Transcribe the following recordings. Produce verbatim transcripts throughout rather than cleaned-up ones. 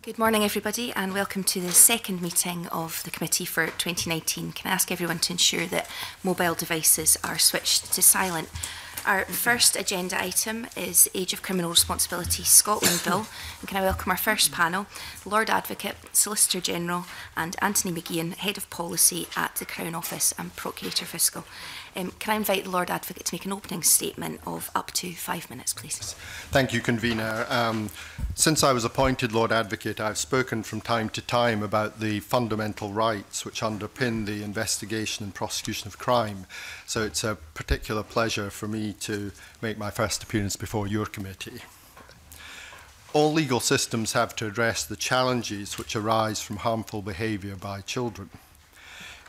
Good morning, everybody, and welcome to the second meeting of the committee for twenty nineteen. Can I ask everyone to ensure that mobile devices are switched to silent? Our first agenda item is Age of Criminal Responsibility Scotland Bill. And can I welcome our first panel, Lord Advocate, Solicitor General and Anthony McGeehan, Head of Policy at the Crown Office and Procurator Fiscal. Um, can I invite the Lord Advocate to make an opening statement of up to five minutes, please? Thank you, Convener. Um, since I was appointed Lord Advocate, I've spoken from time to time about the fundamental rights which underpin the investigation and prosecution of crime. So it's a particular pleasure for me to make my first appearance before your committee. All legal systems have to address the challenges which arise from harmful behaviour by children.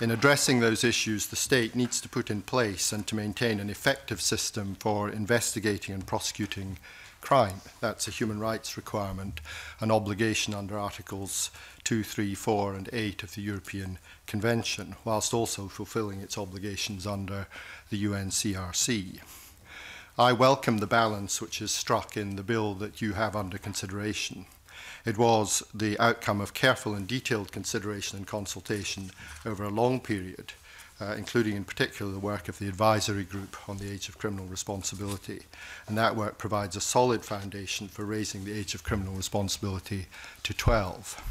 In addressing those issues, the state needs to put in place and to maintain an effective system for investigating and prosecuting crime. That's a human rights requirement, an obligation under Articles two, three, four and eight of the European Convention, whilst also fulfilling its obligations under the U N C R C. I welcome the balance which is struck in the bill that you have under consideration. It was the outcome of careful and detailed consideration and consultation over a long period, uh, including in particular the work of the advisory group on the age of criminal responsibility. And that work provides a solid foundation for raising the age of criminal responsibility to twelve.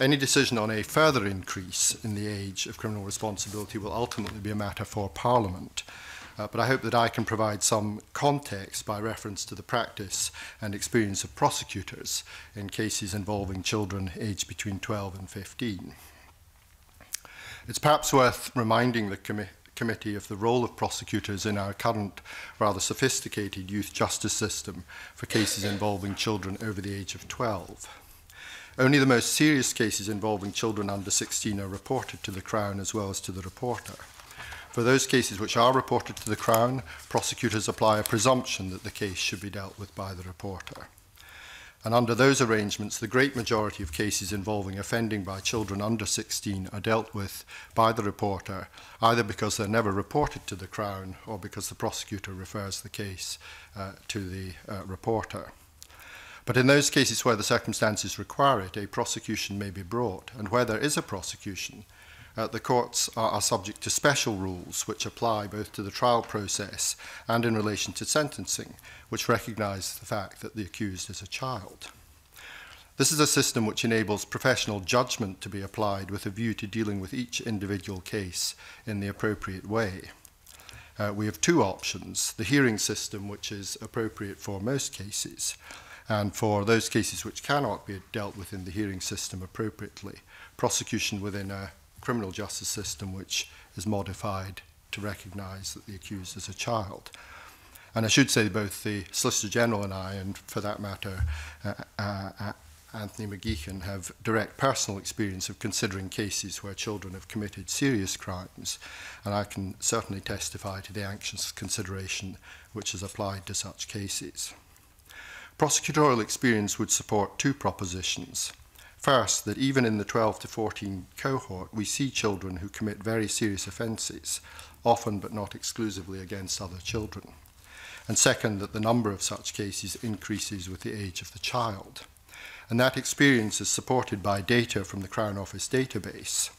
Any decision on a further increase in the age of criminal responsibility will ultimately be a matter for Parliament. Uh, but I hope that I can provide some context by reference to the practice and experience of prosecutors in cases involving children aged between twelve and fifteen. It's perhaps worth reminding the commi committee of the role of prosecutors in our current rather sophisticated youth justice system for cases involving children over the age of twelve. Only the most serious cases involving children under sixteen are reported to the Crown as well as to the reporter. For those cases which are reported to the Crown, prosecutors apply a presumption that the case should be dealt with by the reporter. And under those arrangements, the great majority of cases involving offending by children under sixteen are dealt with by the reporter, either because they're never reported to the Crown or because the prosecutor refers the case uh, to the uh, reporter. But in those cases where the circumstances require it, a prosecution may be brought, and where there is a prosecution, Uh, the courts are, are subject to special rules which apply both to the trial process and in relation to sentencing, which recognise the fact that the accused is a child. This is a system which enables professional judgment to be applied with a view to dealing with each individual case in the appropriate way. Uh, we have two options: the hearing system, which is appropriate for most cases, and for those cases which cannot be dealt with in the hearing system appropriately, prosecution within a criminal justice system which is modified to recognise that the accused is a child. And I should say both the Solicitor General and I, and for that matter uh, uh, uh, Anthony McGeehan, have direct personal experience of considering cases where children have committed serious crimes, and I can certainly testify to the anxious consideration which is applied to such cases. Prosecutorial experience would support two propositions. First, that even in the twelve to fourteen cohort, we see children who commit very serious offences, often but not exclusively against other children. And second, that the number of such cases increases with the age of the child. And that experience is supported by data from the Crown Office database.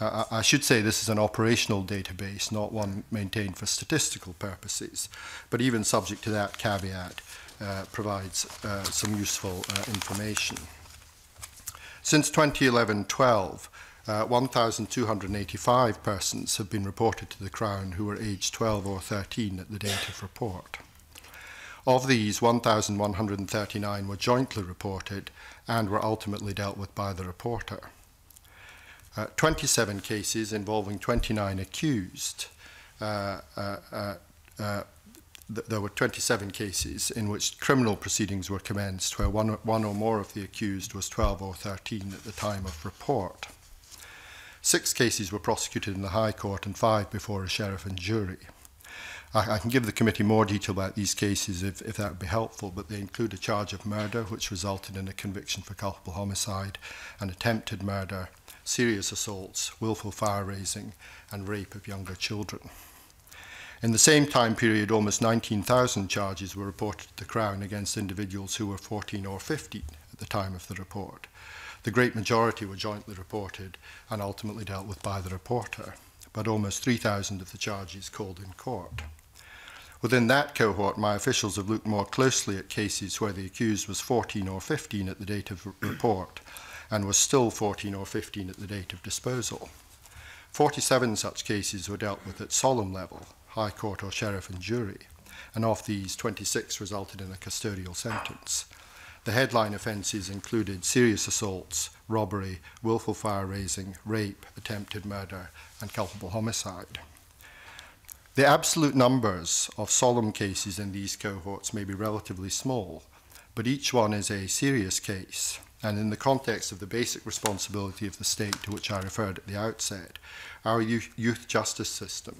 Uh, I should say this is an operational database, not one maintained for statistical purposes, but even subject to that caveat, uh, provides uh, some useful uh, information. Since twenty eleven twelve, uh, one thousand two hundred eighty-five persons have been reported to the Crown who were aged twelve or thirteen at the date of report. Of these, one thousand one hundred thirty-nine were jointly reported and were ultimately dealt with by the reporter. Uh, twenty-seven cases involving twenty-nine accused. Uh, uh, uh, uh, There were twenty-seven cases in which criminal proceedings were commenced where one, one or more of the accused was twelve or thirteen at the time of report. Six cases were prosecuted in the High Court and five before a sheriff and jury. I, I can give the committee more detail about these cases if, if that would be helpful, but they include a charge of murder which resulted in a conviction for culpable homicide, an attempted murder, serious assaults, willful fire-raising and rape of younger children. In the same time period, almost nineteen thousand charges were reported to the Crown against individuals who were fourteen or fifteen at the time of the report. The great majority were jointly reported and ultimately dealt with by the reporter, but almost three thousand of the charges called in court. Within that cohort, my officials have looked more closely at cases where the accused was fourteen or fifteen at the date of report and was still fourteen or fifteen at the date of disposal. forty-seven such cases were dealt with at solemn level, High Court or Sheriff and Jury, and of these, twenty-six resulted in a custodial sentence. The headline offences included serious assaults, robbery, willful fire-raising, rape, attempted murder, and culpable homicide. The absolute numbers of solemn cases in these cohorts may be relatively small, but each one is a serious case, and in the context of the basic responsibility of the state to which I referred at the outset, our youth justice system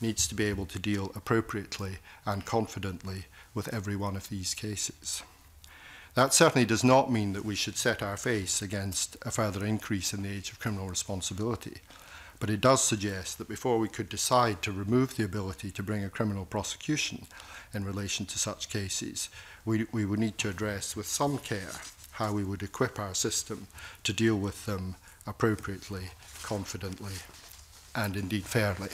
needs to be able to deal appropriately and confidently with every one of these cases. That certainly does not mean that we should set our face against a further increase in the age of criminal responsibility, but it does suggest that before we could decide to remove the ability to bring a criminal prosecution in relation to such cases, we, we would need to address with some care how we would equip our system to deal with them appropriately, confidently, and indeed fairly.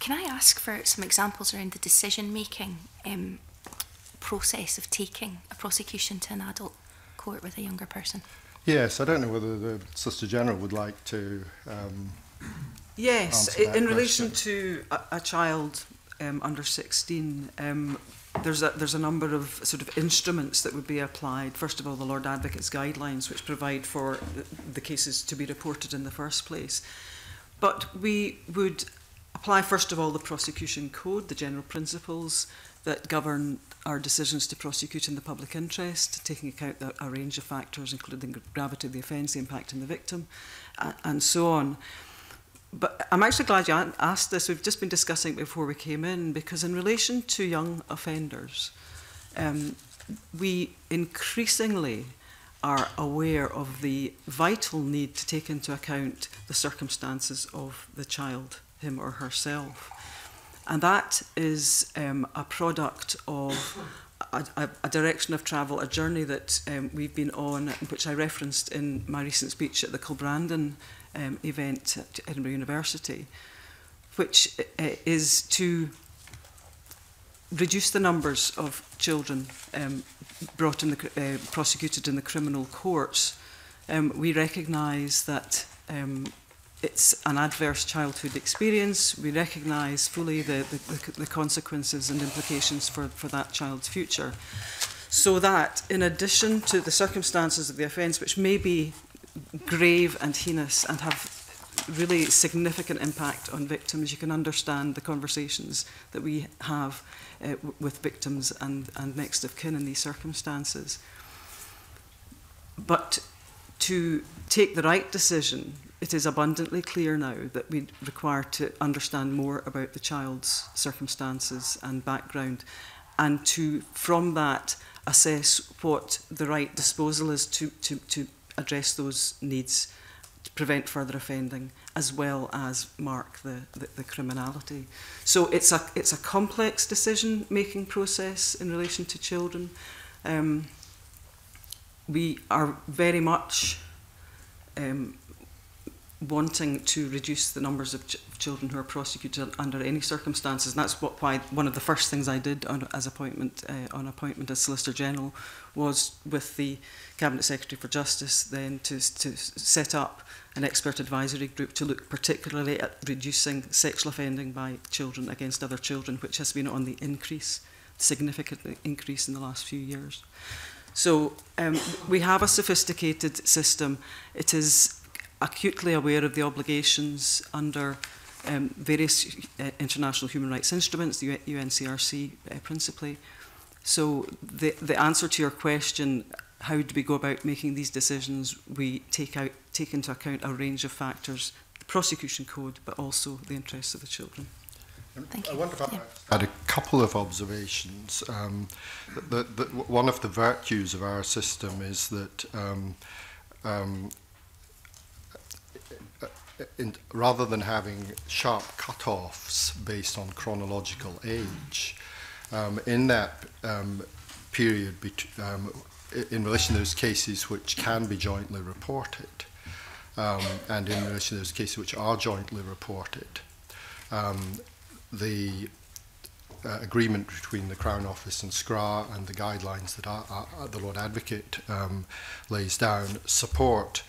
Can I ask for some examples around the decision-making um, process of taking a prosecution to an adult court with a younger person? Yes, I don't know whether the Solicitor General would like to um, Yes, answer that in question. Relation to a, a child um, under sixteen, um, There's a, there's a number of sort of instruments that would be applied. First of all, the Lord Advocate's guidelines, which provide for the cases to be reported in the first place. But we would apply, first of all, the prosecution code, the general principles that govern our decisions to prosecute in the public interest, taking account a range of factors, including the gravity of the offence, the impact on the victim, and so on. But I'm actually glad you asked this. We've just been discussing it before we came in, because in relation to young offenders, um, we increasingly are aware of the vital need to take into account the circumstances of the child, him or herself. And that is um, a product of a, a, a direction of travel, a journey that um, we've been on, which I referenced in my recent speech at the Kilbrandon Um, event at Edinburgh University, which uh, is to reduce the numbers of children um, brought in the, uh, prosecuted in the criminal courts. Um, we recognise that um, it's an adverse childhood experience. We recognise fully the, the, the consequences and implications for, for that child's future. So that, in addition to the circumstances of the offence, which may be grave and heinous and have really significant impact on victims, you can understand the conversations that we have uh, with victims and, and next of kin in these circumstances. But to take the right decision, it is abundantly clear now that we require to understand more about the child's circumstances and background, and to, from that, assess what the right disposal is to, to, to address those needs, to prevent further offending, as well as mark the, the, the criminality. So it's a, it's a complex decision-making process in relation to children. Um, we are very much um, wanting to reduce the numbers of ch children who are prosecuted under any circumstances. And that's what, why one of the first things I did on, as appointment, uh, on appointment as Solicitor General was with the Cabinet Secretary for Justice then to, to set up an expert advisory group to look particularly at reducing sexual offending by children against other children, which has been on the increase, significant increase in the last few years. So um, we have a sophisticated system. It is acutely aware of the obligations under um, various uh, international human rights instruments, the U N C R C uh, principally. So the, the answer to your question, how do we go about making these decisions, we take, out, take into account a range of factors, the prosecution code, but also the interests of the children. Thank you. I wonder if I yeah. had a couple of observations. Um, the, the, one of the virtues of our system is that um, um, In, rather than having sharp cut-offs based on chronological age, um, in that um, period um, in relation to those cases which can be jointly reported, um, and in relation to those cases which are jointly reported, um, the uh, agreement between the Crown Office and S C R A and the guidelines that are, are, the Lord Advocate um, lays down support,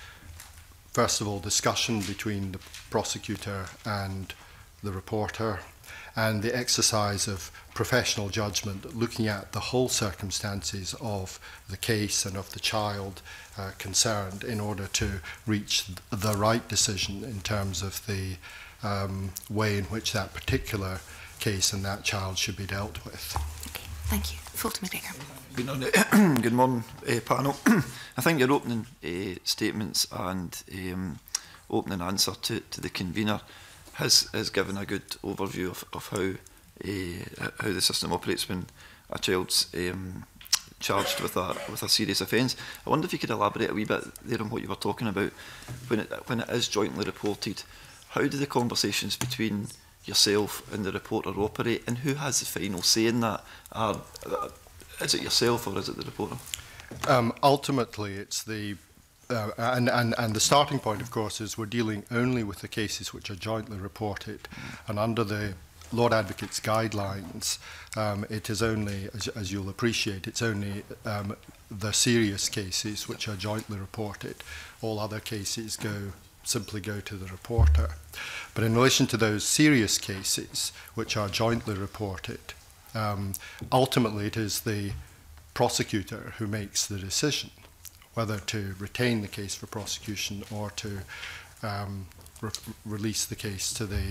first of all, discussion between the prosecutor and the reporter, and the exercise of professional judgment, looking at the whole circumstances of the case and of the child uh, concerned in order to reach the right decision in terms of the um, way in which that particular case and that child should be dealt with. Okay, thank you. Fulton McGregor. Good morning, uh, panel. I think your opening uh, statements and um, opening answer to, to the convener Has, has given a good overview of, of how uh, how the system operates when a child's um, charged with a with a serious offence. I wonder if you could elaborate a wee bit there on what you were talking about when it when it is jointly reported. How do the conversations between yourself and the reporter operate, and who has the final say in that? Are, is it yourself or is it the reporter? Um, ultimately, it's the Uh, and, and, and the starting point, of course, is we're dealing only with the cases which are jointly reported. And under the Lord Advocate's guidelines, um, it is only, as, as you'll appreciate, it's only um, the serious cases which are jointly reported. All other cases go simply go to the reporter. But in relation to those serious cases which are jointly reported, um, ultimately it is the prosecutor who makes the decision whether to retain the case for prosecution or to um, re release the case to the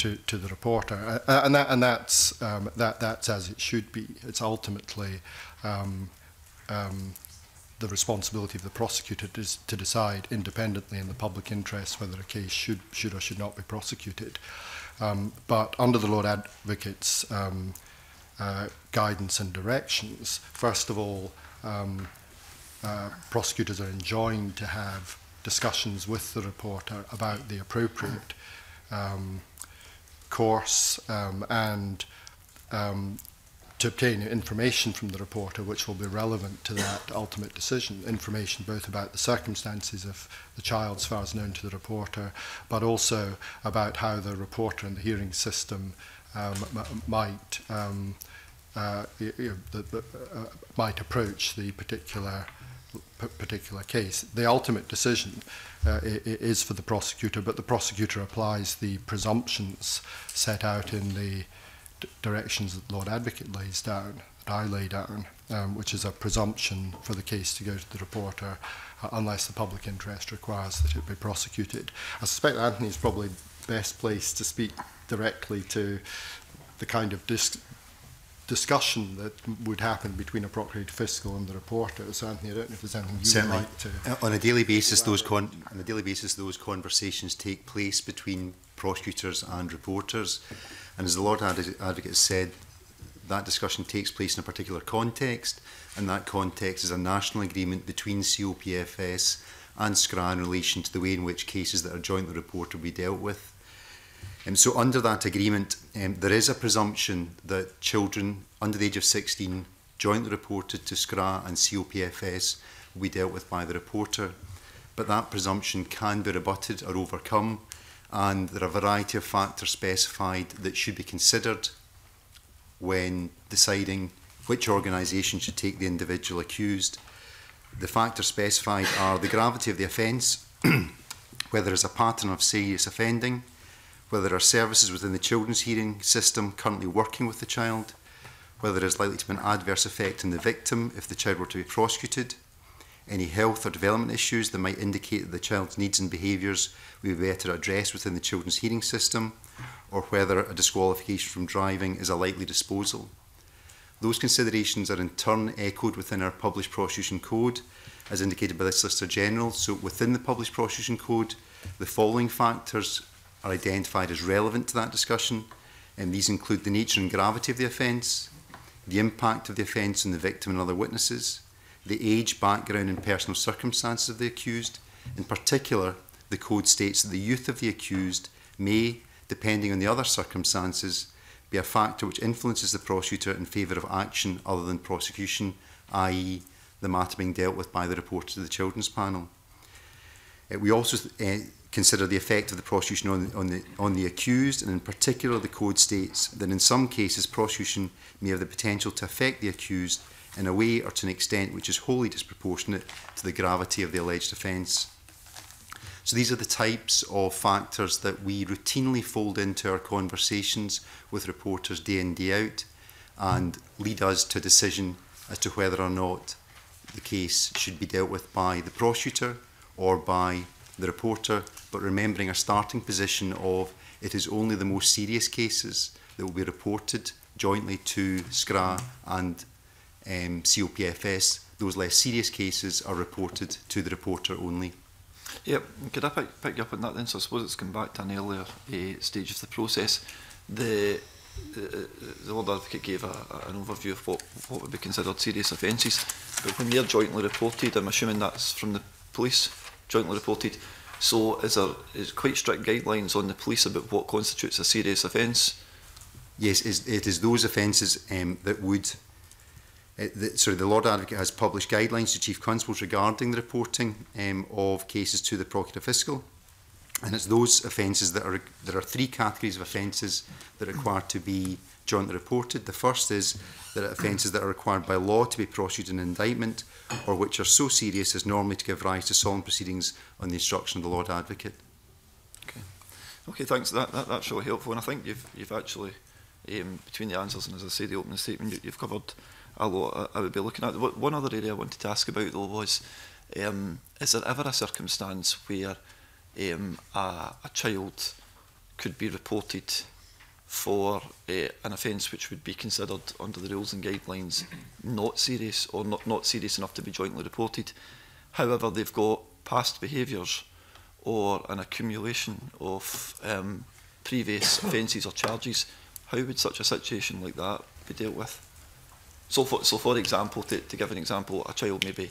to, to the reporter, uh, and that and that's um, that that's as it should be. It's ultimately um, um, the responsibility of the prosecutor to, to decide independently in the public interest whether a case should should or should not be prosecuted. Um, but under the Lord Advocate's um, uh, guidance and directions, first of all, Um, Uh, prosecutors are enjoined to have discussions with the reporter about the appropriate um, course um, and um, to obtain information from the reporter which will be relevant to that ultimate decision, information both about the circumstances of the child as far as known to the reporter, but also about how the reporter and the hearing system um, m might, um, uh, you know, the, the, uh, might approach the particular particular case. The ultimate decision uh, is for the prosecutor, but the prosecutor applies the presumptions set out in the d directions that the Lord Advocate lays down, that I lay down, um, which is a presumption for the case to go to the reporter uh, unless the public interest requires that it be prosecuted. I suspect Anthony is probably best placed to speak directly to the kind of dis discussion that would happen between a Procurator Fiscal and the reporter. So Anthony, I don't know if there's anything you Certainly. would like to... Uh, on a daily basis, those con on a daily basis, those conversations take place between prosecutors and reporters. And as the Lord Advocate said, that discussion takes place in a particular context, and that context is a national agreement between C O P F S and S C R A in relation to the way in which cases that are jointly reported will be dealt with. Um, so under that agreement, um, there is a presumption that children under the age of sixteen jointly reported to S C R A and C O P F S will be dealt with by the reporter. But that presumption can be rebutted or overcome, and there are a variety of factors specified that should be considered when deciding which organisation should take the individual accused. The factors specified are the gravity of the offence, whether there is a pattern of serious offending, whether there are services within the children's hearing system currently working with the child, whether there is likely to be an adverse effect on the victim if the child were to be prosecuted, any health or development issues that might indicate that the child's needs and behaviours will be better addressed within the children's hearing system, or whether a disqualification from driving is a likely disposal. Those considerations are in turn echoed within our published prosecution code, as indicated by the Solicitor General. So within the published prosecution code, the following factors are identified as relevant to that discussion, and these include the nature and gravity of the offence, the impact of the offence on the victim and other witnesses, the age, background and personal circumstances of the accused. In particular, the Code states that the youth of the accused may, depending on the other circumstances, be a factor which influences the prosecutor in favour of action other than prosecution, that is the matter being dealt with by the reporters of the Children's Panel. Uh, we also uh, consider the effect of the prosecution on, on, the, on the accused, and in particular the Code states that in some cases prosecution may have the potential to affect the accused in a way or to an extent which is wholly disproportionate to the gravity of the alleged offence. So these are the types of factors that we routinely fold into our conversations with reporters day in, day out, and lead us to a decision as to whether or not the case should be dealt with by the prosecutor or by the reporter, but remembering our starting position of it is only the most serious cases that will be reported jointly to S C R A and um, C O P F S. Those less serious cases are reported to the reporter only. Yeah, could I pick, pick you up on that then? So I suppose it's come back to an earlier uh, stage of the process. The, uh, the Lord Advocate gave a, a, an overview of what, what would be considered serious offences, but when they're jointly reported, I'm assuming that's from the police, jointly reported, so is there is quite strict guidelines on the police about what constitutes a serious offence? Yes, it is those offences um, that would... Uh, the, sorry, the Lord Advocate has published guidelines to Chief Constables regarding the reporting um, of cases to the Procurator Fiscal, and it's those offences that are, there are three categories of offences that require to be jointly reported. The first is that offences that are required by law to be prosecuted in indictment, or which are so serious as normally to give rise to solemn proceedings on the instruction of the Lord Advocate. Okay, okay, thanks. That, that that's really helpful, and I think you've you've actually um, between the answers and, as I say, the opening statement, you, you've covered a lot I would be looking at. One other area I wanted to ask about though was, um, is there ever a circumstance where um, a, a child could be reported for uh, an offence which would be considered under the rules and guidelines not serious, or not, not serious enough to be jointly reported? However, they've got past behaviours or an accumulation of um, previous offences or charges. How would such a situation like that be dealt with? So for, so for example, to, to give an example, a child maybe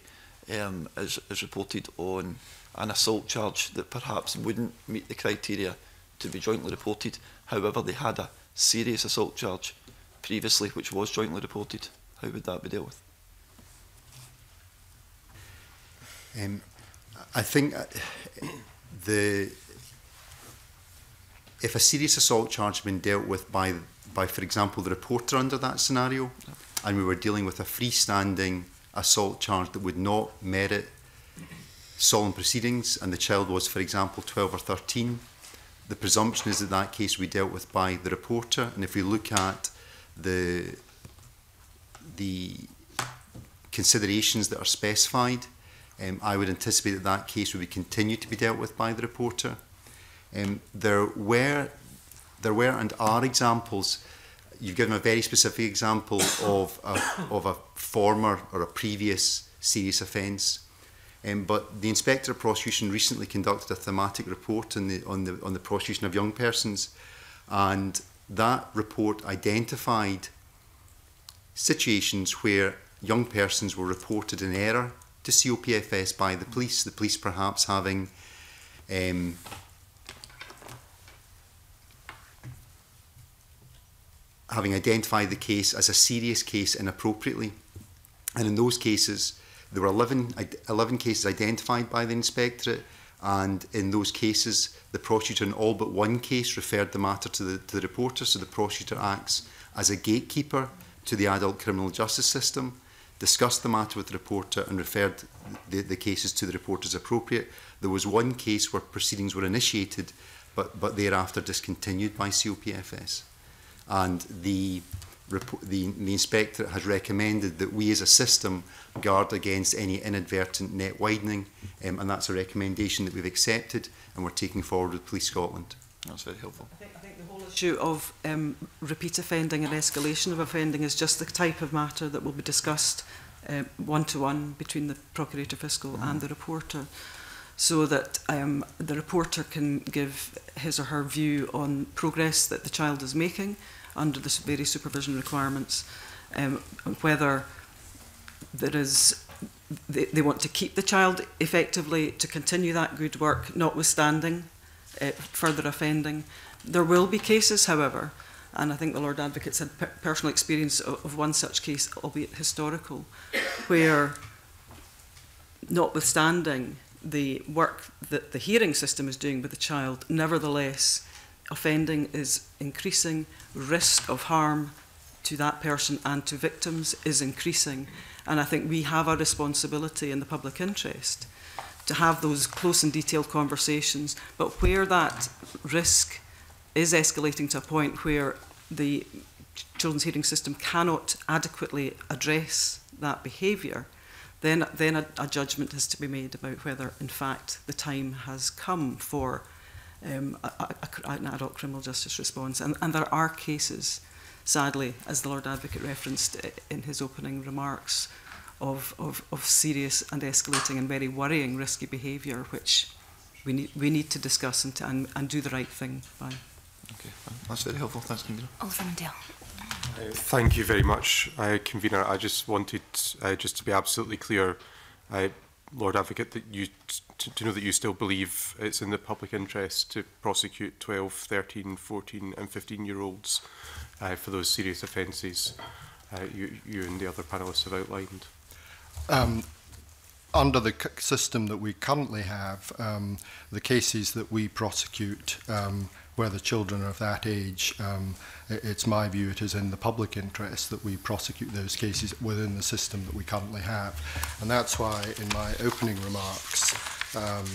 um, is, is reported on an assault charge that perhaps wouldn't meet the criteria to be jointly reported. However, they had a serious assault charge previously which was jointly reported. How would that be dealt with? Um, I think the if a serious assault charge had been dealt with by, by for example, the reporter under that scenario, yeah, and we were dealing with a freestanding assault charge that would not merit solemn proceedings, and the child was, for example, twelve or thirteen, the presumption is that that case we dealt with by the reporter. And if we look at the, the considerations that are specified, um, I would anticipate that that case would continue to be dealt with by the reporter. Um, there were, there were and are examples. You've given a very specific example of a, of a former or a previous serious offence, um, but the Inspector of Prosecution recently conducted a thematic report on the, on the, on the prosecution of young persons, and that report identified situations where young persons were reported in error to C O P F S by the police, the police perhaps having um, having identified the case as a serious case inappropriately. And in those cases, there were eleven, eleven cases identified by the Inspectorate, and in those cases, the prosecutor in all but one case referred the matter to the, to the reporter, so the prosecutor acts as a gatekeeper to the adult criminal justice system, discussed the matter with the reporter and referred the, the cases to the reporter as appropriate. There was one case where proceedings were initiated, but, but thereafter discontinued by C O P F S. And the, the, the Inspectorate has recommended that we as a system guard against any inadvertent net widening, um, and that's a recommendation that we've accepted and we're taking forward with Police Scotland. That's very helpful. I think, I think the whole issue of um, repeat offending and escalation of offending is just the type of matter that will be discussed one-to-one um, -one between the Procurator Fiscal mm. and the reporter, so that um, the reporter can give his or her view on progress that the child is making under the various supervision requirements, um, whether there is, they, they want to keep the child effectively to continue that good work, notwithstanding uh, further offending. There will be cases, however, And I think the Lord Advocate's had per personal experience of, of one such case, albeit historical, where, notwithstanding the work that the hearing system is doing with the child, nevertheless, offending is increasing, risk of harm to that person and to victims is increasing. And I think we have a responsibility in the public interest to have those close and detailed conversations. But where that risk is escalating to a point where the children's hearing system cannot adequately address that behaviour, then, then a, a judgment has to be made about whether, in fact, the time has come for um, a, a, an adult criminal justice response. And, and there are cases, sadly, as the Lord Advocate referenced in his opening remarks, of, of, of serious and escalating and very worrying risky behaviour, which we need, we need to discuss and, to, and, and do the right thing by. Okay, that's very helpful. Thanks, Convener. Alderman Dale. Uh, thank you very much, uh, Convener. I just wanted, uh, just to be absolutely clear, uh, Lord Advocate, that you t to know that you still believe it's in the public interest to prosecute twelve, thirteen, fourteen and fifteen-year-olds uh, for those serious offences uh, you, you and the other panellists have outlined. Um, Under the system that we currently have, um, the cases that we prosecute um, where the children are of that age, um, it's my view it is in the public interest that we prosecute those cases within the system that we currently have. And that's why in my opening remarks, um,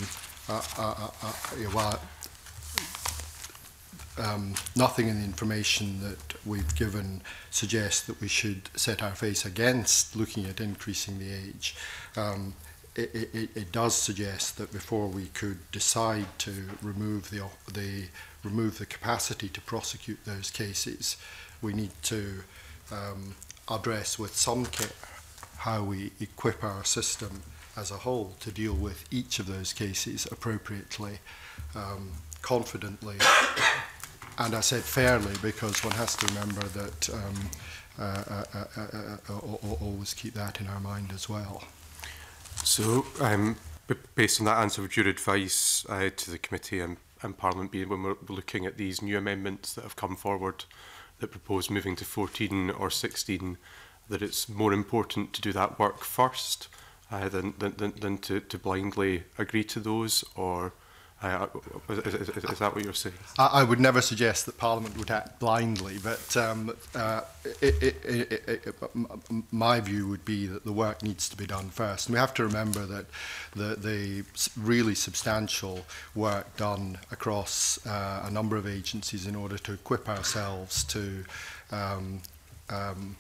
I, I, I, well, Um, nothing in the information that we've given suggests that we should set our face against looking at increasing the age. Um, it, it, it does suggest that before we could decide to remove the, the, remove the capacity to prosecute those cases, we need to um, address with some care how we equip our system as a whole to deal with each of those cases appropriately, um, confidently, and I said fairly, because one has to remember that um, uh, uh, uh, uh, uh, uh, always keep that in our mind as well. So, um, based on that answer, would your advice uh, to the committee and, and Parliament be, when we're looking at these new amendments that have come forward that propose moving to fourteen or sixteen, that it's more important to do that work first uh, than, than, than to, to blindly agree to those, or... Uh, is, is, is that what you're saying? I, I would never suggest that Parliament would act blindly, but um, uh, it, it, it, it, my view would be that the work needs to be done first. And we have to remember that the, the really substantial work done across uh, a number of agencies in order to equip ourselves to um, um,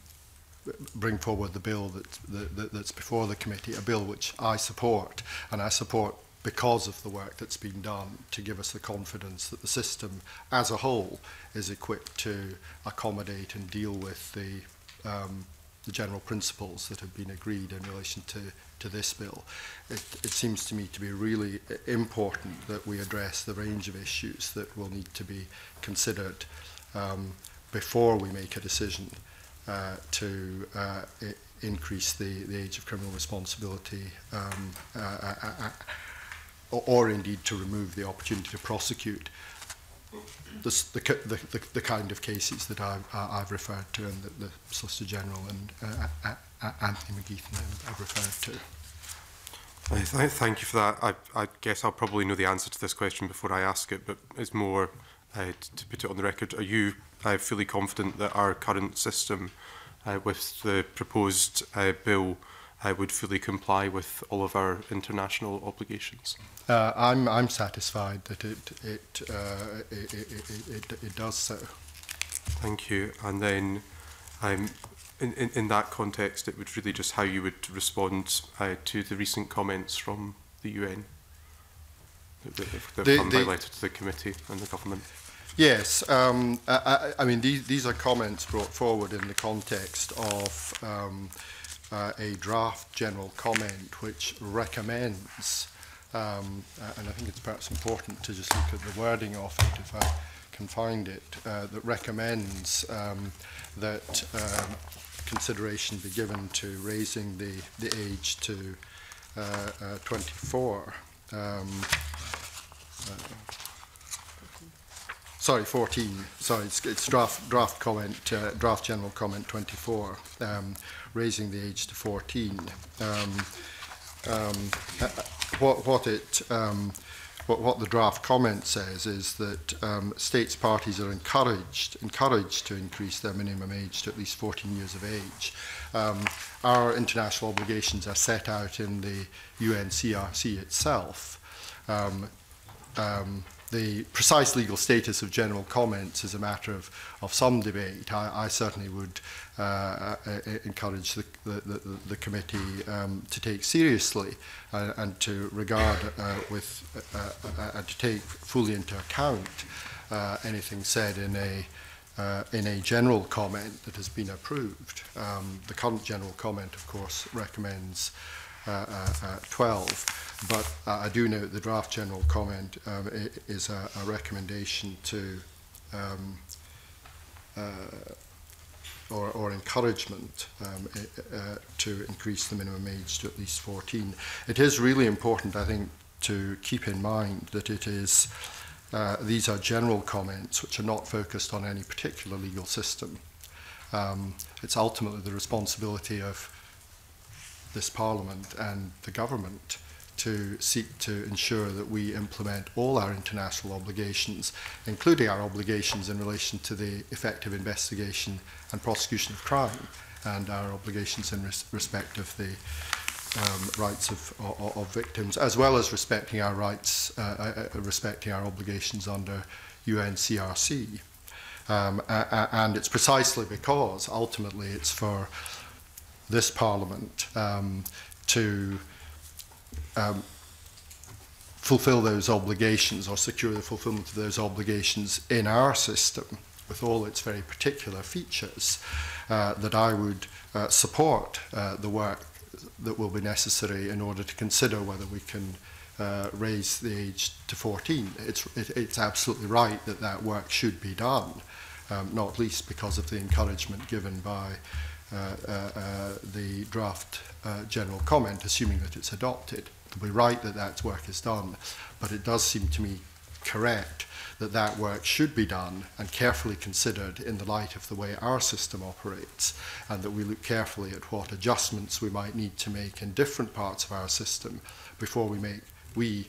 bring forward the bill that, that, that's before the committee, a bill which I support, and I support because of the work that's been done to give us the confidence that the system as a whole is equipped to accommodate and deal with the, um, the general principles that have been agreed in relation to, to this bill. It, it seems to me to be really important that we address the range of issues that will need to be considered um, before we make a decision uh, to uh, increase the, the age of criminal responsibility um, uh, uh, uh, or indeed to remove the opportunity to prosecute the, the, the, the kind of cases that I've, I've referred to and that the Solicitor General and uh, uh, Anthony McGeehan have referred to. I th thank you for that. I, I guess I'll probably know the answer to this question before I ask it, but it's more uh, to put it on the record. Are you uh, fully confident that our current system uh, with the proposed uh, bill I would fully comply with all of our international obligations? Uh, I'm, I'm satisfied that it it, uh, it, it, it it does so. Thank you. And then, um, in, in in that context, it would really just how you would respond uh, to the recent comments from the U N that have come highlighted to the committee and the government. Yes, um, I, I mean these these are comments brought forward in the context of. Um, Uh, a draft general comment which recommends, um, uh, and I think it's perhaps important to just look at the wording of it if I can find it, uh, that recommends um, that um, consideration be given to raising the, the age to uh, uh, twenty-four. Um, uh, sorry, fourteen. Sorry, it's, it's draft draft comment, uh, draft general comment twenty-four, um, raising the age to fourteen. Um, um, uh, what what it um, what what the draft comment says is that um, states parties are encouraged encouraged to increase their minimum age to at least fourteen years of age. Um, our international obligations are set out in the U N C R C itself. Um, um, The precise legal status of general comments is a matter of, of some debate. I, I certainly would uh, uh, encourage the, the, the, the committee um, to take seriously uh, and to regard uh, with uh, uh, and to take fully into account uh, anything said in a uh, in a general comment that has been approved. Um, the current general comment, of course, recommends uh, uh, uh, twelve. But uh, I do note the draft general comment um, is a, a recommendation to, um, uh, or, or encouragement um, uh, to increase the minimum age to at least fourteen. It is really important, I think, to keep in mind that it is, uh, these are general comments which are not focused on any particular legal system. Um, it's ultimately the responsibility of this Parliament and the government to seek to ensure that we implement all our international obligations, including our obligations in relation to the effective investigation and prosecution of crime, and our obligations in res respect of the um, rights of, of, of victims, as well as respecting our rights, uh, uh, respecting our obligations under U N C R C. Um, uh, and it's precisely because, ultimately, it's for this Parliament um, to Um, fulfill those obligations or secure the fulfilment of those obligations in our system with all its very particular features, uh, that I would uh, support uh, the work that will be necessary in order to consider whether we can uh, raise the age to fourteen. It's, it, it's absolutely right that that work should be done, um, not least because of the encouragement given by uh, uh, uh, the draft uh, general comment, assuming that it's adopted. We're right that that work is done, but it does seem to me correct that that work should be done and carefully considered in the light of the way our system operates, and that we look carefully at what adjustments we might need to make in different parts of our system before we make, we,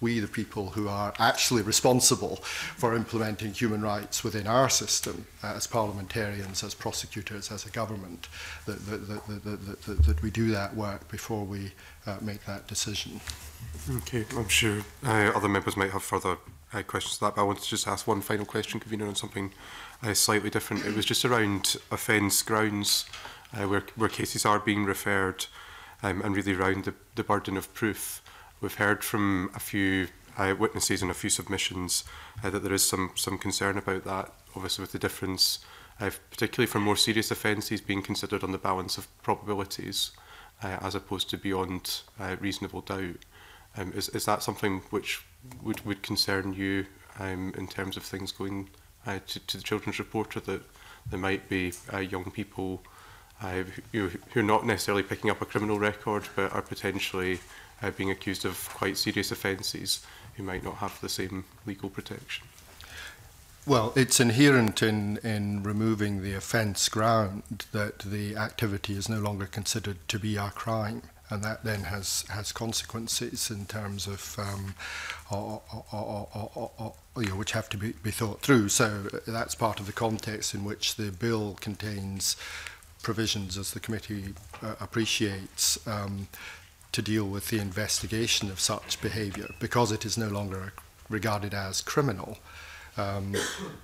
we the people who are actually responsible for implementing human rights within our system, uh, as parliamentarians, as prosecutors, as a government, that, that, that, that, that, that we do that work before we Uh, make that decision. Okay, I'm sure uh, other members might have further uh, questions to that, but I want to just ask one final question, Convener, on something uh, slightly different. It was just around offence grounds, uh, where, where cases are being referred, um, and really around the, the burden of proof. We've heard from a few uh, witnesses and a few submissions uh, that there is some, some concern about that, obviously with the difference, uh, particularly for more serious offences being considered on the balance of probabilities. Uh, as opposed to beyond uh, reasonable doubt. Um, is, is that something which would, would concern you um, in terms of things going uh, to, to the Children's Reporter, that there might be uh, young people uh, who, who are not necessarily picking up a criminal record but are potentially uh, being accused of quite serious offences who might not have the same legal protection? Well, it's inherent in, in removing the offence ground that the activity is no longer considered to be a crime, and that then has, has consequences in terms of, um, or, or, or, or, or, or, you know, which have to be, be thought through. So that's part of the context in which the bill contains provisions, as the committee uh, appreciates, um, to deal with the investigation of such behaviour, because it is no longer regarded as criminal. Um,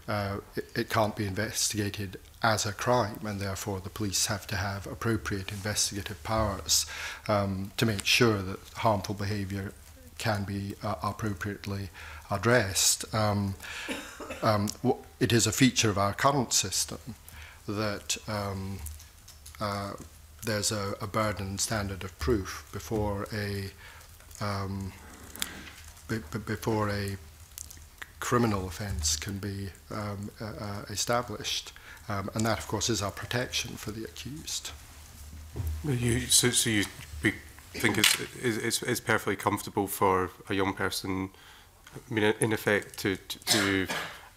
uh, it, it can't be investigated as a crime, and therefore the police have to have appropriate investigative powers um, to make sure that harmful behaviour can be uh, appropriately addressed. Um, um, it is a feature of our current system that um, uh, there's a, a burden and standard of proof before a um, b b before a criminal offence can be um, uh, established, um, and that, of course, is our protection for the accused. You, so, so you think it's, it's, it's perfectly comfortable for a young person, I mean, in effect, to, to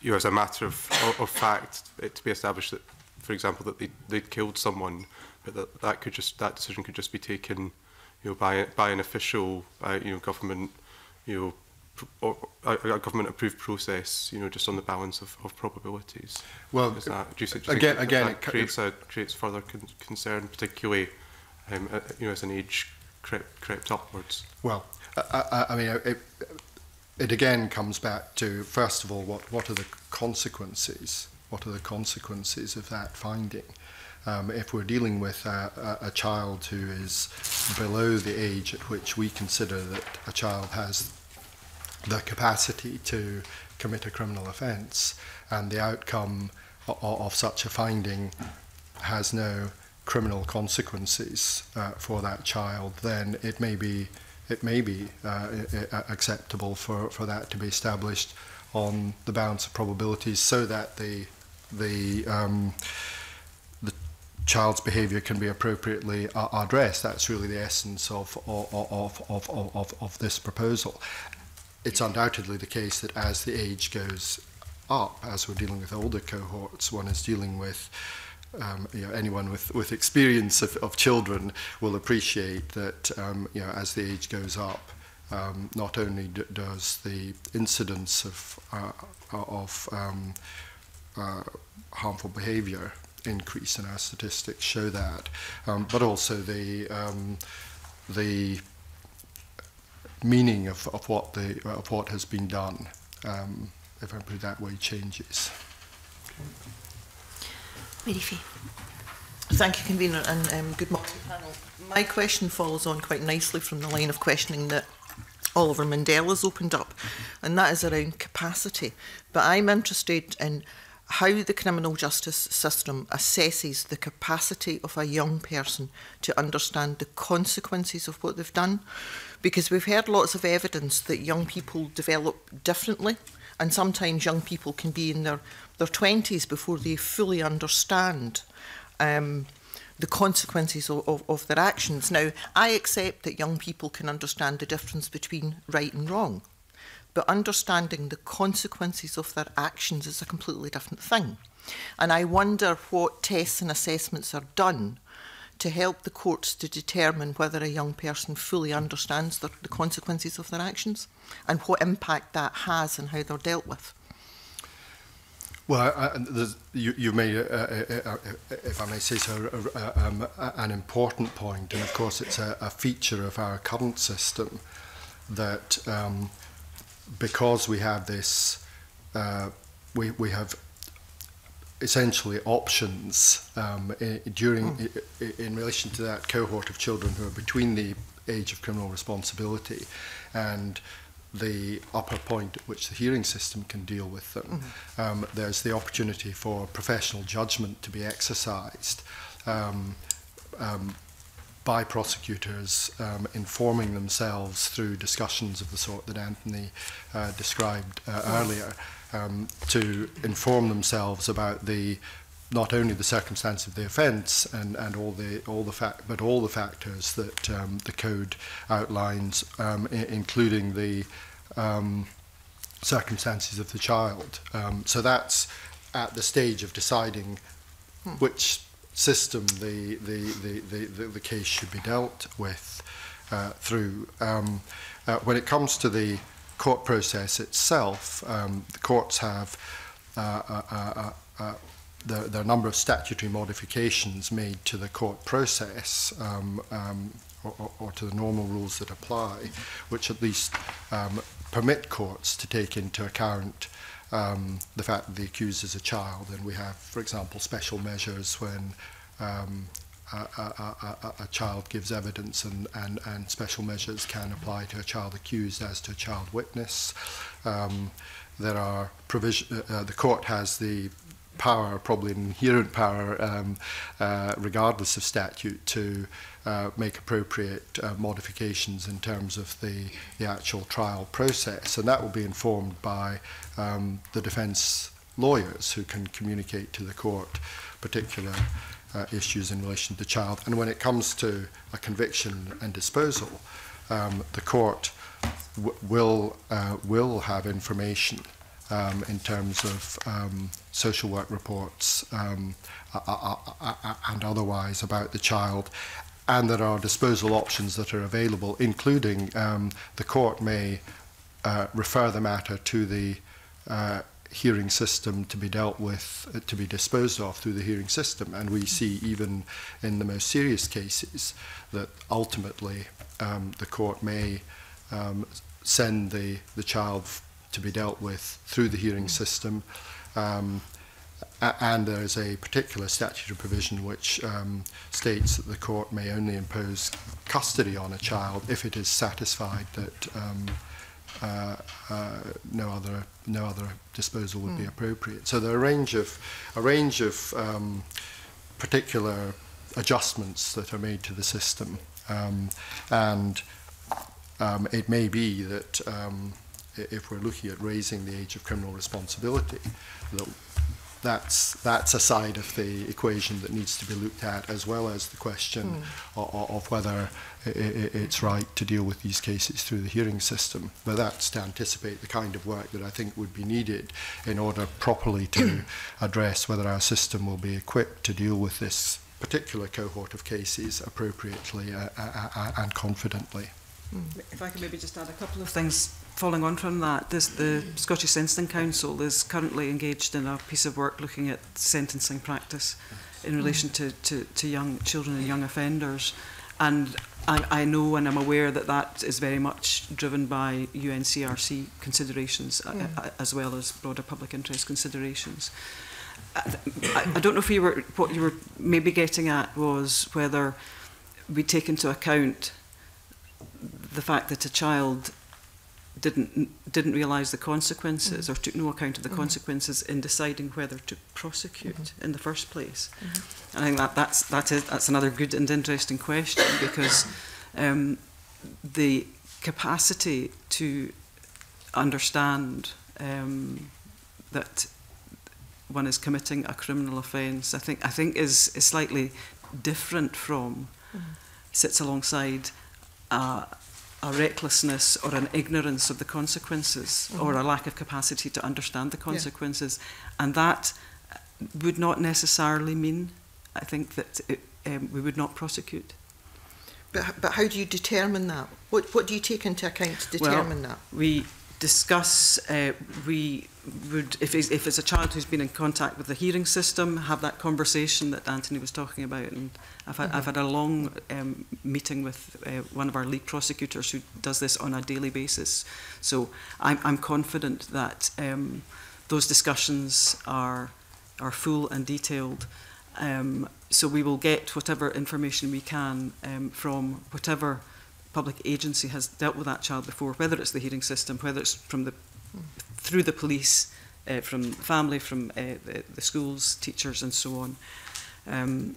you know, as a matter of, of fact, it to be established that, for example, that they, they'd killed someone, but that that could just that decision could just be taken, you know, by by an official, by, you know, government, you know, or a, a government-approved process, you know, just on the balance of, of probabilities. Well, is that, do you, do you again, that again, that it creates a, creates further con concern, particularly, um, uh, you know, as an age crept, crept upwards. Well, I, I, I mean, it, it again comes back to, first of all, what what are the consequences? What are the consequences of that finding? Um, if we're dealing with a, a, a child who is below the age at which we consider that a child has the capacity to commit a criminal offence, and the outcome of, of such a finding has no criminal consequences uh, for that child, then it may be it may be uh, acceptable for for that to be established on the balance of probabilities, so that the the um, the child's behaviour can be appropriately addressed. That's really the essence of of of of of, of this proposal. It's undoubtedly the case that as the age goes up, as we're dealing with older cohorts, one is dealing with, um, you know, anyone with, with experience of, of children will appreciate that, um, you know, as the age goes up, um, not only d does the incidence of, uh, of um, uh, harmful behaviour increase, and our statistics show that, um, but also the um, the meaning of, of what the of what has been done, um, if I put it that way, changes. Thank you, Convener, and um, good morning, panel. My question follows on quite nicely from the line of questioning that Oliver Mandela's opened up, and that is around capacity. But I'm interested in how the criminal justice system assesses the capacity of a young person to understand the consequences of what they've done. Because we've heard lots of evidence that young people develop differently, and sometimes young people can be in their, their twenties before they fully understand um, the consequences of, of, of their actions. Now, I accept that young people can understand the difference between right and wrong, but understanding the consequences of their actions is a completely different thing. And I wonder what tests and assessments are done to help the courts to determine whether a young person fully understands the, the consequences of their actions, and what impact that has and how they're dealt with. Well, I, you, you made, uh, uh, uh, if I may say so, uh, uh, um, an important point, and of course it's a, a feature of our current system that um, because we have this, uh, we, we have essentially options um, in, during mm. in, in relation to that cohort of children who are between the age of criminal responsibility and the upper point at which the hearing system can deal with them. Mm. Um, there's the opportunity for professional judgment to be exercised um, um, by prosecutors, um, informing themselves through discussions of the sort that Anthony uh, described uh, mm. earlier, Um, to inform themselves about the not only the circumstance of the offence and, and all the all the fact but all the factors that um, the code outlines, um, including the um, circumstances of the child. Um, so that's at the stage of deciding hmm. which system the the, the the the the case should be dealt with uh, through. Um, uh, when it comes to the court process itself, um, the courts have uh, uh, uh, uh, the, the number of statutory modifications made to the court process um, um, or, or to the normal rules that apply, which at least um, permit courts to take into account um, the fact that the accused is a child. And we have, for example, special measures when um, A, a, a, a child gives evidence, and, and, and special measures can apply to a child accused as to a child witness. Um, there are provision, uh, the court has the power, probably an inherent power, um, uh, regardless of statute, to uh, make appropriate uh, modifications in terms of the, the actual trial process. And that will be informed by um, the defence lawyers, who can communicate to the court particular Uh, issues in relation to the child. And when it comes to a conviction and disposal, um, the court w will uh, will have information um, in terms of um, social work reports um, and otherwise about the child. And there are disposal options that are available, including um, the court may uh, refer the matter to the uh, hearing system to be dealt with, uh, to be disposed of through the hearing system. And we see, even in the most serious cases, that ultimately um, the court may um, send the, the child to be dealt with through the hearing system. Um, And there is a particular statutory provision which um, states that the court may only impose custody on a child if it is satisfied that um, uh, uh, no other no other disposal would mm. be appropriate. So there are a range of a range of um, particular adjustments that are made to the system, um, and um, it may be that um, if we're looking at raising the age of criminal responsibility, that That's, that's a side of the equation that needs to be looked at, as well as the question mm. of, of whether it, it, it's right to deal with these cases through the hearing system. But that's to anticipate the kind of work that I think would be needed in order properly to address whether our system will be equipped to deal with this particular cohort of cases appropriately uh, uh, and confidently. Mm. If I could maybe just add a couple of things following on from that. This, the Scottish Sentencing Council is currently engaged in a piece of work looking at sentencing practice in relation to, to, to young children and young offenders. And I, I know and I'm aware that that is very much driven by U N C R C considerations mm. a, a, as well as broader public interest considerations. I, I, I don't know if you were, what you were maybe getting at was whether we take into account the fact that a child didn't didn't realise the consequences mm-hmm. or took no account of the mm-hmm. consequences in deciding whether to prosecute mm-hmm. in the first place. Mm-hmm. And I think that that's that is that's another good and interesting question, because um, the capacity to understand um, that one is committing a criminal offence, I think I think is is slightly different from mm-hmm. sits alongside Uh, a recklessness or an ignorance of the consequences mm-hmm. or a lack of capacity to understand the consequences. Yeah. And that would not necessarily mean, I think, that it, um, we would not prosecute. But, but how do you determine that? What, what do you take into account to determine well, that? We discuss, uh, we would, if it's, if it's a child who's been in contact with the hearing system, have that conversation that Anthony was talking about. And I've had, mm-hmm. I've had a long um, meeting with uh, one of our lead prosecutors who does this on a daily basis. So I'm, I'm confident that um, those discussions are, are full and detailed. Um, so we will get whatever information we can um, from whatever public agency has dealt with that child before, whether it's the hearing system, whether it's from the through the police, uh, from family, from uh, the, the schools, teachers, and so on. Um,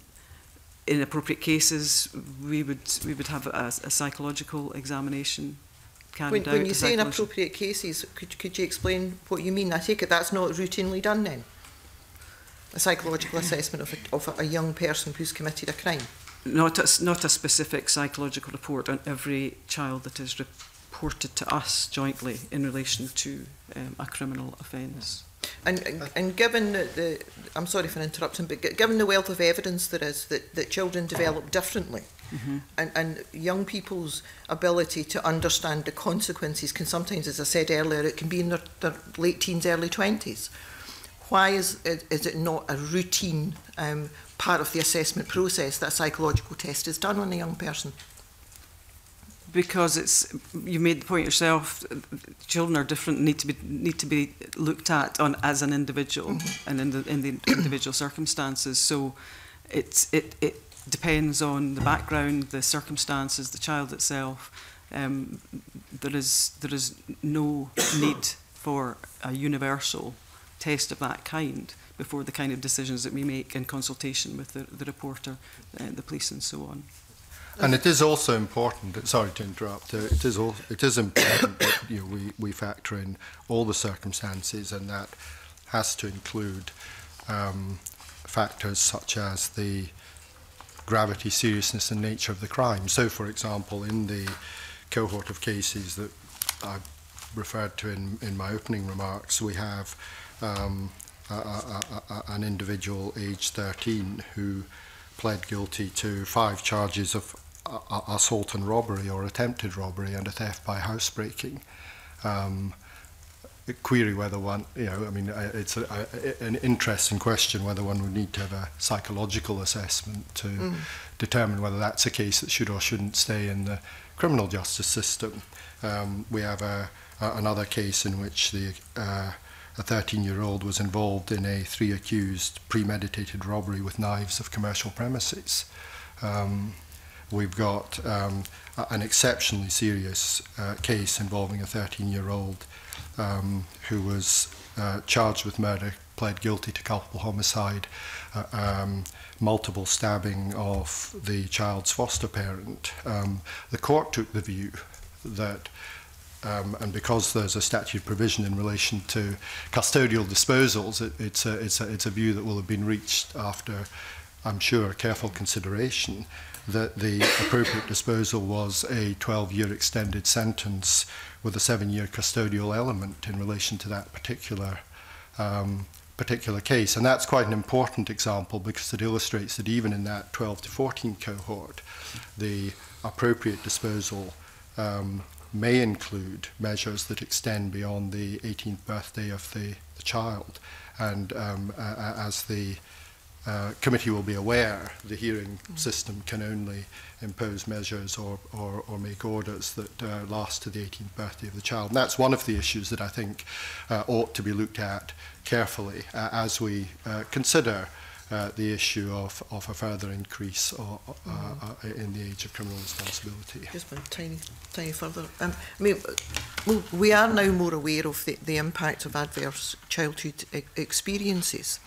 in appropriate cases, we would we would have a, a psychological examination carried out. When you say in appropriate cases, could could you explain what you mean? I take it that's not routinely done then. A psychological assessment of a, of a young person who's committed a crime. Not a, not a specific psychological report on every child that is reported to us jointly in relation to um, a criminal offence. And, and given the, I'm sorry for interrupting, but given the wealth of evidence there is that, that children develop differently, mm-hmm. and, and young people's ability to understand the consequences can sometimes, as I said earlier, it can be in their, their late teens, early twenties. Why is, is it not a routine um, part of the assessment process that a psychological test is done on a young person? Because it's, you made the point yourself, children are different, need to be need to be looked at on as an individual mm-hmm. and in the in the individual circumstances. So it's it it depends on the background, the circumstances, the child itself. Um, there is there is no need for a universal test of that kind before the kind of decisions that we make in consultation with the, the reporter, uh, the police, and so on. And it is also important, sorry to interrupt, uh, it is all, it is important that you know, we, we factor in all the circumstances, and that has to include um, factors such as the gravity, seriousness and nature of the crime. So, for example, in the cohort of cases that I've referred to in, in my opening remarks, we have um, a, a, a, an individual aged thirteen who pled guilty to five charges of a, a assault and robbery or attempted robbery and a theft by housebreaking. Um, query whether one, you know, I mean, it's a, a, an interesting question whether one would need to have a psychological assessment to mm. determine whether that's a case that should or shouldn't stay in the criminal justice system. Um, we have a, a, another case in which the, uh, a thirteen-year-old was involved in a three-accused premeditated robbery with knives of commercial premises. Um, we've got um, a, an exceptionally serious uh, case involving a thirteen-year-old Um, who was uh, charged with murder, pled guilty to culpable homicide, uh, um, multiple stabbing of the child's foster parent. Um, the court took the view that, um, and because there's a statute provision in relation to custodial disposals, it, it's, a, it's, a, it's a view that will have been reached after, I'm sure, careful consideration, that the appropriate disposal was a twelve-year extended sentence with a seven-year custodial element in relation to that particular um, particular case. And that's quite an important example because it illustrates that even in that twelve to fourteen cohort, the appropriate disposal um, may include measures that extend beyond the eighteenth birthday of the, the child. And um, uh, as the Uh, committee will be aware, the hearing mm. system can only impose measures or, or, or make orders that uh, last to the eighteenth birthday of the child. And that's one of the issues that I think uh, ought to be looked at carefully uh, as we uh, consider uh, the issue of, of a further increase or, uh, mm. uh, in the age of criminal responsibility. Just one tiny, tiny further. Um, I mean, we are now more aware of the, the impact of adverse childhood e- experiences.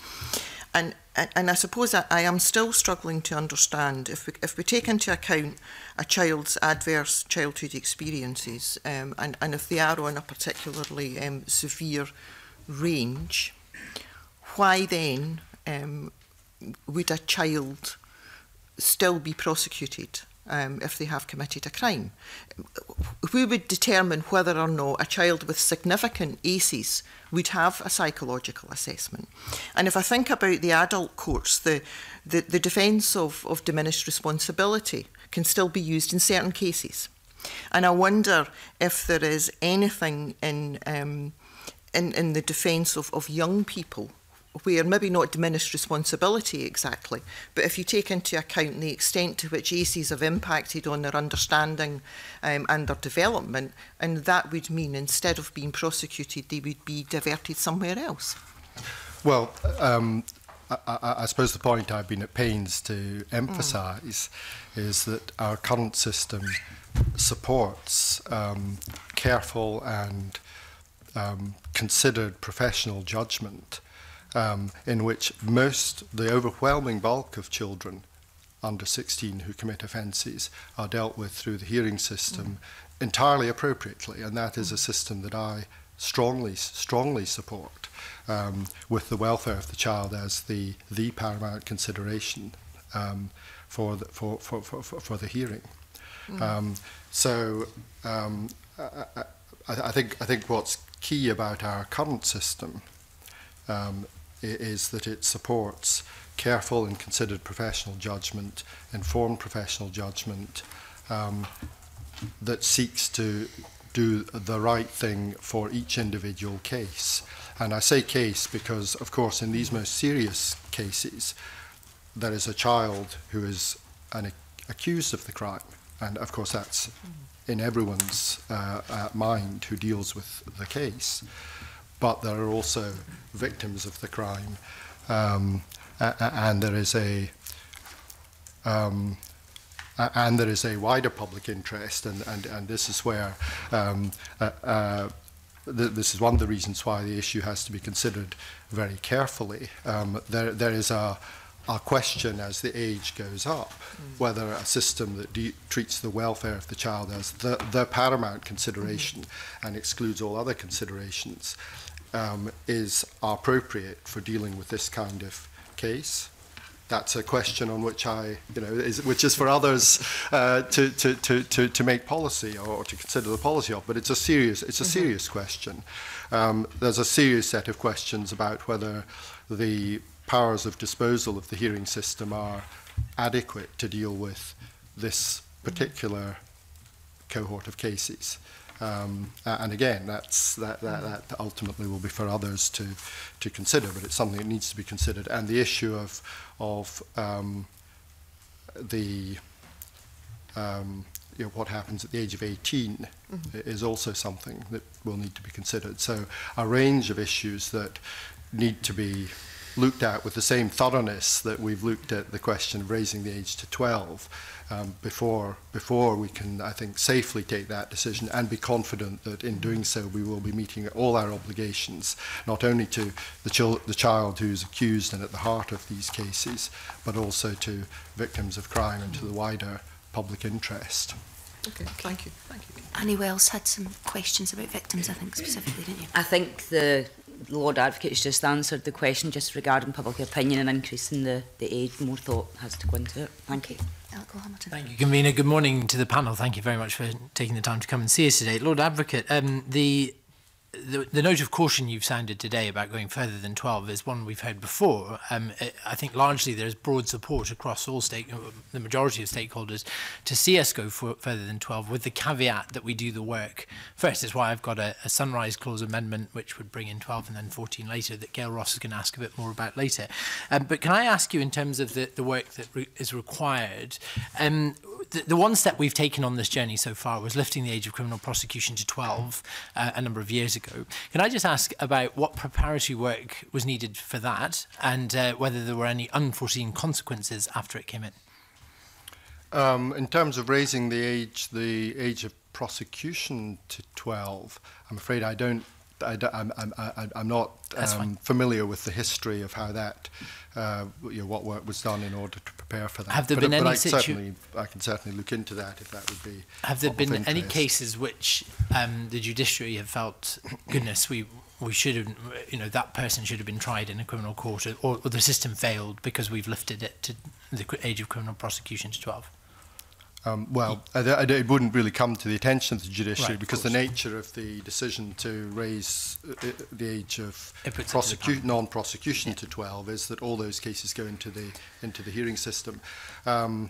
And, and I suppose I, I am still struggling to understand, if we, if we take into account a child's adverse childhood experiences, um, and, and if they are on a particularly um, severe range, why then um, would a child still be prosecuted um, if they have committed a crime? Who would determine whether or not a child with significant A C Es would have a psychological assessment? And if I think about the adult courts, the, the, the defence of, of diminished responsibility can still be used in certain cases. And I wonder if there is anything in, um, in, in the defence of, of young people where maybe not diminished responsibility exactly, but if you take into account the extent to which A C Es have impacted on their understanding um, and their development, and that would mean instead of being prosecuted, they would be diverted somewhere else. Well, um, I, I, I suppose the point I've been at pains to emphasise mm. is that our current system supports um, careful and um, considered professional judgment Um, in which most, the overwhelming bulk of children under sixteen who commit offences are dealt with through the hearing system mm. entirely appropriately, and that is a system that I strongly, strongly support, um, with the welfare of the child as the, the paramount consideration um, for, the, for, for, for, for the hearing. Mm. Um, so um, I, I, I, think, I think what's key about our current system um, is that it supports careful and considered professional judgment, informed professional judgment um, that seeks to do the right thing for each individual case. And I say case because, of course, in these most serious cases, there is a child who is an ac- accused of the crime. And, of course, that's in everyone's uh, uh, mind who deals with the case. But there are also victims of the crime, um, and there is a um, and there is a wider public interest, and and, and this is where um, uh, uh, th this is one of the reasons why the issue has to be considered very carefully. Um, there there is a a question as the age goes up mm. whether a system that de treats the welfare of the child as the, the paramount consideration mm. and excludes all other considerations um, is appropriate for dealing with this kind of case. that's a question on which I, you know, is, which is for others uh, to, to, to, to, to make policy or, or to consider the policy of. But it's a serious, it's a mm-hmm. serious question. Um, there's a serious set of questions about whether the powers of disposal of the hearing system are adequate to deal with this particular cohort of cases. Um, and again, that's, that, that, that ultimately will be for others to, to consider, but it's something that needs to be considered. And the issue of, of um, the, um, you know, what happens at the age of eighteen mm-hmm. is also something that will need to be considered. So a range of issues that need to be looked at with the same thoroughness that we've looked at the question of raising the age to twelve um, before, before we can, I think, safely take that decision and be confident that in doing so we will be meeting all our obligations, not only to the, chil the child who's accused and at the heart of these cases, but also to victims of crime and to the wider public interest. Okay, thank you. Thank you. Annie Wells had some questions about victims, I think, specifically, didn't you? I think the Lord Advocate has just answered the question just regarding public opinion and increasing the, the age. More thought has to go into it. Thank you. Alcohol Hamilton. Thank you, Convener. Good morning to the panel. Thank you very much for taking the time to come and see us today. Lord Advocate, um, the, the, the note of caution you've sounded today about going further than twelve is one we've heard before. Um, I think largely there's broad support across all stake, the majority of stakeholders to see us go for, further than twelve, with the caveat that we do the work first. That's why I've got a, a Sunrise Clause amendment which would bring in twelve and then fourteen later, that Gail Ross is going to ask a bit more about later. Um, but can I ask you, in terms of the, the work that re is required, um, the, the one step we've taken on this journey so far was lifting the age of criminal prosecution to twelve uh, a number of years ago. Can I just ask about what preparatory work was needed for that, and uh, whether there were any unforeseen consequences after it came in? Um, in terms of raising the age, the age of prosecution to twelve, I'm afraid I don't. I, I'm, I'm, I'm not um, familiar with the history of how that, uh, you know, what work was done in order to prepare for that. Have there but, been but any I, certainly, I can certainly look into that if that would be. Have there been any cases which um, the judiciary have felt, goodness, we we should have, you know, that person should have been tried in a criminal court, or, or the system failed because we've lifted it to the age of criminal prosecution to twelve? Um, well, it wouldn't really come to the attention of the judiciary, right, because course. the nature of the decision to raise the age of prosecu non-prosecution yeah. to twelve is that all those cases go into the into the hearing system. Um,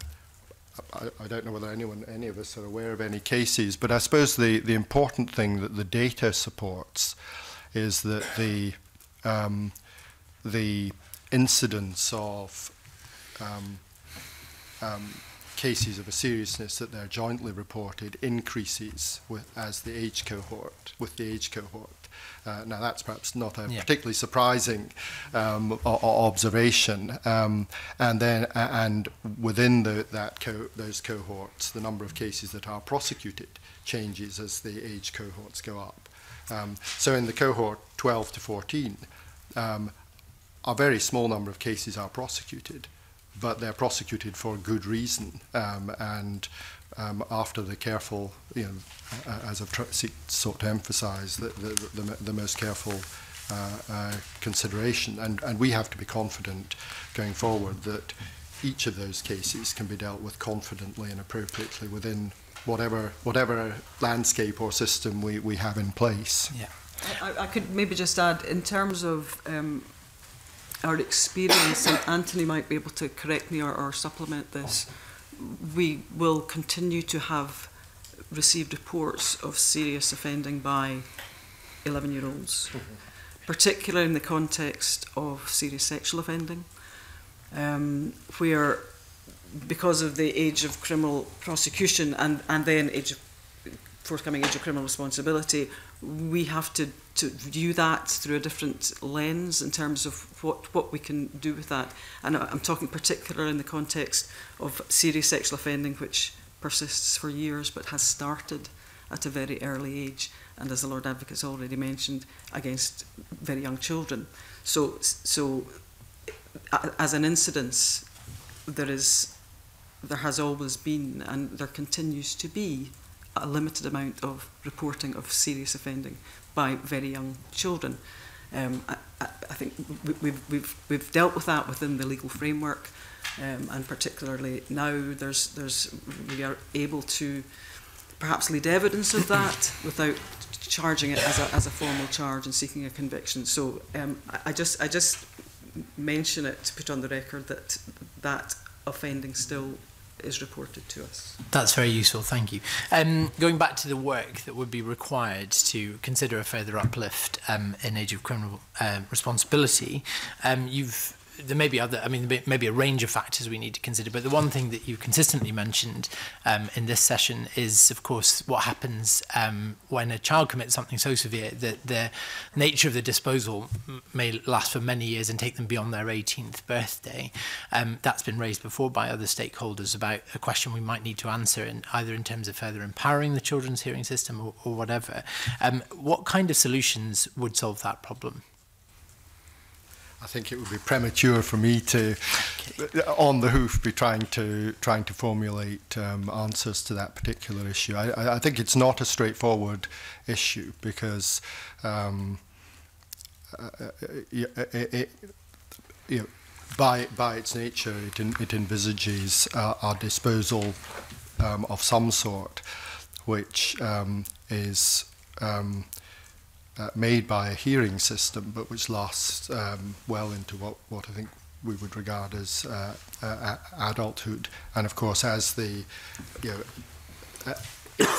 I, I don't know whether anyone, any of us, are aware of any cases, but I suppose the the important thing that the data supports is that the um, the incidence of um, um, cases of a seriousness that they're jointly reported increases with as the age cohort with the age cohort. Uh, now that's perhaps not a yeah. particularly surprising um, observation. Um, and then uh, and within the, that co those cohorts, the number of cases that are prosecuted changes as the age cohorts go up. Um, so in the cohort twelve to fourteen, um, a very small number of cases are prosecuted, but they're prosecuted for good reason, um, and um, after the careful, you know, uh, as I've sought to emphasise, the, the, the, the most careful uh, uh, consideration. And, and we have to be confident going forward that each of those cases can be dealt with confidently and appropriately within whatever, whatever landscape or system we, we have in place. Yeah. I, I could maybe just add, in terms of um, our experience, and Anthony might be able to correct me or, or supplement this, we will continue to have received reports of serious offending by eleven-year-olds, mm-hmm. particularly in the context of serious sexual offending, um, where, because of the age of criminal prosecution and, and then age of, forthcoming age of criminal responsibility, we have to, to view that through a different lens in terms of what, what we can do with that. And I'm talking particularly in the context of serious sexual offending, which persists for years but has started at a very early age, and as the Lord Advocate's already mentioned, against very young children. So, so as an incidence, there is, there has always been, and there continues to be, a limited amount of reporting of serious offending by very young children. um, I, I think we've, we've, we've dealt with that within the legal framework, um, and particularly now there's, there's, we are able to perhaps lead evidence of that without charging it as a, as a formal charge and seeking a conviction. So um, I, I, just, I just mention it to put on the record that that offending still is reported to us. That's very useful, thank you. Um, going back to the work that would be required to consider a further uplift um, in age of criminal uh, responsibility, um, you've there may be other, I mean, maybe a range of factors we need to consider, but the one thing that you consistently mentioned um, in this session is, of course, what happens um, when a child commits something so severe that the nature of the disposal may last for many years and take them beyond their eighteenth birthday. Um, that's been raised before by other stakeholders about a question we might need to answer, in, either in terms of further empowering the children's hearing system or, or whatever. Um, what kind of solutions would solve that problem? I think it would be premature for me to, okay. on the hoof, be trying to trying to formulate um, answers to that particular issue. I, I think it's not a straightforward issue because um, uh, it, it, it, you know, by by its nature, it en it envisages uh, our disposal um, of some sort, which um, is. Um, Uh, made by a hearing system, but which lasts um, well into what, what I think we would regard as uh, uh, adulthood. And of course, as the, you know, uh,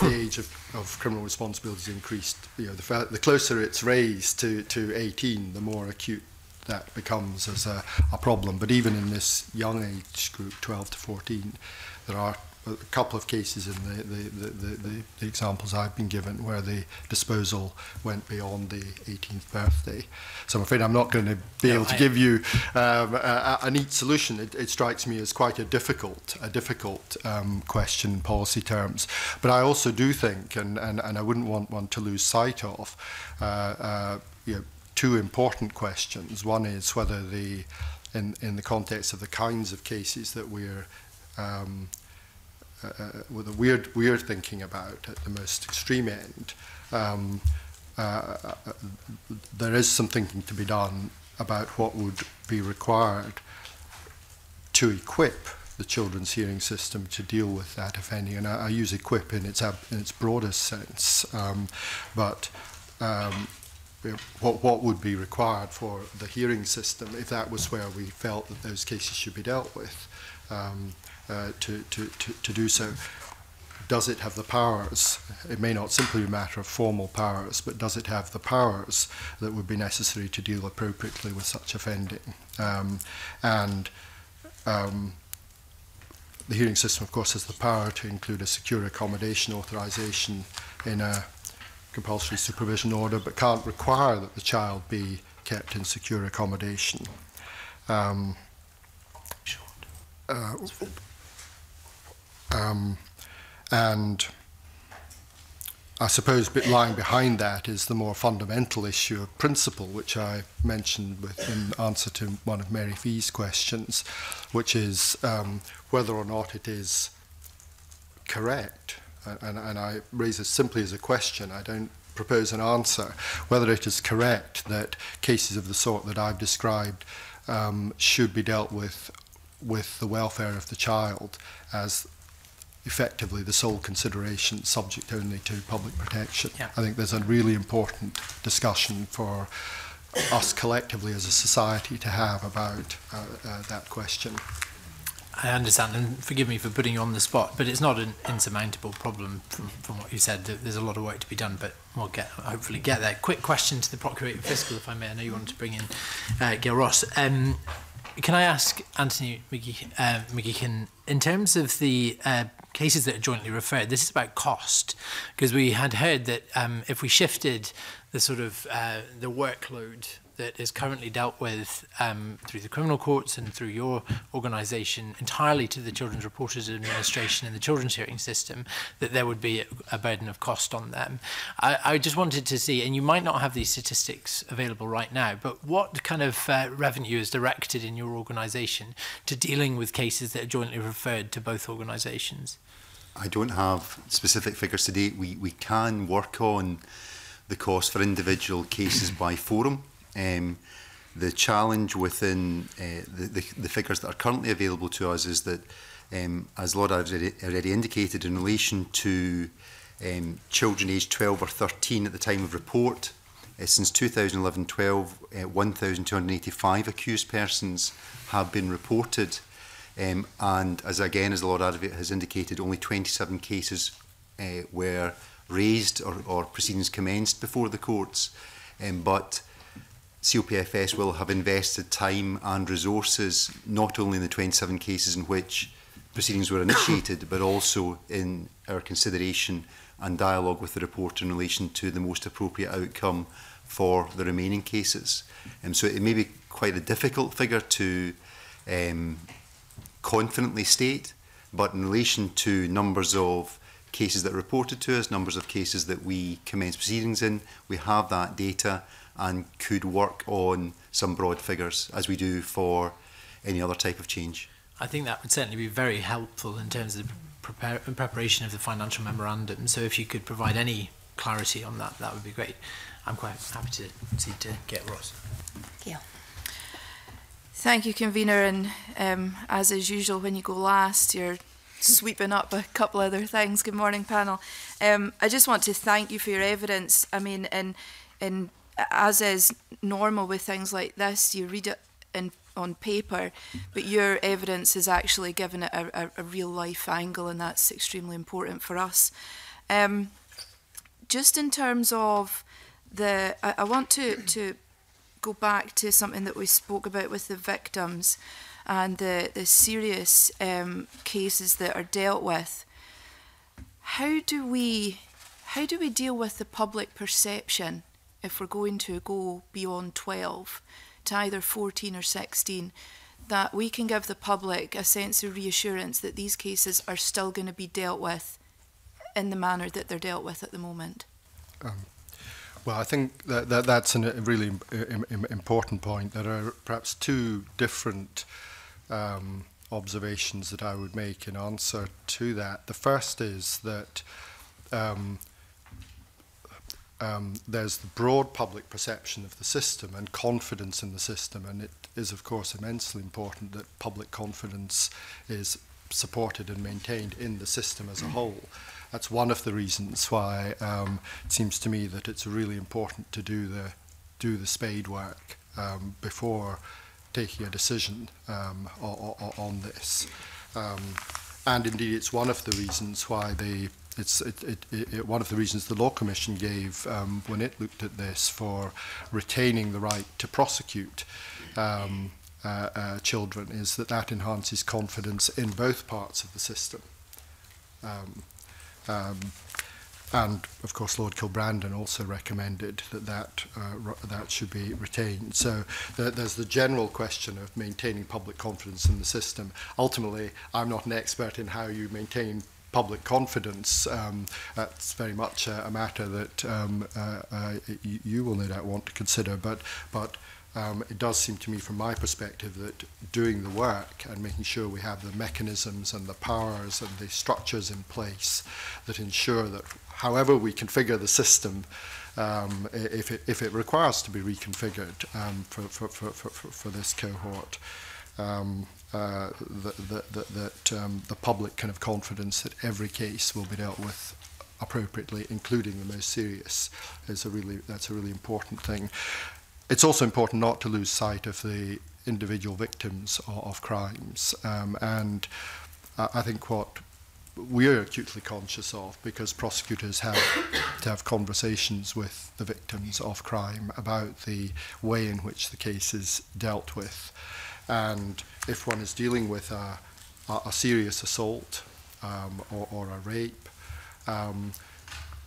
the age of, of criminal responsibility is increased, you know, the, the closer it's raised to, to eighteen, the more acute that becomes as a, a problem. But even in this young age group, twelve to fourteen, there are a couple of cases in the the, the, the the examples I've been given where the disposal went beyond the eighteenth birthday. So I'm afraid I'm not going to be no, able to I give you um, a, a neat solution. It, it strikes me as quite a difficult, a difficult um, question in policy terms. But I also do think, and, and, and I wouldn't want one to lose sight of, uh, uh, you know, two important questions. One is whether the, in, in the context of the kinds of cases that we're um, Uh, well, the weird, we're thinking about at the most extreme end, um, uh, uh, there is some thinking to be done about what would be required to equip the children's hearing system to deal with that offending. And I, I use equip in its, ab in its broadest sense, um, but um, what, what would be required for the hearing system if that was where we felt that those cases should be dealt with. Um, Uh, to, to, to, to do so. Does it have the powers? It may not simply be a matter of formal powers, but does it have the powers that would be necessary to deal appropriately with such offending? Um, and um, the hearing system, of course, has the power to include a secure accommodation authorisation in a compulsory supervision order, but can't require that the child be kept in secure accommodation. Um, uh, Um, and I suppose lying behind that is the more fundamental issue of principle, which I mentioned with, in answer to one of Mary Fee's questions, which is um, whether or not it is correct, and, and I raise this simply as a question, I don't propose an answer, whether it is correct that cases of the sort that I've described um, should be dealt with with the welfare of the child as effectively the sole consideration, subject only to public protection. Yeah. I think there's a really important discussion for us collectively as a society to have about uh, uh, that question. I understand, and forgive me for putting you on the spot, but it's not an insurmountable problem from, from what you said. There's a lot of work to be done, but we'll get, hopefully get there. Quick question to the Procurator Fiscal, if I may. I know you wanted to bring in uh, Gail Ross. Um, can I ask Anthony McGeehan, uh, McGeehan in terms of the uh, cases that are jointly referred, this is about cost, because we had heard that um, if we shifted the sort of uh, the workload that is currently dealt with um, through the criminal courts and through your organisation entirely to the Children's Reporters Administration and the children's hearing system, that there would be a burden of cost on them. I, I just wanted to see, and you might not have these statistics available right now, but what kind of uh, revenue is directed in your organisation to dealing with cases that are jointly referred to both organisations? I don't have specific figures today. We, we can work on the cost for individual cases by forum. Um, the challenge within uh, the, the, the figures that are currently available to us is that, um, as Lord already, already indicated, in relation to um, children aged twelve or thirteen at the time of report, uh, since two thousand eleven twelve, uh, one thousand two hundred eighty-five accused persons have been reported. Um, and as again, as the Lord Advocate has indicated, only twenty-seven cases uh, were raised or, or proceedings commenced before the courts. Um, but C O P F S will have invested time and resources not only in the twenty-seven cases in which proceedings were initiated, but also in our consideration and dialogue with the report in relation to the most appropriate outcome for the remaining cases. Um, so it may be quite a difficult figure to um, confidently state, but in relation to numbers of cases that are reported to us, numbers of cases that we commence proceedings in, we have that data and could work on some broad figures as we do for any other type of change. I think that would certainly be very helpful in terms of prepare, in preparation of the financial memorandum. So if you could provide any clarity on that, that would be great. I'm quite happy to see to get Ross. Gail. Thank you, Convener, and um, as is usual when you go last, you're sweeping up a couple other things. Good morning, panel. Um, I just want to thank you for your evidence. I mean, and, and as is normal with things like this, you read it in, on paper, but your evidence has actually given it a, a, a real-life angle, and that's extremely important for us. Um, just in terms of the... I, I want to... to go back to something that we spoke about with the victims and the, the serious um, cases that are dealt with. How do we how do we deal with the public perception if we're going to go beyond twelve to either fourteen or sixteen, that we can give the public a sense of reassurance that these cases are still going to be dealt with in the manner that they're dealt with at the moment? Um. Well, I think that, that that's an, a really im im important point. There are perhaps two different um, observations that I would make in answer to that. The first is that um, um, there's the broad public perception of the system and confidence in the system, and it is, of course, immensely important that public confidence is supported and maintained in the system as a whole. That's one of the reasons why um, it seems to me that it's really important to do the do the spade work um, before taking a decision um, o o on this. Um, and indeed, it's one of the reasons why the it's it, it, it, one of the reasons the Law Commission gave um, when it looked at this for retaining the right to prosecute um, uh, uh, children is that that enhances confidence in both parts of the system. Um, Um, and of course, Lord Kilbrandon also recommended that that, uh, that should be retained. So th there's the general question of maintaining public confidence in the system. Ultimately, I'm not an expert in how you maintain public confidence. Um, that's very much a, a matter that um, uh, uh, you, you will no doubt want to consider. But, but um, it does seem to me, from my perspective, that doing the work and making sure we have the mechanisms and the powers and the structures in place that ensure that however we configure the system, um, if, it, if it requires to be reconfigured um, for, for, for, for, for this cohort, um, uh, that, that, that um, the public kind of confidence that every case will be dealt with appropriately, including the most serious, is a really, that's a really important thing. It's also important not to lose sight of the individual victims of, of crimes. Um, and uh, I think what we are acutely conscious of, because prosecutors have to have conversations with the victims of crime about the way in which the case is dealt with. And if one is dealing with a, a, a serious assault um, or, or a rape, um,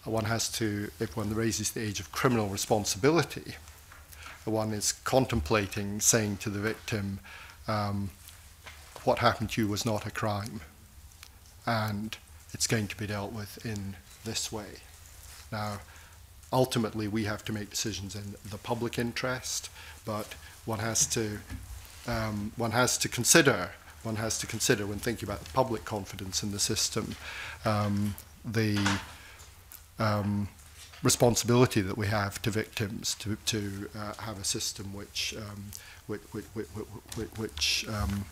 one has to, if one raises the age of criminal responsibility, one is contemplating saying to the victim, um, what happened to you was not a crime, and it's going to be dealt with in this way. Now, ultimately, we have to make decisions in the public interest, but one has to, um, one has to consider, one has to consider when thinking about the public confidence in the system, um, the um, responsibility that we have to victims to, to uh, have a system which, um, which, which, which um,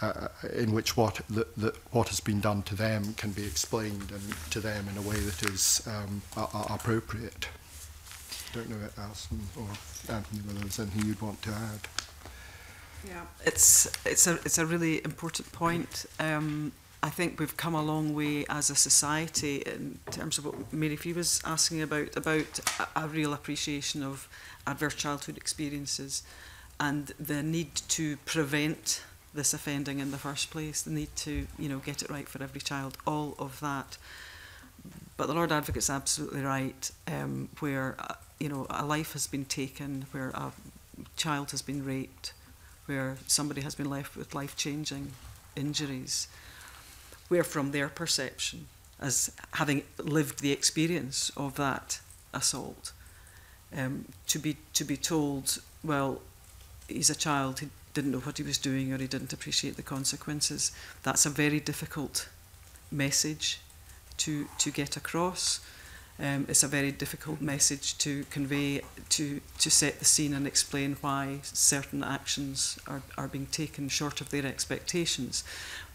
uh, in which what the, the, what has been done to them can be explained and to them in a way that is um, are, are appropriate. I don't know, Alison or Anthony, whether there's anything you'd want to add. Yeah, it's it's a it's a really important point. Um, I think we've come a long way as a society in terms of what Mary Fee was asking about, about a, a real appreciation of adverse childhood experiences and the need to prevent this offending in the first place, the need to, you know, get it right for every child, all of that. But the Lord Advocate's absolutely right, um, where, uh, you know, a life has been taken, where a child has been raped, where somebody has been left with life-changing injuries, where from their perception, as having lived the experience of that assault, um, to be to be told, well, he's a child, he didn't know what he was doing, or he didn't appreciate the consequences. That's a very difficult message to to get across. Um, it's a very difficult message to convey, to, to set the scene and explain why certain actions are, are being taken short of their expectations.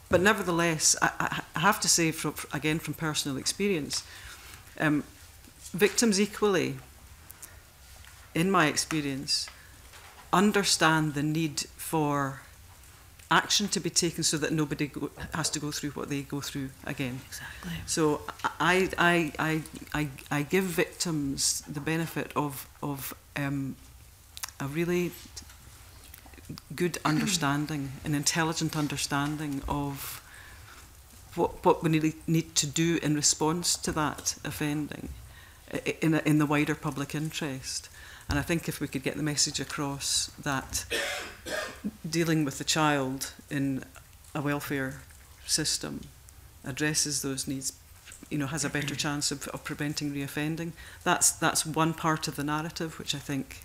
But nevertheless, I, I have to say, from, again, from personal experience, um, victims equally, in my experience, understand the need for action to be taken so that nobody go, has to go through what they go through again. Exactly. So I, I, I, I, I give victims the benefit of, of um, a really good understanding, an intelligent understanding of what, what we really need to do in response to that offending in, a, in the wider public interest. And I think if we could get the message across that dealing with the child in a welfare system addresses those needs, you know, has a better chance of, of preventing reoffending. That's that's one part of the narrative which I think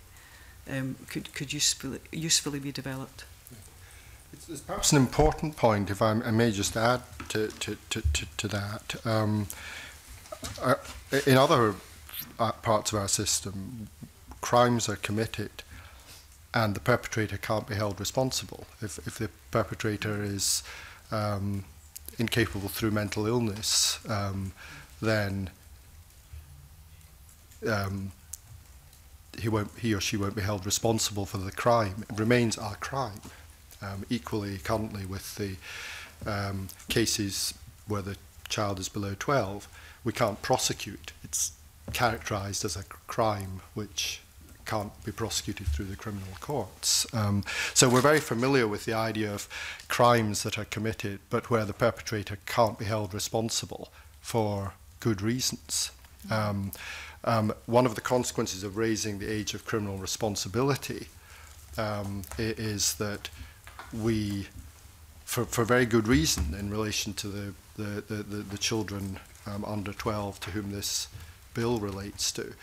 um, could could usefully usefully be developed. It's, it's perhaps an important point, if I, I may just add to to to to, to that. Um, uh, in other parts of our system, crimes are committed and the perpetrator can't be held responsible. If, if the perpetrator is um, incapable through mental illness, um, then um, he, won't, he or she won't be held responsible for the crime. It remains our crime. Um, equally, currently, with the um, cases where the child is below twelve, we can't prosecute. It's characterised as a crime which can't be prosecuted through the criminal courts. Um, so we're very familiar with the idea of crimes that are committed but where the perpetrator can't be held responsible for good reasons. Um, um, one of the consequences of raising the age of criminal responsibility um, is that we, for, for very good reason in relation to the, the, the, the, the children um, under twelve to whom this bill relates to,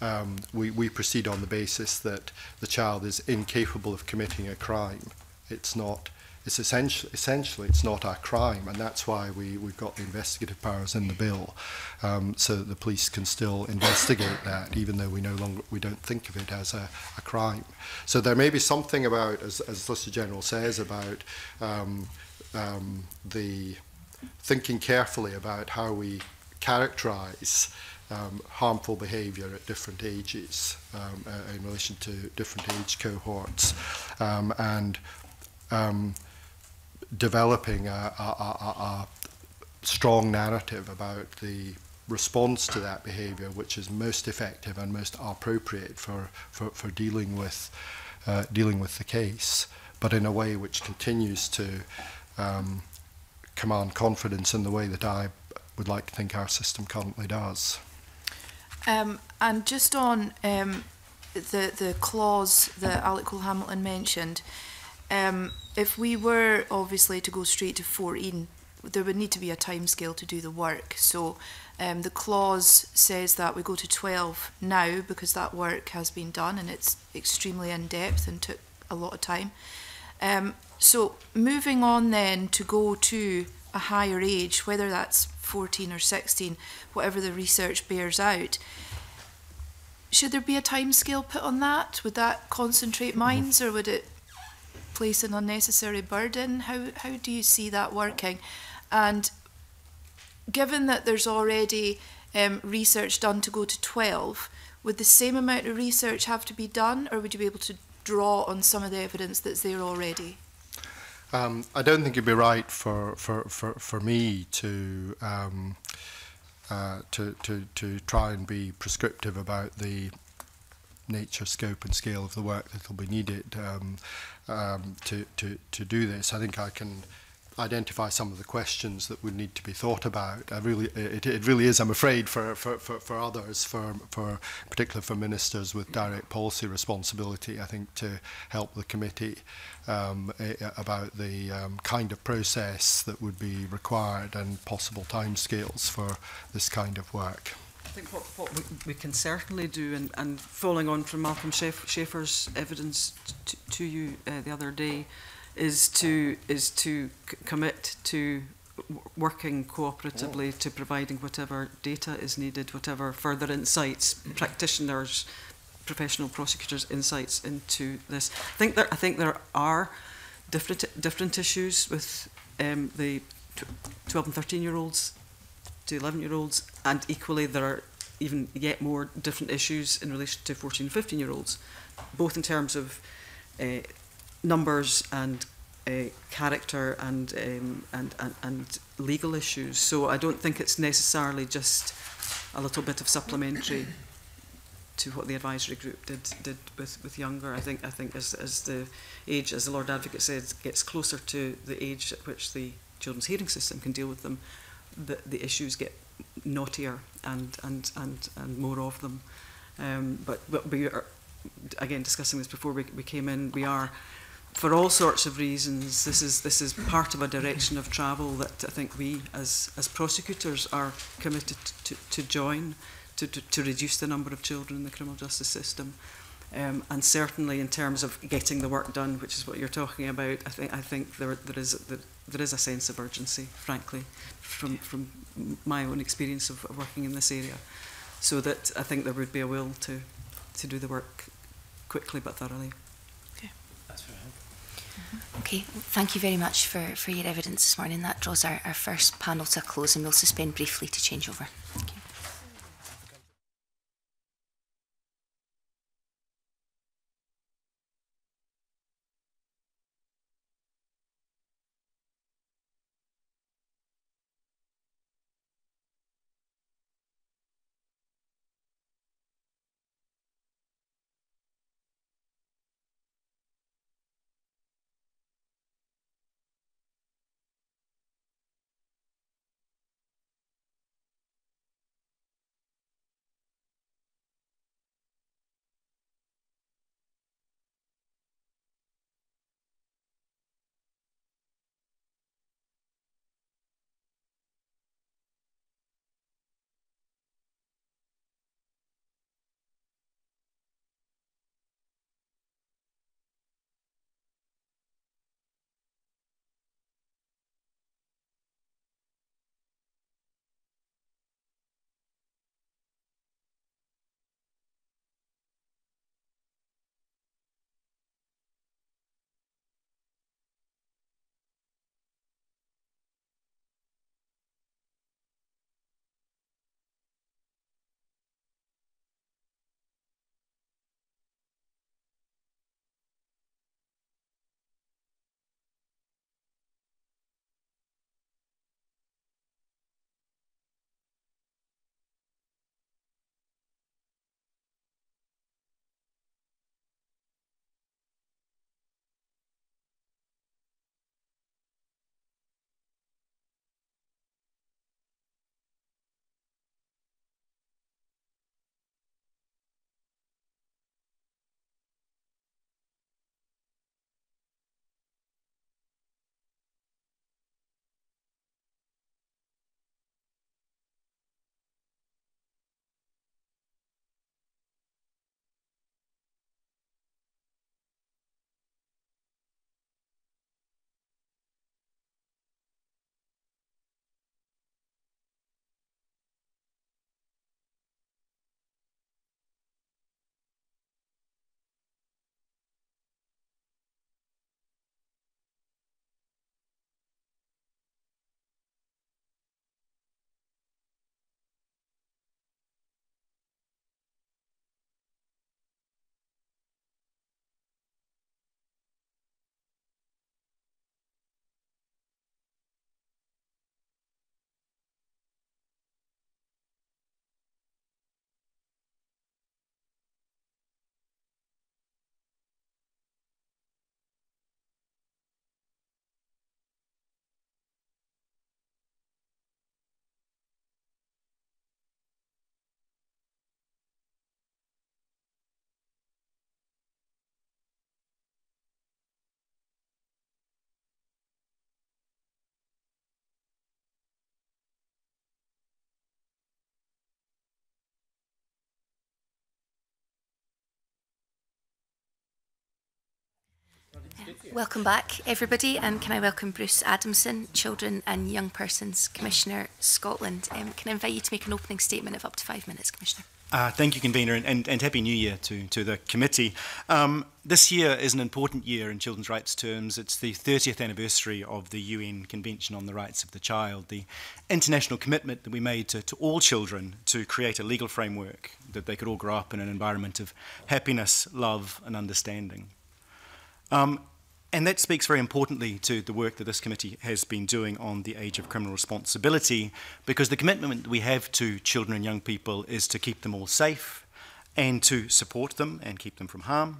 Um, we, we proceed on the basis that the child is incapable of committing a crime. It's not, it's essentially, essentially it's not our crime, and that's why we, we've got the investigative powers in the bill, um, so that the police can still investigate that, even though we no longer, we don't think of it as a, a crime. So there may be something about, as, as the Solicitor General says, about um, um, the thinking carefully about how we characterise Um, harmful behaviour at different ages, um, uh, in relation to different age cohorts, um, and um, developing a, a, a, a strong narrative about the response to that behaviour, which is most effective and most appropriate for for, for dealing with uh, dealing with the case, but in a way which continues to um, command confidence in the way that I would like to think our system currently does. Um, and just on um, the, the clause that Alec Cole-Hamilton mentioned, um, if we were obviously to go straight to fourteen, there would need to be a timescale to do the work. So um, the clause says that we go to twelve now because that work has been done and it's extremely in-depth and took a lot of time. Um, so moving on then to go to a higher age, whether that's fourteen or sixteen, whatever the research bears out, Should there be a timescale put on that? Would that concentrate minds, or would it place an unnecessary burden? How, how do you see that working? And given that there's already um, research done to go to twelve, would the same amount of research have to be done, or would you be able to draw on some of the evidence that's there already? Um, I don't think it'd be right for for, for, for me to, um, uh, to to to try and be prescriptive about the nature, scope, and scale of the work that will be needed um, um, to to to do this. I think I can identify some of the questions that would need to be thought about. I really, it, it really is, I'm afraid, for, for, for, for others, for, for particularly for ministers with direct policy responsibility, I think, to help the committee um, about the um, kind of process that would be required and possible timescales for this kind of work. I think what, what we, we can certainly do, and, and following on from Malcolm Schaefer's evidence to, to you uh, the other day, is to is to commit to working cooperatively to providing whatever data is needed, whatever further insights, practitioners, professional prosecutors' insights into this. I think there I think there are different different issues with um, the twelve and thirteen year olds to eleven year olds, and equally there are even yet more different issues in relation to fourteen and fifteen year olds, both in terms of Uh, numbers and uh, character and, um, and and and legal issues. So I don't think it's necessarily just a little bit of supplementary to what the advisory group did did with, with younger. I think I think as as the age, as the Lord Advocate said, gets closer to the age at which the children's hearing system can deal with them, the the issues get knottier and and and and more of them. Um, but but we are again discussing this before we we came in. We are. For all sorts of reasons, this is this is part of a direction of travel that I think we, as as prosecutors, are committed to to join, to to, to reduce the number of children in the criminal justice system, um, and certainly in terms of getting the work done, which is what you're talking about. I think I think there there is there, there is a sense of urgency, frankly, from from my own experience of working in this area, so that I think there would be a will to to do the work quickly but thoroughly. Okay, that's very helpful. Okay, thank you very much for, for your evidence this morning. That draws our, our first panel to a close, and we'll suspend briefly to change over. Thank you. Welcome back, everybody, and can I welcome Bruce Adamson, Children and Young Persons Commissioner, Scotland. Um, can I invite you to make an opening statement of up to five minutes, Commissioner? Uh, thank you, Convener, and, and, and Happy New Year to, to the committee. Um, this year is an important year in children's rights terms. It's the thirtieth anniversary of the U N Convention on the Rights of the Child, the international commitment that we made to, to all children to create a legal framework that they could all grow up in an environment of happiness, love and understanding. Um, and that speaks very importantly to the work that this committee has been doing on the age of criminal responsibility, because the commitment that we have to children and young people is to keep them all safe and to support them and keep them from harm,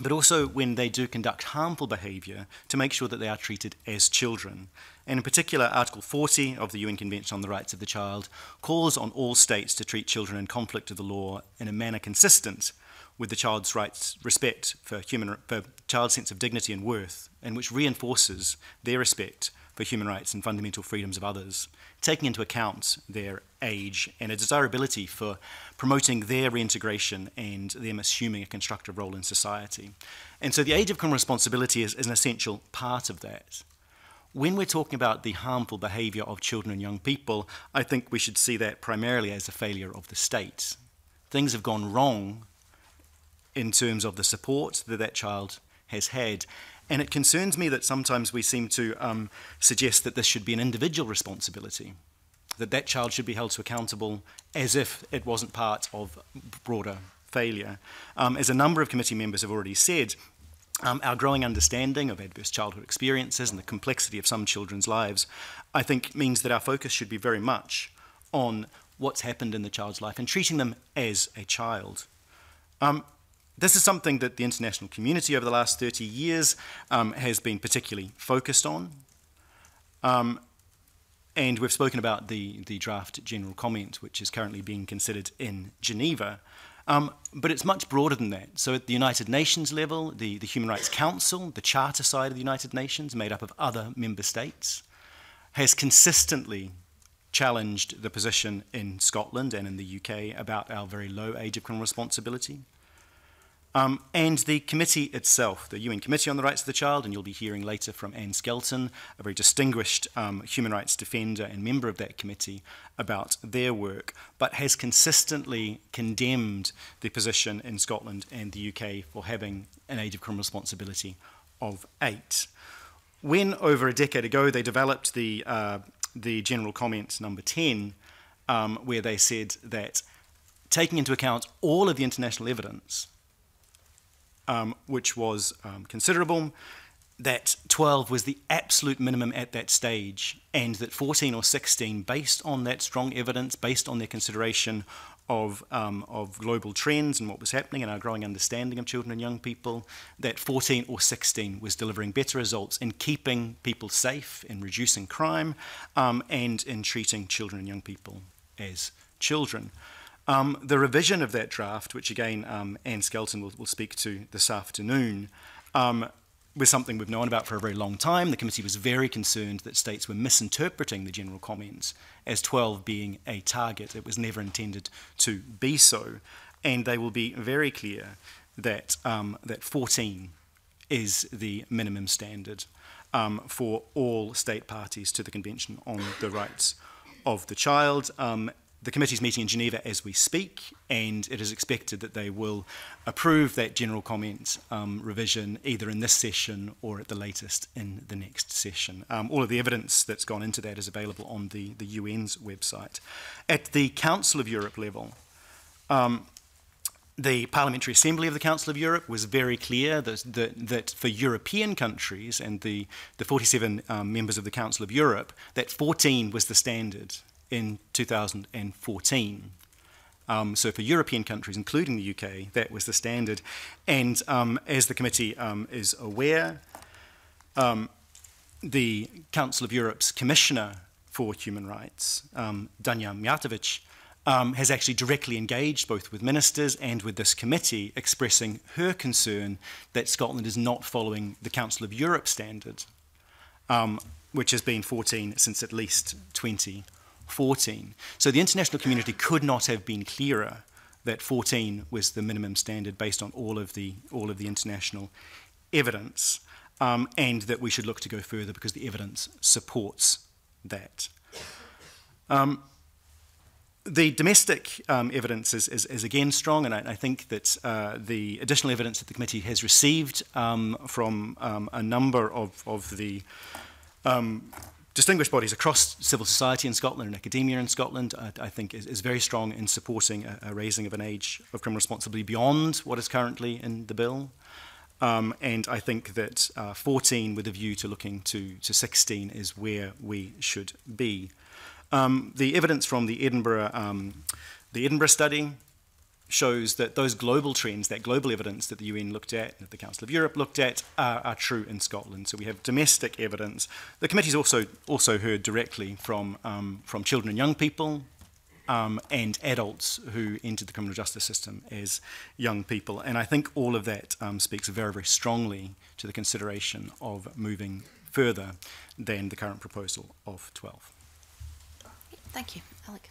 but also when they do conduct harmful behaviour to make sure that they are treated as children. And in particular, Article forty of the U N Convention on the Rights of the Child calls on all states to treat children in conflict with the law in a manner consistent with the child's rights, respect for human, for child's sense of dignity and worth, and which reinforces their respect for human rights and fundamental freedoms of others, taking into account their age and a desirability for promoting their reintegration and them assuming a constructive role in society. And so the age of criminal responsibility is, is an essential part of that. When we're talking about the harmful behaviour of children and young people, I think we should see that primarily as a failure of the state. Things have gone wrong in terms of the support that that child has had. And it concerns me that sometimes we seem to um, suggest that this should be an individual responsibility, that that child should be held to accountable as if it wasn't part of broader failure. Um, as a number of committee members have already said, um, our growing understanding of adverse childhood experiences and the complexity of some children's lives, I think, means that our focus should be very much on what's happened in the child's life and treating them as a child. Um, This is something that the international community over the last thirty years um, has been particularly focused on. Um, and we've spoken about the, the draft general comment, which is currently being considered in Geneva. Um, but it's much broader than that. So at the United Nations level, the, the Human Rights Council, the Charter side of the United Nations, made up of other member states, has consistently challenged the position in Scotland and in the U K about our very low age of criminal responsibility. Um, and the committee itself, the U N Committee on the Rights of the Child, and you'll be hearing later from Anne Skelton, a very distinguished um, human rights defender and member of that committee, about their work, but has consistently condemned the position in Scotland and the U K for having an age of criminal responsibility of eight. When, over a decade ago, they developed the, uh, the General Comment number ten, um, where they said that taking into account all of the international evidence, Um, which was um, considerable, that twelve was the absolute minimum at that stage, and that fourteen or sixteen, based on that strong evidence, based on their consideration of, um, of global trends and what was happening and our growing understanding of children and young people, that fourteen or sixteen was delivering better results in keeping people safe, in reducing crime, um, and in treating children and young people as children. Um, the revision of that draft, which again um, Anne Skelton will, will speak to this afternoon, um, was something we've known about for a very long time. The committee was very concerned that states were misinterpreting the general comments as twelve being a target. It was never intended to be so. And they will be very clear that, um, that fourteen is the minimum standard um, for all state parties to the Convention on the Rights of the Child. Um, The committee's meeting in Geneva as we speak, and it is expected that they will approve that general comment um, revision either in this session or at the latest in the next session. Um, all of the evidence that's gone into that is available on the, the U N's website. At the Council of Europe level, um, the Parliamentary Assembly of the Council of Europe was very clear that, that, that for European countries and the, the forty-seven um, members of the Council of Europe, that fourteen was the standard in two thousand fourteen. Um, so for European countries, including the U K, that was the standard. And um, as the committee um, is aware, um, the Council of Europe's Commissioner for Human Rights, um, Dunja Mijatović, um, has actually directly engaged both with ministers and with this committee, expressing her concern that Scotland is not following the Council of Europe standard, um, which has been fourteen since at least twenty fourteen. So the international community could not have been clearer that fourteen was the minimum standard based on all of the all of the international evidence. um, and that we should look to go further because the evidence supports that. Um, The domestic um, evidence is, is, is again strong, and I, I think that uh, the additional evidence that the committee has received um, from um, a number of, of the um, distinguished bodies across civil society in Scotland and academia in Scotland, I, I think is, is very strong in supporting a, a raising of an age of criminal responsibility beyond what is currently in the bill. Um, and I think that uh, fourteen with a view to looking to, to sixteen is where we should be. Um, the evidence from the Edinburgh, um, the Edinburgh study shows that those global trends, that global evidence that the U N looked at, that the Council of Europe looked at, are, are true in Scotland. So we have domestic evidence. The committee's also also heard directly from, um, from children and young people um, and adults who entered the criminal justice system as young people. And I think all of that um, speaks very, very strongly to the consideration of moving further than the current proposal of twelve. Thank you. Alec.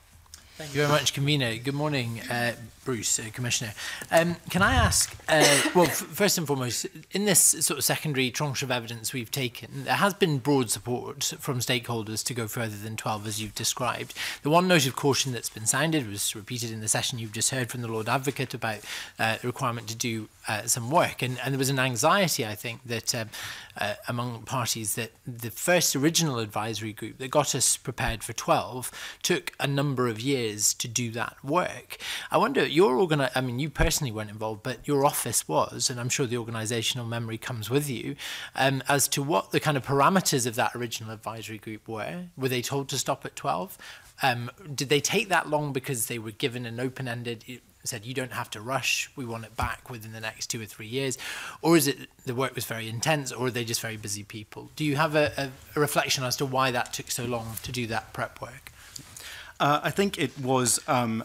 Thank you very much, Convener. Good morning, uh, Bruce, uh, Commissioner. Um, can I ask, uh, well, f first and foremost, in this sort of secondary tranche of evidence we've taken, there has been broad support from stakeholders to go further than twelve, as you've described. The one note of caution that's been sounded was repeated in the session you've just heard from the Lord Advocate about uh, the requirement to do uh, some work. And, and there was an anxiety, I think, that um, uh, among parties that the first original advisory group that got us prepared for twelve took a number of years to do that work. I wonder, your organ- I mean, you personally weren't involved, but your office was, and I'm sure the organisational memory comes with you, um, as to what the kind of parameters of that original advisory group were. Were they told to stop at twelve? Um, did they take that long because they were given an open-ended, said you don't have to rush, we want it back within the next two or three years? Or is it the work was very intense, or are they just very busy people? Do you have a, a, a reflection as to why that took so long to do that prep work? Uh, I think it was um,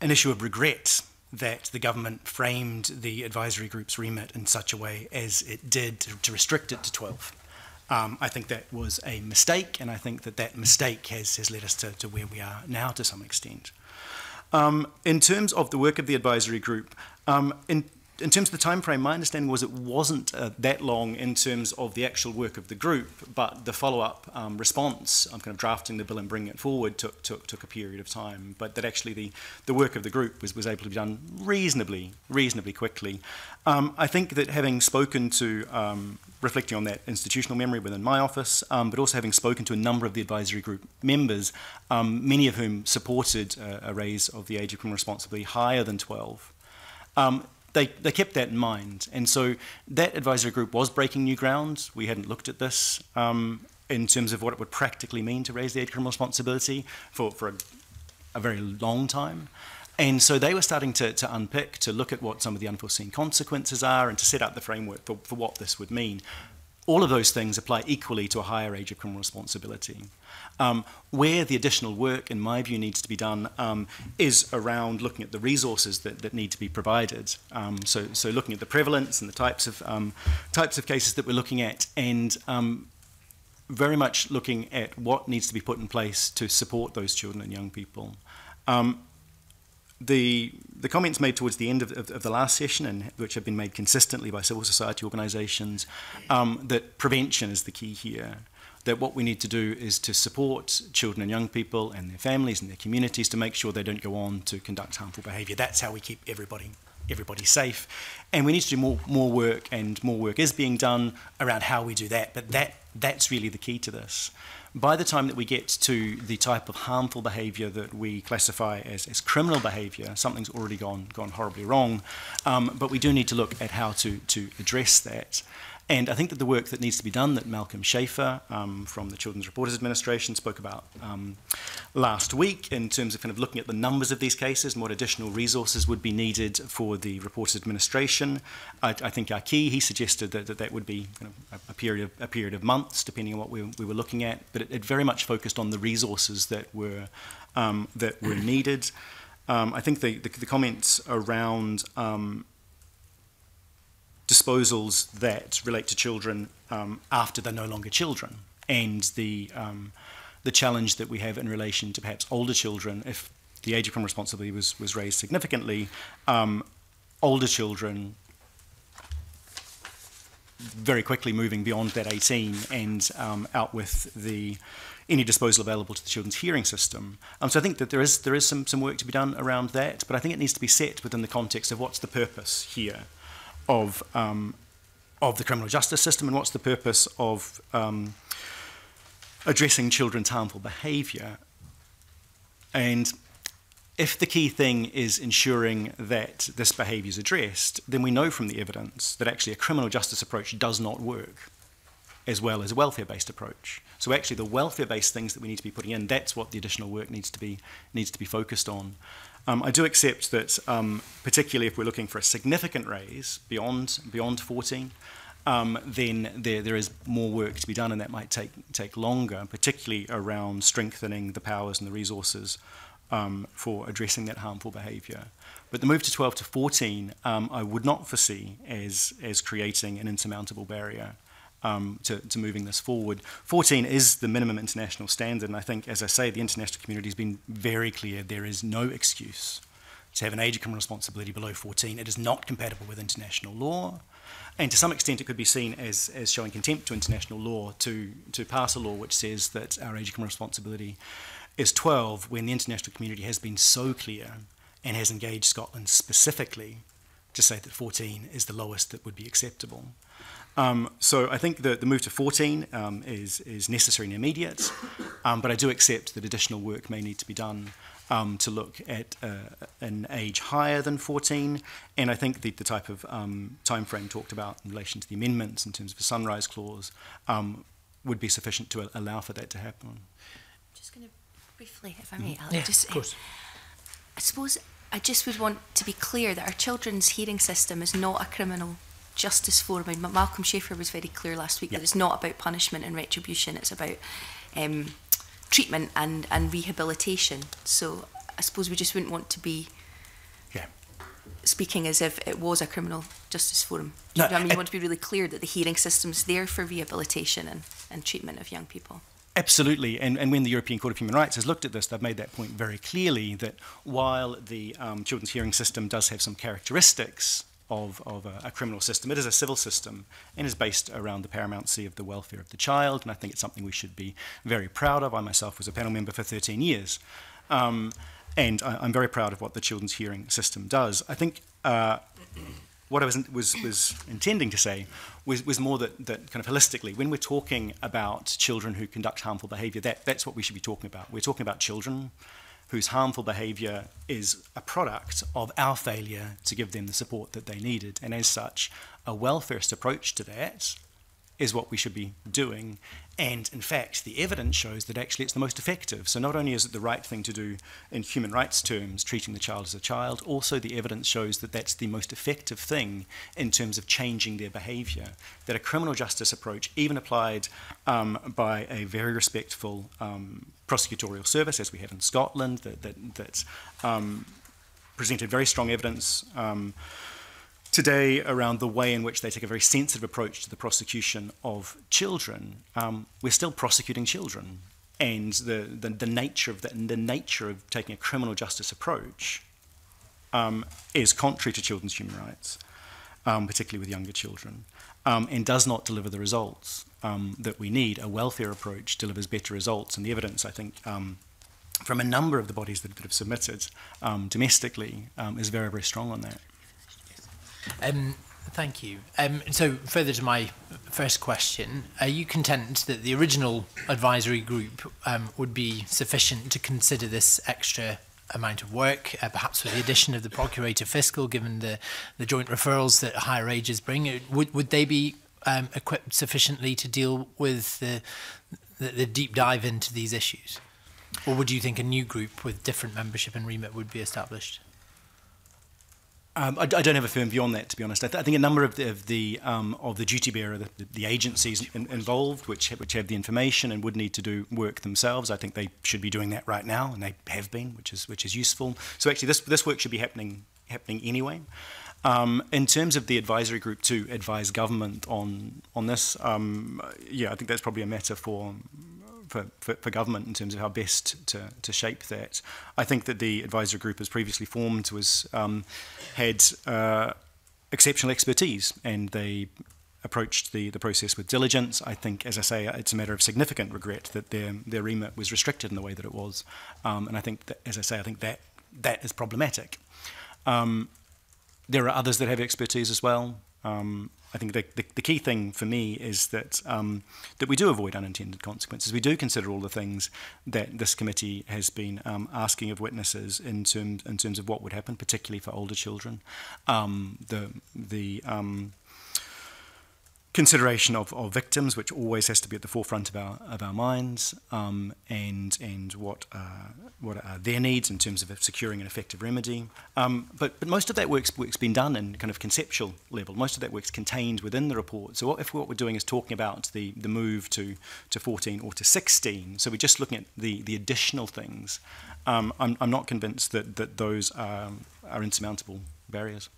an issue of regret that the government framed the advisory group's remit in such a way as it did to, to restrict it to twelve. Um, I think that was a mistake, and I think that that mistake has, has led us to, to where we are now to some extent. Um, in terms of the work of the advisory group, um, in In terms of the time frame, my understanding was it wasn't uh, that long in terms of the actual work of the group, but the follow-up um, response, um, kind of drafting the bill and bringing it forward, took took, took a period of time. But that actually the, the work of the group was, was able to be done reasonably, reasonably quickly. Um, I think that having spoken to, um, reflecting on that institutional memory within my office, um, but also having spoken to a number of the advisory group members, um, many of whom supported uh, a raise of the age of criminal responsibility higher than twelve, um, They, they kept that in mind, and so that advisory group was breaking new ground. We hadn't looked at this um, in terms of what it would practically mean to raise the age of criminal responsibility for, for a, a very long time. And so they were starting to, to unpick, to look at what some of the unforeseen consequences are and to set out the framework for, for what this would mean. All of those things apply equally to a higher age of criminal responsibility. Um, where the additional work, in my view, needs to be done um, is around looking at the resources that, that need to be provided. Um, so, so looking at the prevalence and the types of um, types of cases that we're looking at, and um, very much looking at what needs to be put in place to support those children and young people. Um, The, the comments made towards the end of, of, of the last session, and which have been made consistently by civil society organisations, um, that prevention is the key here, that what we need to do is to support children and young people and their families and their communities to make sure they don't go on to conduct harmful behaviour. That's how we keep everybody, everybody safe. And we need to do more, more work, and more work is being done around how we do that, but that, that's really the key to this. By the time that we get to the type of harmful behaviour that we classify as, as criminal behaviour, something's already gone gone horribly wrong. Um, but we do need to look at how to, to address that. And I think that the work that needs to be done, that Malcolm Schaefer um, from the Children's Reporters Administration spoke about um, last week, in terms of kind of looking at the numbers of these cases and what additional resources would be needed for the Reporters Administration, I, I think are key. He suggested that that, that would be kind of a, a period of, a period of months, depending on what we, we were looking at. But it, it very much focused on the resources that were um, that were needed. Um, I think the, the, the comments around Um, disposals that relate to children um, after they're no longer children, and the um, the challenge that we have in relation to perhaps older children, if the age of criminal responsibility was, was raised significantly, um, older children very quickly moving beyond that eighteen and um, out with the any disposal available to the children's hearing system. Um, so I think that there is there is some, some work to be done around that, but I think it needs to be set within the context of what's the purpose here of, um, of the criminal justice system, and what's the purpose of um, addressing children's harmful behaviour. And if the key thing is ensuring that this behaviour is addressed, then we know from the evidence that actually a criminal justice approach does not work as well as a welfare-based approach. So actually the welfare-based things that we need to be putting in, that's what the additional work needs to be, needs to be focused on. Um, I do accept that, um, particularly if we're looking for a significant raise beyond, beyond fourteen, um, then there, there is more work to be done, and that might take, take longer, particularly around strengthening the powers and the resources Um, for addressing that harmful behaviour. But the move to twelve to fourteen, um, I would not foresee as, as creating an insurmountable barrier um, to, to moving this forward. fourteen is the minimum international standard, and I think, as I say, the international community has been very clear there is no excuse to have an age of criminal responsibility below fourteen. It is not compatible with international law. And to some extent, it could be seen as, as showing contempt to international law to, to pass a law which says that our age of criminal responsibility is twelve, when the international community has been so clear and has engaged Scotland specifically to say that fourteen is the lowest that would be acceptable. Um, so I think that the move to fourteen um, is, is necessary and immediate, um, but I do accept that additional work may need to be done um, to look at uh, an age higher than fourteen, and I think the, the type of um, time frame talked about in relation to the amendments in terms of a sunrise clause um, would be sufficient to allow for that to happen. Just going to briefly, if I may, I'll yeah, just, of course. I suppose I just would want to be clear that our children's hearing system is not a criminal justice forum. I mean, Malcolm Schaefer was very clear last week yeah. that it's not about punishment and retribution, it's about um, treatment and, and rehabilitation. So I suppose we just wouldn't want to be yeah. speaking as if it was a criminal justice forum. No, you know, I mean, you want to be really clear that the hearing system's there for rehabilitation and, and treatment of young people. Absolutely, and, and when the European Court of Human Rights has looked at this, they've made that point very clearly, that while the um, children's hearing system does have some characteristics of, of a, a criminal system, it is a civil system and is based around the paramountcy of the welfare of the child, and I think it's something we should be very proud of. I myself was a panel member for thirteen years, um, and I, I'm very proud of what the children's hearing system does. I think uh, what I was, was, was intending to say was, was more that, that kind of holistically, when we're talking about children who conduct harmful behaviour, that, that's what we should be talking about. We're talking about children whose harmful behaviour is a product of our failure to give them the support that they needed. And as such, a welfareist approach to that is what we should be doing. And in fact, the evidence shows that actually it's the most effective. So not only is it the right thing to do in human rights terms, treating the child as a child, also the evidence shows that that's the most effective thing in terms of changing their behaviour. That a criminal justice approach, even applied um, by a very respectful um, prosecutorial service, as we have in Scotland, that, that, that um, presented very strong evidence um, today around the way in which they take a very sensitive approach to the prosecution of children. Um, we're still prosecuting children, and the, the, the nature of the, the nature of taking a criminal justice approach um, is contrary to children's human rights, um, particularly with younger children, um, and does not deliver the results um, that we need. A welfare approach delivers better results, and the evidence, I think, um, from a number of the bodies that have submitted um, domestically um, is very, very strong on that. Um, thank you. Um, so further to my first question, are you content that the original advisory group um, would be sufficient to consider this extra amount of work, uh, perhaps with the addition of the Procurator Fiscal, given the, the joint referrals that higher ages bring? Would, would they be um, equipped sufficiently to deal with the, the, the deep dive into these issues? Or would you think a new group with different membership and remit would be established? Um, I, I don't have a firm view on that, to be honest. I, th I think a number of the of the, um, of the duty bearer, the, the agencies in, involved, which have, which have the information and would need to do work themselves. I think they should be doing that right now, and they have been, which is which is useful. So actually, this this work should be happening happening anyway. Um, in terms of the advisory group to advise government on on this, um, yeah, I think that's probably a matter for. For, for, for government in terms of how best to, to shape that. I think that the advisory group as previously formed was um, had uh, exceptional expertise, and they approached the, the process with diligence. I think, as I say, it's a matter of significant regret that their, their remit was restricted in the way that it was. Um, and I think, that, as I say, I think that, that is problematic. Um, there are others that have expertise as well. Um, I think the, the, the key thing for me is that um, that we do avoid unintended consequences. We do consider all the things that this committee has been um, asking of witnesses in terms in terms of what would happen, particularly for older children. Um, the the um, consideration of, of victims, which always has to be at the forefront of our of our minds, um, and and what are, what are their needs in terms of securing an effective remedy. Um, but but most of that work's, work's been done in kind of conceptual level. Most of that work's contained within the report. So what, if what we're doing is talking about the the move to to fourteen or to sixteen, so we're just looking at the the additional things. Um, I'm I'm not convinced that that those are are insurmountable barriers.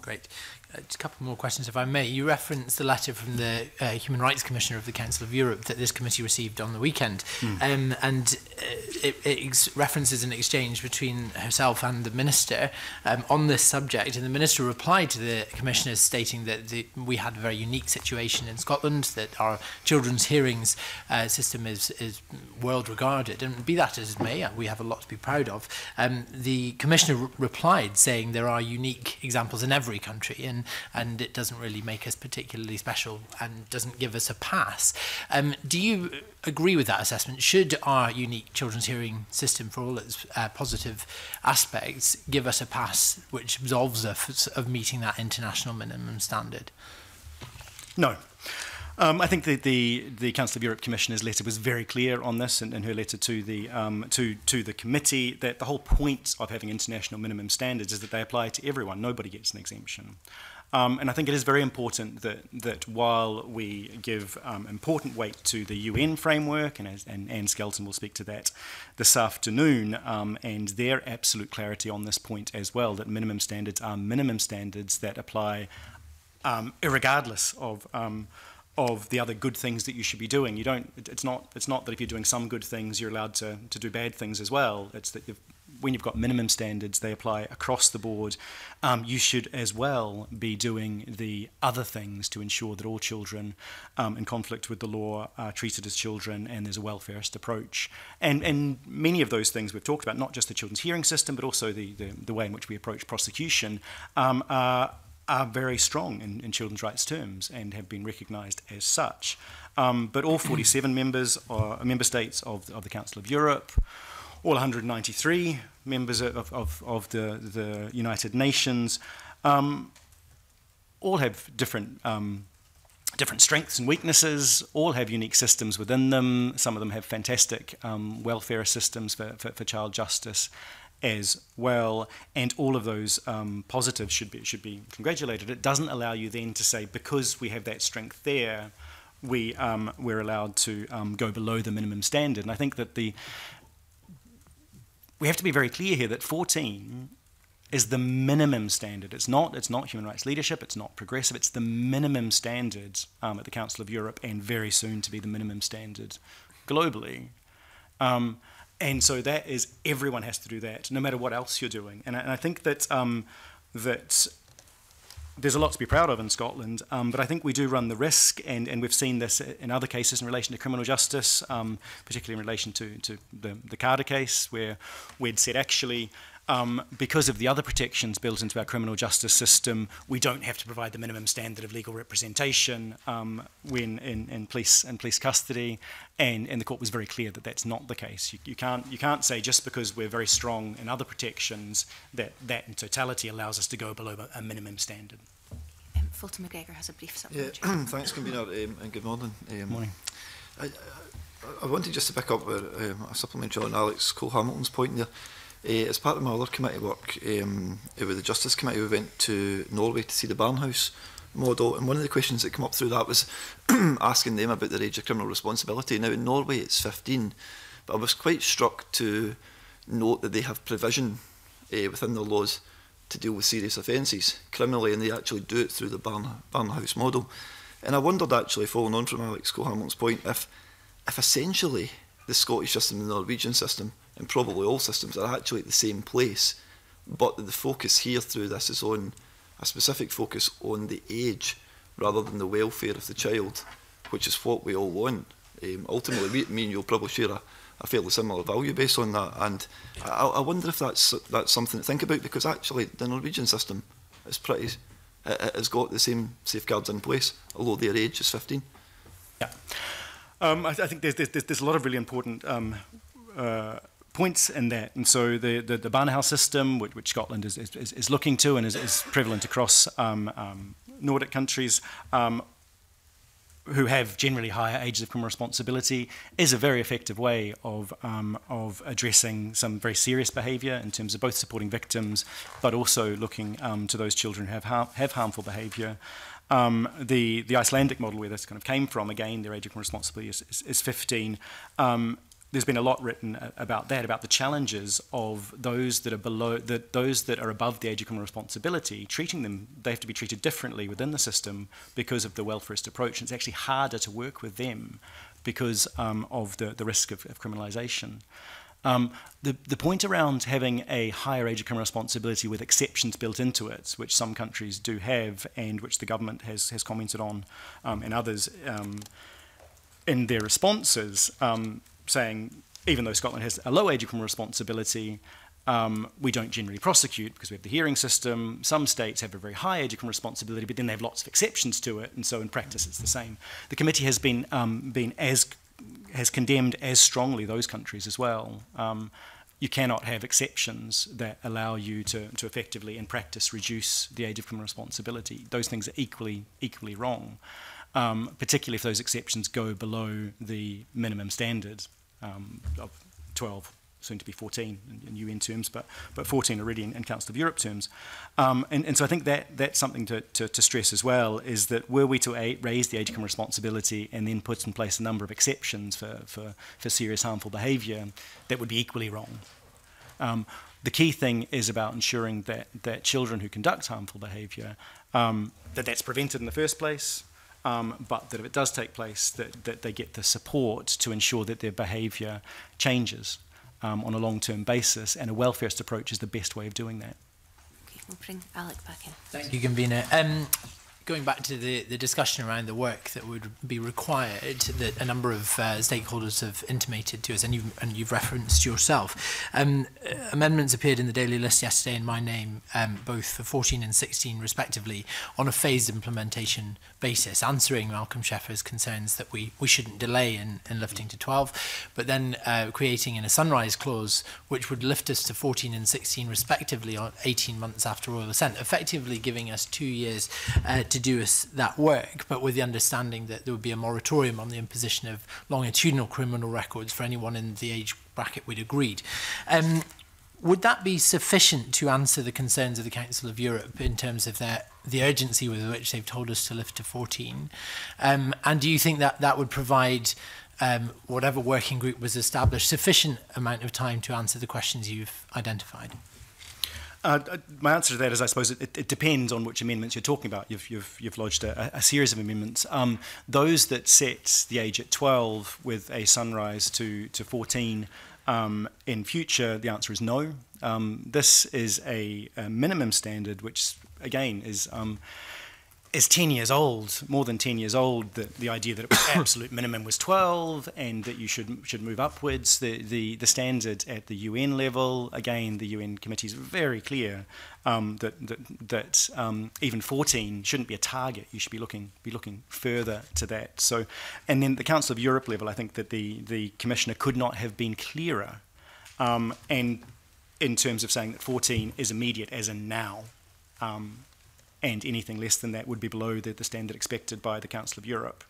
Great. Uh, just a couple more questions, if I may. You referenced the letter from the uh, Human Rights Commissioner of the Council of Europe that this committee received on the weekend. Mm. Um, and uh, it, it ex references an exchange between herself and the Minister um, on this subject. And the Minister replied to the Commissioner stating that the, we had a very unique situation in Scotland, that our children's hearings uh, system is, is world-regarded. And be that as it may, we have a lot to be proud of. Um, the Commissioner re replied saying there are unique examples in every country, and and it doesn't really make us particularly special and doesn't give us a pass. Um, do you agree with that assessment? Should our unique children's hearing system, for all its uh, positive aspects, give us a pass which absolves us of meeting that international minimum standard? No. Um, I think that the, the Council of Europe Commissioner's letter was very clear on this, and in her letter to the um, to to the committee, that the whole point of having international minimum standards is that they apply to everyone. Nobody gets an exemption. Um, and I think it is very important that that while we give um, important weight to the U N framework, and, as, and Anne Skelton will speak to that this afternoon, um, and their absolute clarity on this point as well, that minimum standards are minimum standards that apply um, irregardless of... Um, of the other good things that you should be doing. You don't, it's not, it's not that if you're doing some good things, you're allowed to, to do bad things as well. It's that you've, when you've got minimum standards, they apply across the board. Um, you should as well be doing the other things to ensure that all children um, in conflict with the law are treated as children, and there's a welfarist approach. And, and many of those things we've talked about, not just the children's hearing system, but also the, the, the way in which we approach prosecution, um, are, are very strong in, in children's rights terms and have been recognised as such. Um, but all forty-seven members or member states of, of the Council of Europe, all one hundred ninety-three members of, of, of the, the United Nations, um, all have different um, different strengths and weaknesses, all have unique systems within them. Some of them have fantastic um, welfare systems for, for, for child justice as well, and all of those um, positives should be should be congratulated. It doesn't allow you then to say, because we have that strength there, we um, we're allowed to um, go below the minimum standard. And I think that the we have to be very clear here that fourteen is the minimum standard. It's not it's not human rights leadership. It's not progressive. It's the minimum standard um, at the Council of Europe, and very soon to be the minimum standard globally. Um, And so that is, everyone has to do that, no matter what else you're doing. And I, and I think that um, that there's a lot to be proud of in Scotland, um, but I think we do run the risk, and, and we've seen this in other cases in relation to criminal justice, um, particularly in relation to, to the, the Carter case, where we'd said, actually, um, because of the other protections built into our criminal justice system, we don't have to provide the minimum standard of legal representation um, when in, in police in police custody. And, and the court was very clear that that's not the case. You, you can't you can't say just because we're very strong in other protections that that in totality allows us to go below a minimum standard. Um, Fulton McGregor has a brief supplement. Yeah, thanks, Convener, um, and good morning. Um, morning. I, I, I wanted just to pick up where um, I supplementary on Alex Cole-Hamilton's point there. Uh, as part of my other committee work um, with the Justice Committee, we went to Norway to see the Barnhouse model, and one of the questions that came up through that was asking them about their age of criminal responsibility. Now in Norway it's fifteen, but I was quite struck to note that they have provision uh, within their laws to deal with serious offences criminally, and they actually do it through the Barn Barnhouse model. And I wondered, actually, following on from Alex Cole-Hamilton's point, if, if essentially the Scottish system and the Norwegian system, and probably all systems, are actually at the same place, but the focus here through this is on a specific focus on the age rather than the welfare of the child, which is what we all want. Um, ultimately, we, me and you'll probably share a, a fairly similar value base on that, and I, I wonder if that's that's something to think about, because actually the Norwegian system is pretty, it has got the same safeguards in place, although their age is fifteen. Yeah, um, I, I think there's, there's there's a lot of really important Um, uh, points in that, and so the the, the Barnhouse system, which, which Scotland is, is is looking to, and is, is prevalent across um, um, Nordic countries, um, who have generally higher ages of criminal responsibility, is a very effective way of um, of addressing some very serious behaviour in terms of both supporting victims, but also looking um, to those children who have har have harmful behaviour. Um, the the Icelandic model, where this kind of came from, again, their age of criminal responsibility is is, is fifteen. Um, There's been a lot written about that, about the challenges of those that are below, that those that are above the age of criminal responsibility, treating them, they have to be treated differently within the system because of the welfarist approach. And it's actually harder to work with them because um, of the, the risk of, of criminalisation. Um, the, the point around having a higher age of criminal responsibility with exceptions built into it, which some countries do have and which the government has, has commented on, um, and others um, in their responses, um, saying, even though Scotland has a low age of criminal responsibility, um, we don't generally prosecute because we have the hearing system. Some states have a very high age of criminal responsibility, but then they have lots of exceptions to it, and so in practice it's the same. The committee has been um, been as has condemned as strongly those countries as well. Um, you cannot have exceptions that allow you to to effectively in practice reduce the age of criminal responsibility. Those things are equally equally wrong. Um, particularly if those exceptions go below the minimum standard um, of twelve, soon to be fourteen in, in U N terms, but, but fourteen already in, in Council of Europe terms. Um, and, and so I think that that's something to, to, to stress as well, is that were we to a, raise the age of criminal responsibility and then put in place a number of exceptions for, for, for serious harmful behaviour, that would be equally wrong. Um, the key thing is about ensuring that, that children who conduct harmful behaviour, um, that that's prevented in the first place, Um, but that if it does take place, that, that they get the support to ensure that their behaviour changes um, on a long-term basis, and a welfarist approach is the best way of doing that. Okay, we'll bring Alec back in. Thank you, Convener. Um, going back to the, the discussion around the work that would be required, that a number of uh, stakeholders have intimated to us, and you've, and you've referenced yourself, um, amendments appeared in the Daily List yesterday in my name, um, both for fourteen and sixteen respectively, on a phased implementation basis, answering Malcolm Schaefer's concerns that we, we shouldn't delay in, in lifting to twelve, but then uh, creating in a sunrise clause which would lift us to fourteen and sixteen respectively on eighteen months after royal assent, effectively giving us two years uh, to do us that work, but with the understanding that there would be a moratorium on the imposition of longitudinal criminal records for anyone in the age bracket we'd agreed. Um, Would that be sufficient to answer the concerns of the Council of Europe in terms of their, the urgency with which they've told us to lift to fourteen? Um, and do you think that that would provide um, whatever working group was established sufficient amount of time to answer the questions you've identified? Uh, my answer to that is, I suppose, it, it depends on which amendments you're talking about. You've, you've, you've lodged a, a series of amendments. Um, those that set the age at twelve with a sunrise to, to fourteen, Um, in future, the answer is no. Um, this is a, a minimum standard, which again is um, is ten years old, more than ten years old. The, the idea that it was absolute minimum was twelve, and that you should should move upwards. The, the the standard at the U N level, again, the U N committee is very clear um, that that, that um, even fourteen shouldn't be a target. You should be looking be looking further to that. So, and then the Council of Europe level, I think that the the commissioner could not have been clearer, um, and in terms of saying that fourteen is immediate, as in now. Um, and anything less than that would be below the, the standard expected by the Council of Europe.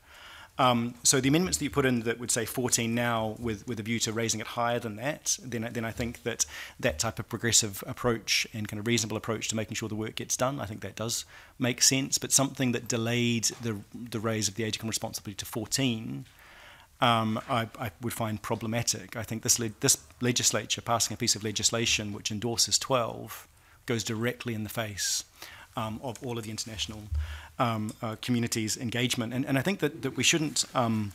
Um, so the amendments that you put in that would say fourteen now with, with a view to raising it higher than that, then, then I think that that type of progressive approach and kind of reasonable approach to making sure the work gets done, I think that does make sense. But something that delayed the, the raise of the age of criminal responsibility to fourteen, um, I, I would find problematic. I think this, le this legislature passing a piece of legislation which endorses twelve goes directly in the face Um, of all of the international um, uh, community's engagement, and, and I think that, that we shouldn't um,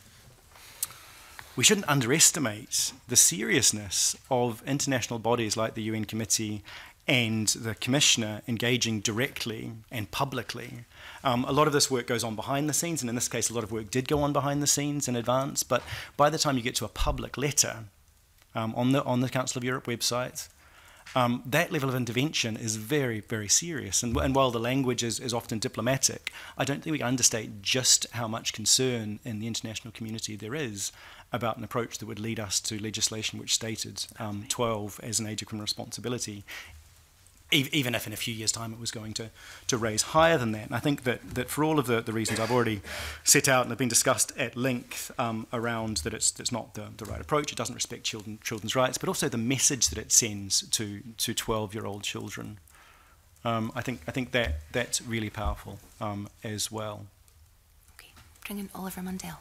we shouldn't underestimate the seriousness of international bodies like the U N Committee and the Commissioner engaging directly and publicly. Um, a lot of this work goes on behind the scenes, and in this case a lot of work did go on behind the scenes in advance, but by the time you get to a public letter um, on the, on the Council of Europe website, Um, that level of intervention is very, very serious. And, and while the language is, is often diplomatic, I don't think we understate just how much concern in the international community there is about an approach that would lead us to legislation which stated um, twelve as an age of criminal responsibility, e even if in a few years' time it was going to, to raise higher than that. And I think that, that for all of the, the reasons I've already set out and have been discussed at length um, around that it's, it's not the, the right approach, it doesn't respect children, children's rights, but also the message that it sends to to twelve-year-old children. Um, I think I think that that's really powerful um, as well. Okay, bring in Oliver Mundell.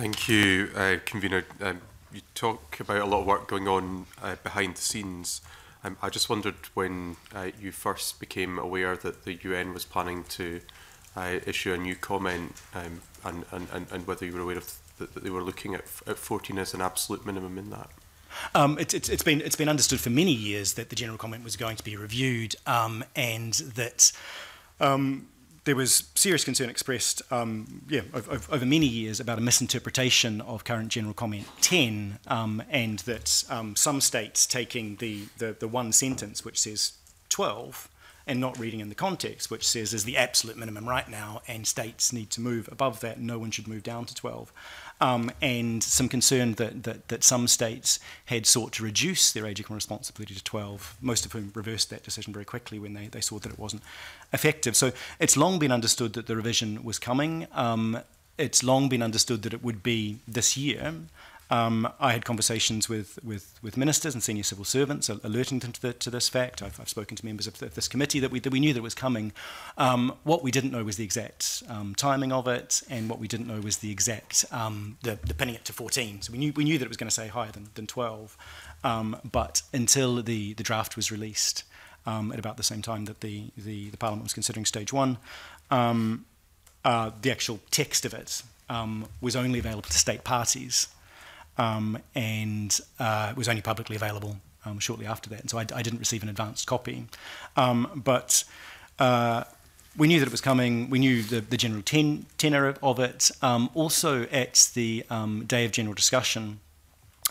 Thank you, uh, Convener. Um, you talk about a lot of work going on uh, behind the scenes. Um, I just wondered when uh, you first became aware that the U N was planning to uh, issue a new comment, um, and, and, and whether you were aware of th that they were looking at, f at fourteen as an absolute minimum in that. Um, it, it, it's been it's been understood for many years that the general comment was going to be reviewed, um, and that um, there was serious concern expressed um, yeah, over, over many years about a misinterpretation of current General Comment ten, um, and that um, some states taking the, the, the one sentence which says twelve and not reading in the context, which says is the absolute minimum right now and states need to move above that, no one should move down to twelve. Um, and some concern that, that, that some states had sought to reduce their age of criminal responsibility to twelve, most of whom reversed that decision very quickly when they, they saw that it wasn't effective. So it's long been understood that the revision was coming. Um, it's long been understood that it would be this year. Um, I had conversations with, with, with ministers and senior civil servants alerting them to, the, to this fact. I've, I've spoken to members of this committee that we, that we knew that it was coming. Um, what we didn't know was the exact um, timing of it, and what we didn't know was the exact, um, the, the pinning it to fourteen. So we knew, we knew that it was going to say higher than, than twelve, um, but until the, the draft was released um, at about the same time that the, the, the Parliament was considering stage one, um, uh, the actual text of it um, was only available to state parties. Um, and uh, it was only publicly available um, shortly after that, and so I, I didn't receive an advanced copy. Um, but uh, we knew that it was coming. We knew the, the general ten tenor of it. Um, also, at the um, day of general discussion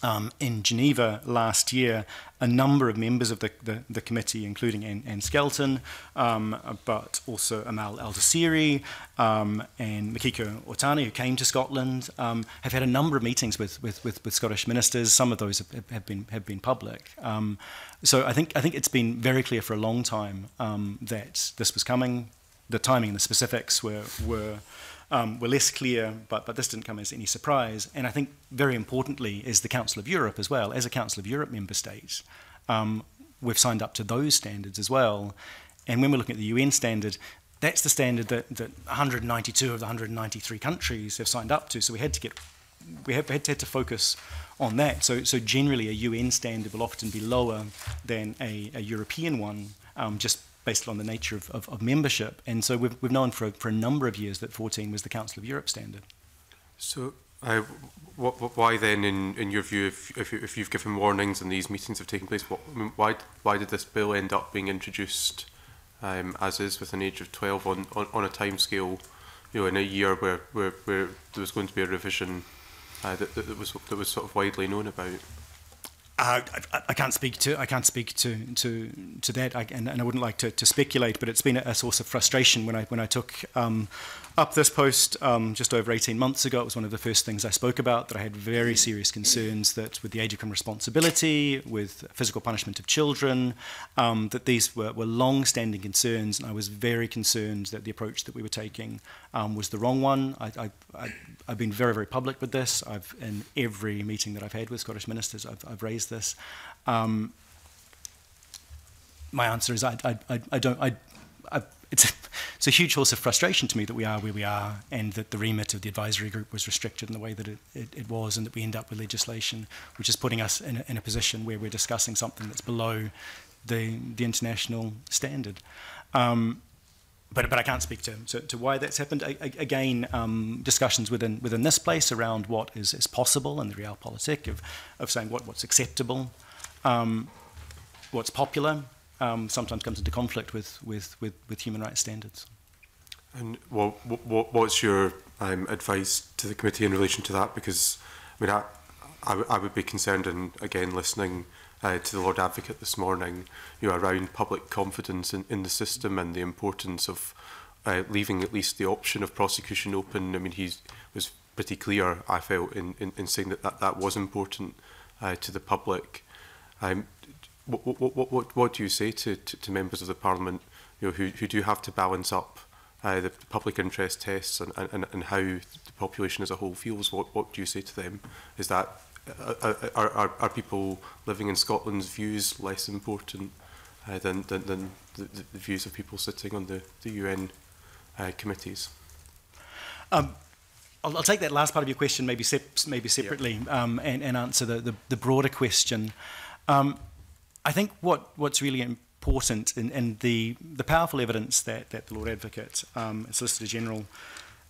um, in Geneva last year, a number of members of the, the, the committee, including Anne, Anne Skelton, um, but also Amal Al-Dasiri um, and Makiko Otani, who came to Scotland, um, have had a number of meetings with, with, with, with Scottish ministers. Some of those have, have, been, have been public. Um, so I think, I think it's been very clear for a long time um, that this was coming. The timing and the specifics were, were Um, were less clear, but, but this didn't come as any surprise. And I think very importantly is the Council of Europe as well. As a Council of Europe member state, um, we've signed up to those standards as well. And when we're looking at the U N standard, that's the standard that, that one hundred ninety-two of the one hundred ninety-three countries have signed up to. So we had to get, we had, had, to, had to focus on that. So, so generally a U N standard will often be lower than a, a European one, um, just based on the nature of, of, of membership. And so we've, we've known for, for a number of years that fourteen was the Council of Europe standard. So uh, what, what, why then, in, in your view, if, if, if you've given warnings and these meetings have taken place, what, why, why did this bill end up being introduced um, as is with an age of twelve on, on, on a timescale, you know, in a year where, where, where there was going to be a revision uh, that, that, that, was, that was sort of widely known about? Uh, I, I can't speak to I can't speak to to to that, I, and, and I wouldn't like to, to speculate. But it's been a, a source of frustration when I when I took um, up this post um, just over eighteen months ago. It was one of the first things I spoke about, that I had very serious concerns that with the age of criminal responsibility, with physical punishment of children, um, that these were, were long-standing concerns, and I was very concerned that the approach that we were taking um, was the wrong one. I, I, I, I've been very very public with this. I've in every meeting that I've had with Scottish ministers, I've, I've raised this. Um, my answer is I, I, I, I don't. I, I, it's, a, it's a huge source of frustration to me that we are where we are, and that the remit of the advisory group was restricted in the way that it, it, it was, and that we end up with legislation which is putting us in a, in a position where we're discussing something that's below the the international standard. Um, But, but I can't speak to, to, to why that's happened. I, I, again, um, discussions within within this place around what is, is possible and the realpolitik of, of saying what, what's acceptable, um, what's popular, um, sometimes comes into conflict with, with, with, with human rights standards. And what, what, what's your um, advice to the committee in relation to that? Because I mean, I, I, I would be concerned, and again, listening uh, to the Lord Advocate this morning, you know, around public confidence in, in the system and the importance of uh, leaving at least the option of prosecution open. I mean, he was pretty clear, I felt, in, in, in saying that, that that was important uh, to the public. Um, what, what, what, what do you say to, to, to members of the Parliament, you know, who, who do have to balance up Uh, the public interest tests and, and, and how the population as a whole feels? What, what do you say to them? Is that, uh, are, are, are people living in Scotland's views less important uh, than, than, than the, the views of people sitting on the, the U N uh, committees? Um, I'll, I'll take that last part of your question maybe, sep maybe separately, yeah. um, and, and answer the, the, the broader question. Um, I think what, what's really important important in, in the, the powerful evidence that, that the Lord Advocate, um, Solicitor General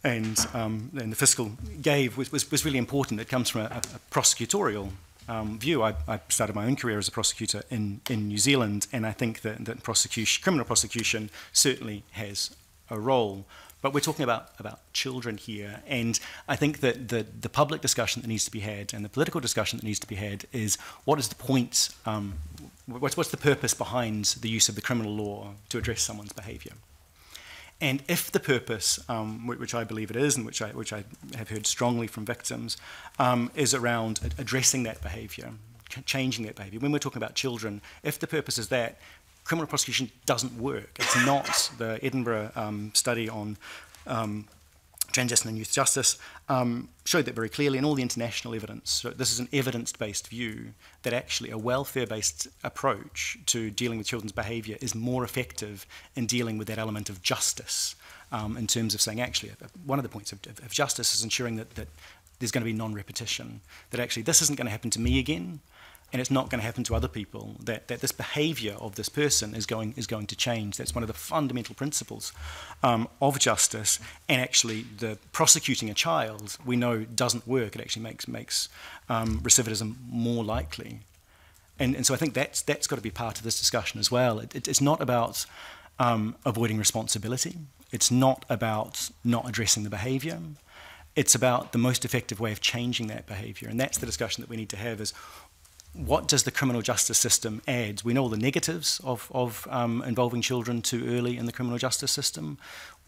and, um, and the Fiscal gave was, was, was really important. It comes from a, a prosecutorial um, view. I, I started my own career as a prosecutor in, in New Zealand, and I think that, that prosecution, criminal prosecution certainly has a role. But we're talking about, about children here, and I think that the, the public discussion that needs to be had and the political discussion that needs to be had is what is the point, um, What's, what's the purpose behind the use of the criminal law to address someone's behaviour? And if the purpose, um, which I believe it is, and which I, which I have heard strongly from victims, um, is around ad addressing that behaviour, ch changing that behaviour. When we're talking about children, if the purpose is that, criminal prosecution doesn't work. It's not. The Edinburgh um, study on um, transgender and youth justice um, showed that very clearly, in all the international evidence. So this is an evidence-based view that actually a welfare-based approach to dealing with children's behaviour is more effective in dealing with that element of justice, um, in terms of saying, actually, one of the points of, of justice is ensuring that, that there's going to be non-repetition, that actually this isn't going to happen to me again, and it's not going to happen to other people, that, that this behaviour of this person is going, is going to change. That's one of the fundamental principles um, of justice, and actually the prosecuting a child, we know, doesn't work. It actually makes, makes um, recidivism more likely. And, and so I think that's, that's got to be part of this discussion as well. It, it, it's not about um, avoiding responsibility. It's not about not addressing the behaviour. It's about the most effective way of changing that behaviour, and that's the discussion that we need to have is, what does the criminal justice system add? We know all the negatives of, of um, involving children too early in the criminal justice system.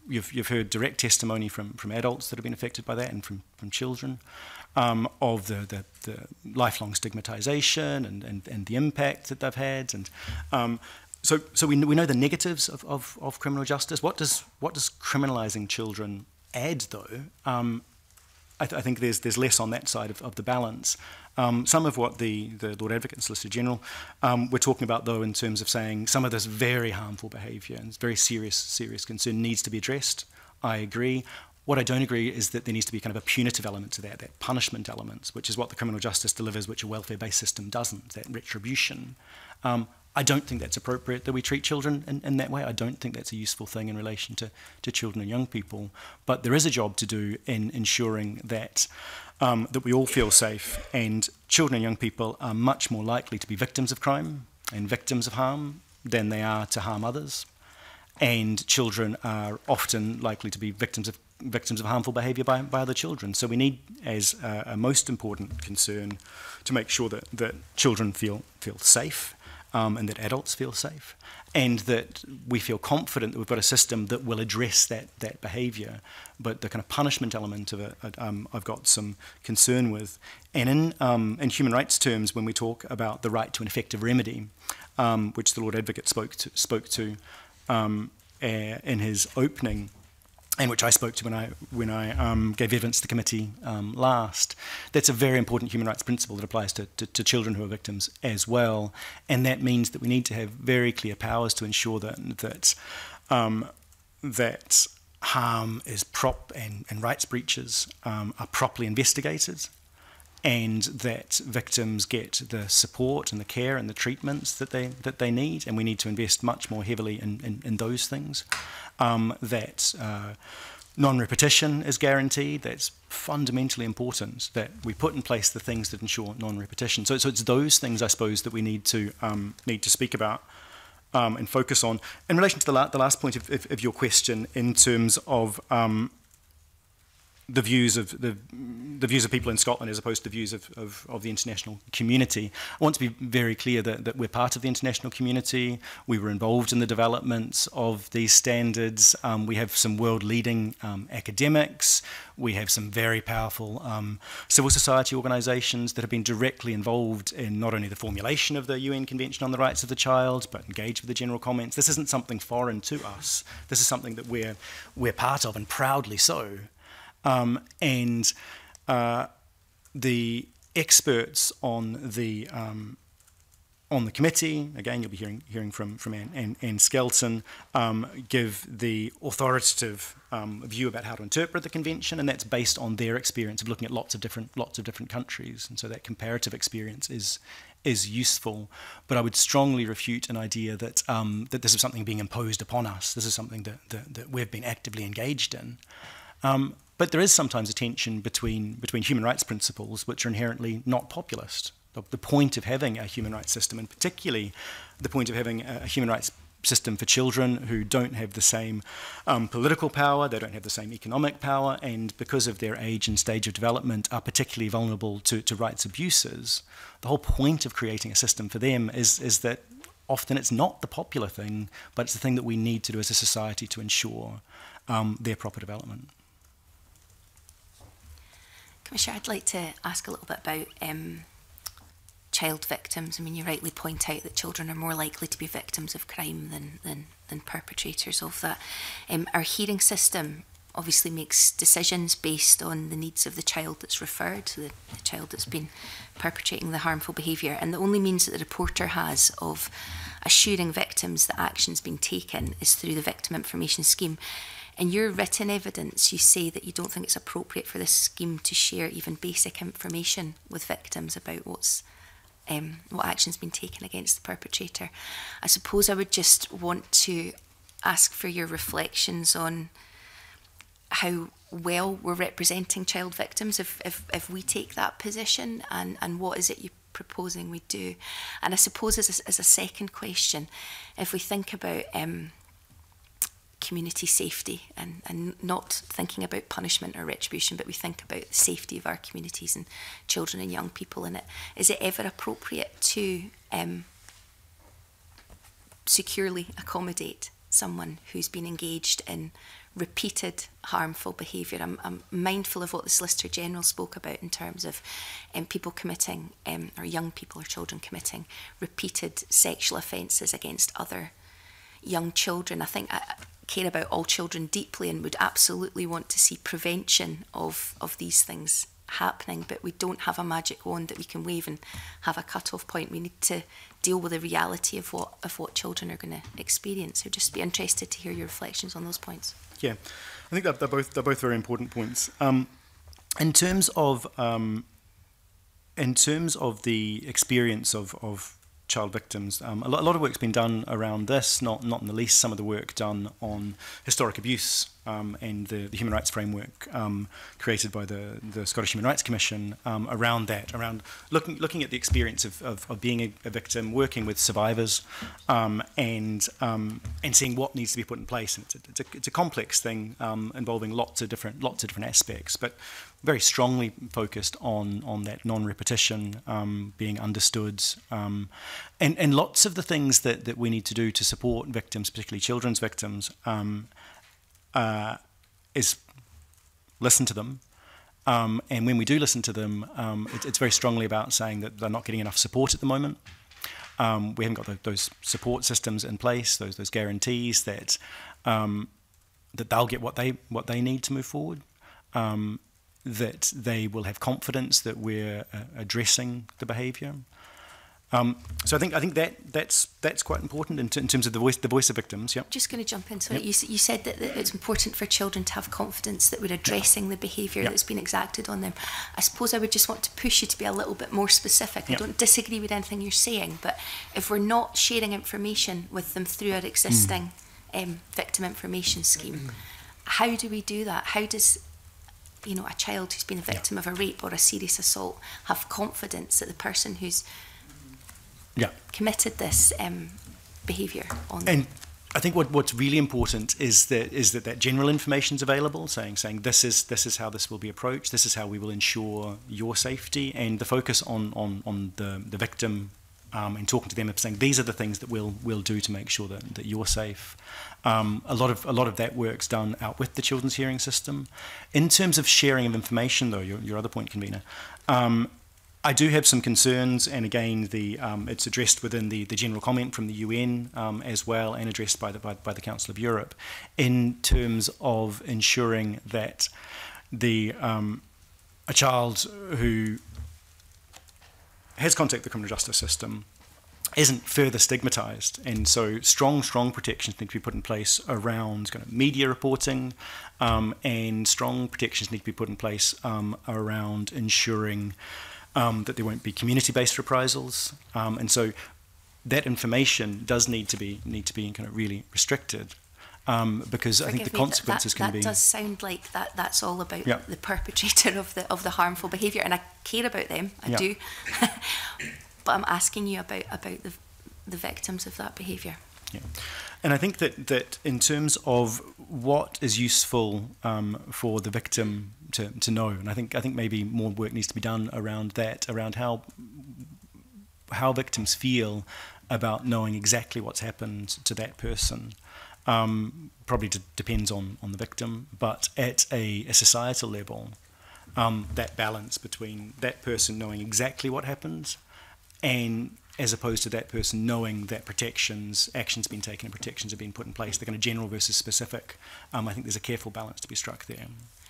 You've, you've heard direct testimony from, from adults that have been affected by that, and from, from children, um, of the, the, the lifelong stigmatization and, and, and the impact that they've had. And um, so, so we, we know the negatives of, of, of criminal justice. What does, what does criminalizing children add, though? Um, I, th I think there's, there's less on that side of, of the balance. Um, some of what the, the Lord Advocate and Solicitor General um, were talking about, though, in terms of saying some of this very harmful behaviour and very serious, serious concern needs to be addressed. I agree. What I don't agree is that there needs to be kind of a punitive element to that, that punishment element, which is what the criminal justice delivers, which a welfare-based system doesn't, that retribution. Um, I don't think that's appropriate that we treat children in, in that way. I don't think that's a useful thing in relation to, to children and young people. But there is a job to do in ensuring that Um, that we all feel safe, and children and young people are much more likely to be victims of crime and victims of harm than they are to harm others. And children are often likely to be victims of, victims of harmful behaviour by, by other children. So we need, as a, a most important concern, to make sure that, that children feel, feel safe, um, and that adults feel safe, and that we feel confident that we've got a system that will address that, that behaviour. But the kind of punishment element of it, um, I've got some concern with. And in, um, in human rights terms, when we talk about the right to an effective remedy, um, which the Lord Advocate spoke to, spoke to um, uh, in his opening, and which I spoke to when I, when I um, gave evidence to the committee um, last, that's a very important human rights principle that applies to, to, to children who are victims as well. And that means that we need to have very clear powers to ensure that, that, um, that harm is prop and, and rights breaches um, are properly investigated, and that victims get the support and the care and the treatments that they, that they need, and we need to invest much more heavily in, in, in those things. Um, that uh, non-repetition is guaranteed. That's fundamentally important, that we put in place the things that ensure non-repetition. So, so it's those things, I suppose, that we need to, um, need to speak about. um, and focus on. In relation to the, la the last point of, of, of your question, in terms of um, the views of the, the views of people in Scotland as opposed to the views of, of, of the international community, I want to be very clear that, that we're part of the international community. We were involved in the development of these standards. Um, we have some world-leading um, academics. We have some very powerful um, civil society organisations that have been directly involved in not only the formulation of the U N Convention on the Rights of the Child, but engaged with the general comments. This isn't something foreign to us. This is something that we're, we're part of, and proudly so. Um, and uh, the experts on the um, on the committee, again, you'll be hearing hearing from from Anne, Anne, Anne Skelton, um, give the authoritative um, view about how to interpret the convention, and that's based on their experience of looking at lots of different lots of different countries, and so that comparative experience is is useful. But I would strongly refute an idea that um, that this is something being imposed upon us. This is something that that, that we've been actively engaged in. Um, But there is sometimes a tension between, between human rights principles, which are inherently not populist. The, the point of having a human rights system, and particularly the point of having a, a human rights system for children who don't have the same um, political power, they don't have the same economic power, and because of their age and stage of development are particularly vulnerable to, to rights abuses. The whole point of creating a system for them is, is that often it's not the popular thing, but it's the thing that we need to do as a society to ensure um, their proper development. Commissioner, I'd like to ask a little bit about um, child victims. I mean, you rightly point out that children are more likely to be victims of crime than, than, than perpetrators of that. Um, our hearing system obviously makes decisions based on the needs of the child that's referred, so the, the child that's been perpetrating the harmful behaviour. And the only means that the reporter has of assuring victims that action's been taken is through the Victim Information Scheme. In your written evidence, you say that you don't think it's appropriate for this scheme to share even basic information with victims about what's, um, what action's been taken against the perpetrator. I suppose I would just want to ask for your reflections on how well we're representing child victims if, if, if we take that position, and, and what is it you proposing we do. And I suppose as a, as a second question, if we think about um, community safety and, and not thinking about punishment or retribution, but we think about the safety of our communities and children and young people in it. Is it ever appropriate to um, securely accommodate someone who's been engaged in repeated harmful behaviour? I'm, I'm mindful of what the Solicitor General spoke about in terms of um, people committing, um, or young people or children committing repeated sexual offences against other young children. I think I care about all children deeply and would absolutely want to see prevention of, of these things happening, but we don't have a magic wand that we can wave and have a cut-off point. We need to deal with the reality of what, of what children are going to experience. So just be interested to hear your reflections on those points. Yeah, I think that they're both, they're both very important points. Um, in terms of um, in terms of the experience of, of child victims, um, a, lot, a lot of work's been done around this, not, not in the least some of the work done on historic abuse um, and the, the human rights framework um, created by the, the Scottish Human Rights Commission um, around that, around looking, looking at the experience of, of, of being a, a victim, working with survivors, um, and, um, and seeing what needs to be put in place. And it's, a, it's, a, it's a complex thing um, involving lots of different, lots of different aspects, but very strongly focused on, on that non-repetition um, being understood, um, and, and lots of the things that, that we need to do to support victims, particularly children's victims, um, uh, is listen to them. Um, and when we do listen to them, um, it, it's very strongly about saying that they're not getting enough support at the moment. Um, we haven't got the, those support systems in place, those, those guarantees that, um, that they'll get what they, what they need to move forward. Um, that they will have confidence that we're uh, addressing the behaviour. Um, so I think I think that that's that's quite important in, t in terms of the voice the voice of victims. Yeah. Just going to jump in. So yep. you you said that, that it's important for children to have confidence that we're addressing yep. the behaviour yep. that's been exacted on them. I suppose I would just want to push you to be a little bit more specific. I yep. don't disagree with anything you're saying, but if we're not sharing information with them through our existing mm. um, victim information scheme, mm. how do we do that? How does you know, a child who's been a victim yeah. of a rape or a serious assault have confidence that the person who's yeah. committed this um, behaviour on them. And I think what, what's really important is that is that that general information is available, saying saying this is this is how this will be approached, this is how we will ensure your safety, and the focus on on on the the victim. Um, and talking to them and saying these are the things that we'll we'll do to make sure that, that you're safe. Um, a lot of a lot of that work's done out with the children's hearing system. In terms of sharing of information, though, your your other point, convener, um, I do have some concerns, and again, the um, it's addressed within the the general comment from the U N um, as well, and addressed by the by, by the Council of Europe, in terms of ensuring that the um, a child who has contacted the criminal justice system isn't further stigmatized. And so strong, strong protections need to be put in place around kind of media reporting, um, and strong protections need to be put in place um, around ensuring um, that there won't be community-based reprisals. Um, and so that information does need to be need to be kind of really restricted. Um, because Forgive I think the me, consequences that, that, can that be. That does sound like that. That's all about yeah. the perpetrator of the of the harmful behaviour, and I care about them. I yeah. do, but I'm asking you about about the the victims of that behaviour. Yeah, and I think that that in terms of what is useful um, for the victim to to know, and I think I think maybe more work needs to be done around that, around how how victims feel about knowing exactly what's happened to that person. Um, probably depends on, on the victim, but at a, a societal level, um, that balance between that person knowing exactly what happens, and as opposed to that person knowing that protections, actions being taken and protections are being put in place, the kind of general versus specific, um, I think there's a careful balance to be struck there.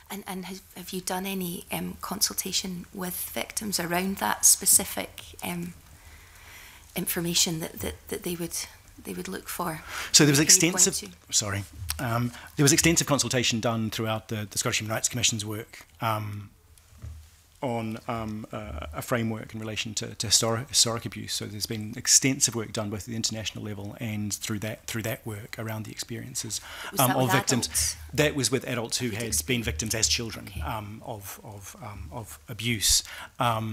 And, and have, have you done any um, consultation with victims around that specific um, information that, that, that they would... they would look for? So there was extensive, sorry, um, there was extensive consultation done throughout the, the Scottish Human Rights Commission's work um, on um, uh, a framework in relation to, to historic, historic abuse. So there's been extensive work done both at the international level and through that through that work around the experiences um, of victims. Adults? That was with adults who had been victims as children okay. um, of, of, um, of abuse. Um,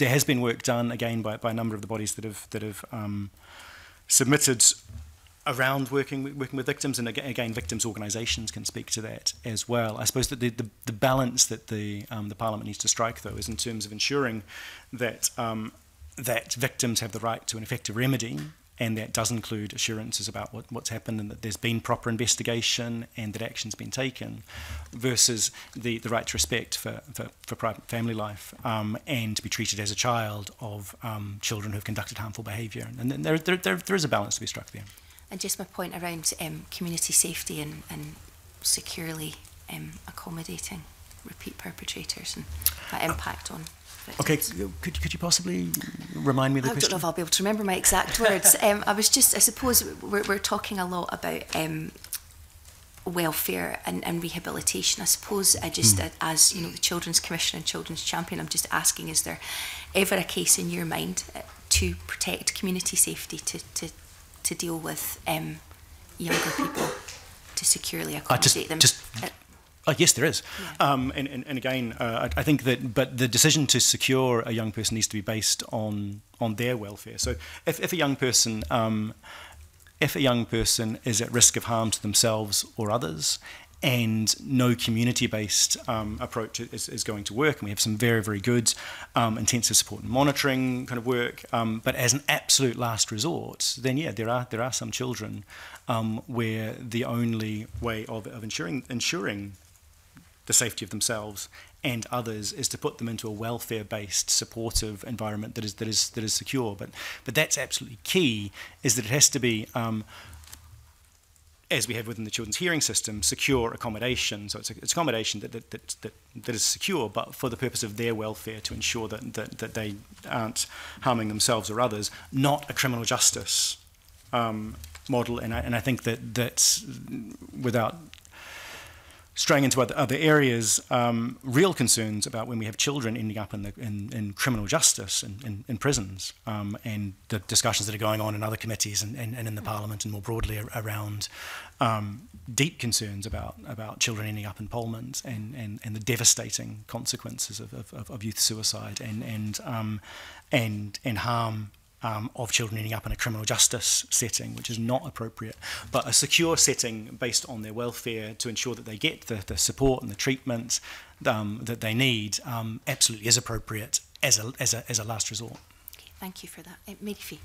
there has been work done, again, by, by a number of the bodies that have... that have um, submitted around working working with victims, and again, victims' organisations can speak to that as well. I suppose that the the, the balance that the um, the Parliament needs to strike, though, is in terms of ensuring that um, that victims have the right to an effective remedy, and that does include assurances about what, what's happened, and that there's been proper investigation and that action's been taken, versus the the right to respect for for, for private family life um, and to be treated as a child of um, children who've conducted harmful behaviour. And then there, there there there is a balance to be struck there. And just my point around um, community safety and and securely um, accommodating repeat perpetrators and that impact on. Okay, could, could you possibly remind me of the I question? I don't know if I'll be able to remember my exact words. um, I was just, I suppose we're, we're talking a lot about um, welfare and, and rehabilitation. I suppose I just, mm. as you know, the Children's Commissioner and Children's Champion, I'm just asking, is there ever a case in your mind to protect community safety, to, to, to deal with um, younger people, to securely accommodate them? Just, uh, Oh, yes, there is. Yeah. Um, and, and, and again, uh, I, I think that but the decision to secure a young person needs to be based on, on their welfare. So if, if a young person um, if a young person is at risk of harm to themselves or others, and no community-based um, approach is, is going to work, and we have some very, very good um, intensive support and monitoring kind of work, um, but as an absolute last resort, then yeah, there are there are some children um, where the only way of, of ensuring ensuring the safety of themselves and others is to put them into a welfare-based, supportive environment that is that is that is secure. But but that's absolutely key. Is that it has to be, um, as we have within the children's hearing system, secure accommodation. So it's, a, it's accommodation that that, that that that is secure, but for the purpose of their welfare, to ensure that that that they aren't harming themselves or others. Not a criminal justice um, model. And I and I think that that's without straying into other, other areas, um, real concerns about when we have children ending up in, the, in, in criminal justice and in, in prisons, um, and the discussions that are going on in other committees and, and, and in the Parliament and more broadly around um, deep concerns about, about children ending up in Parliament and, and, and the devastating consequences of, of, of youth suicide and, and, um, and, and harm um, of children ending up in a criminal justice setting, which is not appropriate, but a secure setting based on their welfare to ensure that they get the, the support and the treatment um, that they need um, absolutely is appropriate as a, as a, as a last resort. Okay, thank you for that. Uh, Mary Fee.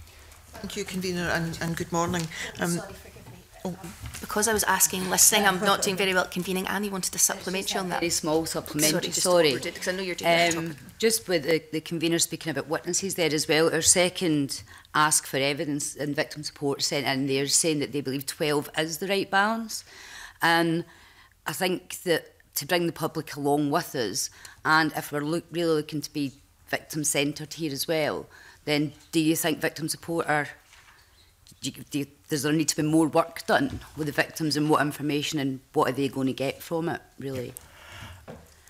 Thank you, Convener, and, and good morning. Um, Sorry, forgive me. Oh. Because I was asking, listening, I'm not doing very well at convening. Annie wanted a supplementary on that. Very small supplementary, sorry. Sorry. Just, I know you're doing um, just with the, the convener speaking about witnesses there as well, our second ask for evidence and victim support sent in there saying that they believe twelve is the right balance. And I think that to bring the public along with us, and if we're look, really looking to be victim-centred here as well, then do you think victim support are... Do you, do you, does there need to be more work done with the victims and what information and what are they going to get from it, really?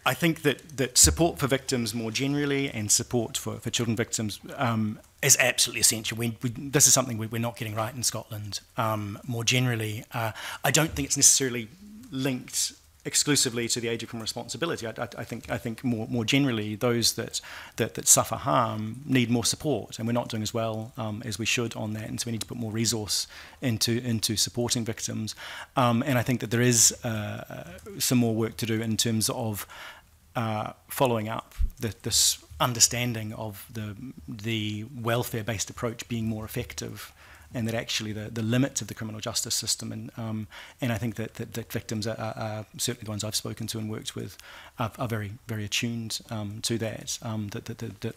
I think that, that support for victims more generally and support for, for children victims um, is absolutely essential. We, we, this is something we, we're not getting right in Scotland um, more generally. Uh, I don't think it's necessarily linked exclusively to the age of criminal responsibility. I, I, I think I think more more generally, those that, that that suffer harm need more support, and we're not doing as well um, as we should on that, and so we need to put more resource into into supporting victims. Um, and I think that there is uh, some more work to do in terms of uh, following up the, this understanding of the the welfare-based approach being more effective. And that actually the, the limits of the criminal justice system, and um, and I think that, that, that victims are, are, are certainly the ones I've spoken to and worked with are, are very very attuned um, to that, um, that that that that,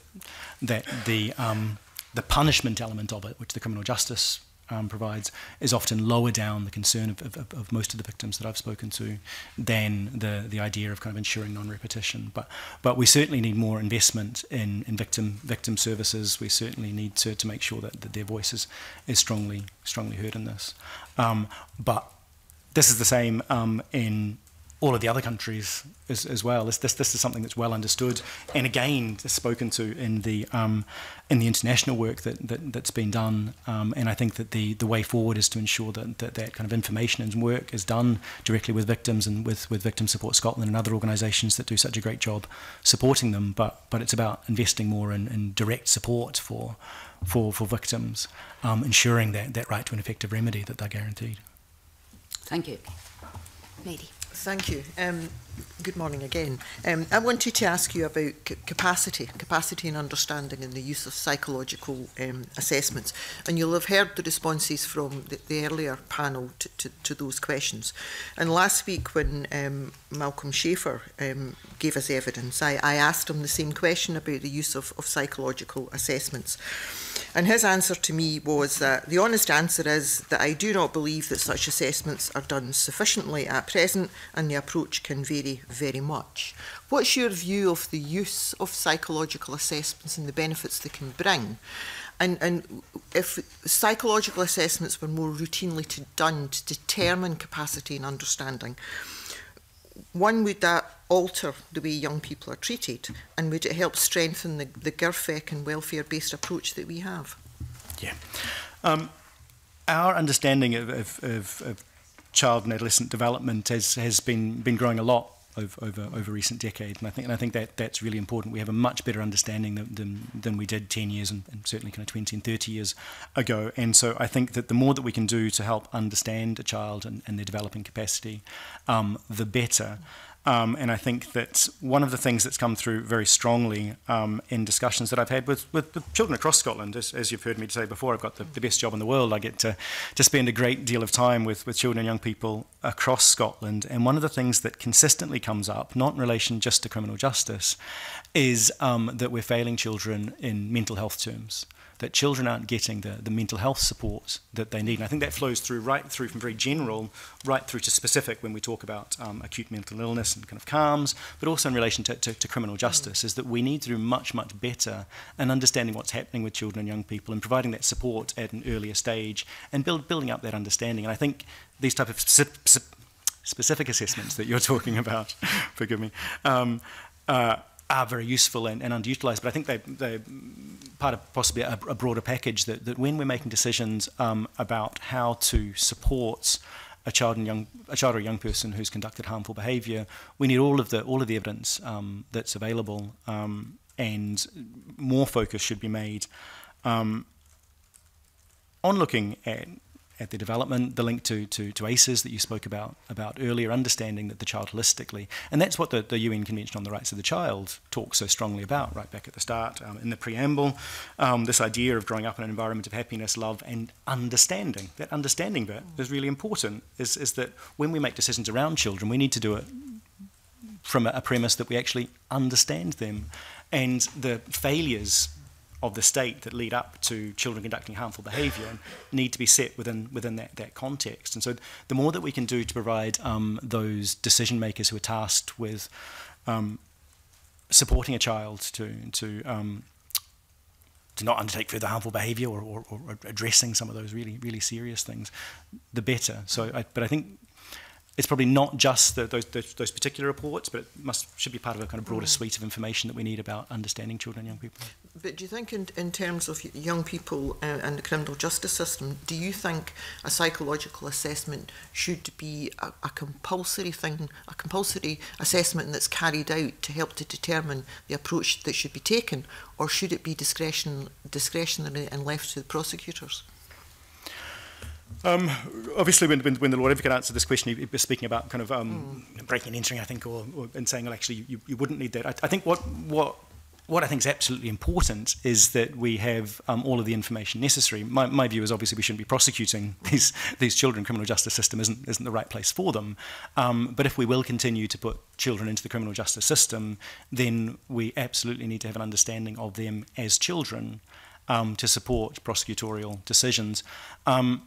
that the um, the punishment element of it, which the criminal justice um, provides, is often lower down the concern of, of, of most of the victims that I've spoken to than the the idea of kind of ensuring non-repetition. But but we certainly need more investment in, in victim victim services. We certainly need to, to make sure that, that their voices is strongly strongly heard in this. Um, but this is the same um, in all of the other countries as, as well. This, this this is something that's well understood and again spoken to in the um, in the international work that, that that's been done. Um, and I think that the the way forward is to ensure that, that that kind of information and work is done directly with victims and with with Victim Support Scotland and other organisations that do such a great job supporting them. But but it's about investing more in, in direct support for for for victims, um, ensuring that that right to an effective remedy that they're guaranteed. Thank you, Mary. Thank you. Um, good morning again. Um, I wanted to ask you about c capacity, capacity and understanding and the use of psychological um, assessments. And you'll have heard the responses from the, the earlier panel to, to, to those questions. And last week when um, Malcolm Schaefer um, gave us evidence, I, I asked him the same question about the use of, of psychological assessments. And his answer to me was that the honest answer is that I do not believe that such assessments are done sufficiently at present, and the approach can vary very much. What's your view of the use of psychological assessments and the benefits they can bring? And, and if psychological assessments were more routinely to done to determine capacity and understanding, one, would that alter the way young people are treated, and would it help strengthen the, the GIRFEC and welfare-based approach that we have? Yeah. Um, our understanding of, of, of, of child and adolescent development has, has been, been growing a lot over, over, over recent decades, and I think, and I think that, that's really important. We have a much better understanding than, than, than we did ten years and, and certainly kind of twenty and thirty years ago, and so I think that the more that we can do to help understand a child and, and their developing capacity, um, the better. Um, and I think that one of the things that's come through very strongly um, in discussions that I've had with, with, with children across Scotland, as, as you've heard me say before, I've got the, the best job in the world. I get to, to spend a great deal of time with, with children and young people across Scotland. And one of the things that consistently comes up, not in relation just to criminal justice, is um, that we're failing children in mental health terms. That children aren't getting the, the mental health support that they need. And I think that flows through right through from very general right through to specific when we talk about um, acute mental illness and kind of CALMS, but also in relation to, to, to criminal justice, is that we need to do much, much better in understanding what's happening with children and young people and providing that support at an earlier stage and build, building up that understanding. And I think these type of specific, specific assessments that you're talking about, forgive me, um, uh, are very useful and, and underutilised, but I think they, they're part of possibly a, a broader package that, that when we're making decisions um, about how to support a child and young a child or a young person who's conducted harmful behaviour, we need all of the all of the evidence um, that's available, um, and more focus should be made um, on looking at, at the development, the link to, to, to A C Es that you spoke about, about earlier, understanding that the child holistically, and that's what the, the U N Convention on the Rights of the Child talks so strongly about right back at the start, um, in the preamble, um, this idea of growing up in an environment of happiness, love, and understanding. That understanding bit is really important, is, is that when we make decisions around children, we need to do it from a, a premise that we actually understand them, and the failures of the state that lead up to children conducting harmful behaviour and need to be set within within that, that context. And so the more that we can do to provide um, those decision makers who are tasked with um, supporting a child to to um, to not undertake further harmful behaviour or, or, or addressing some of those really really serious things, the better. So, I, but I think it's probably not just the, those, those, those particular reports, but it must should be part of a kind of broader suite of information that we need about understanding children and young people. But do you think in, in terms of young people and, and the criminal justice system, do you think a psychological assessment should be a, a compulsory thing, a compulsory assessment that's carried out to help to determine the approach that should be taken, or should it be discretion, discretionary and left to the prosecutors? Um, obviously, when, when, when the Lord Advocate answered this question, he was speaking about kind of um, mm. breaking and entering, I think, or, or and saying, well, actually, you, you wouldn't need that. I, I think what what what I think is absolutely important is that we have um, all of the information necessary. My, my view is obviously we shouldn't be prosecuting these these children. Criminal justice system isn't isn't the right place for them. Um, but if we will continue to put children into the criminal justice system, then we absolutely need to have an understanding of them as children um, to support prosecutorial decisions. Um,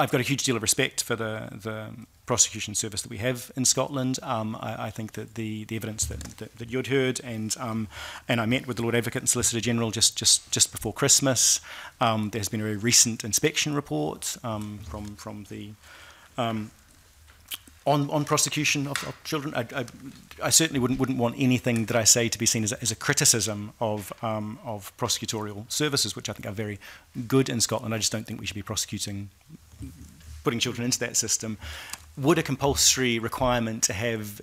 I've got a huge deal of respect for the, the prosecution service that we have in Scotland. Um, I, I think that the, the evidence that, that, that you'd heard, and um, and I met with the Lord Advocate and Solicitor General just just, just before Christmas. Um, there's been a very recent inspection report um, from from the um, on on prosecution of, of children. I, I, I certainly wouldn't wouldn't want anything that I say to be seen as a, as a criticism of um, of prosecutorial services, which I think are very good in Scotland. I just don't think we should be prosecuting. Putting children into that system. Would a compulsory requirement to have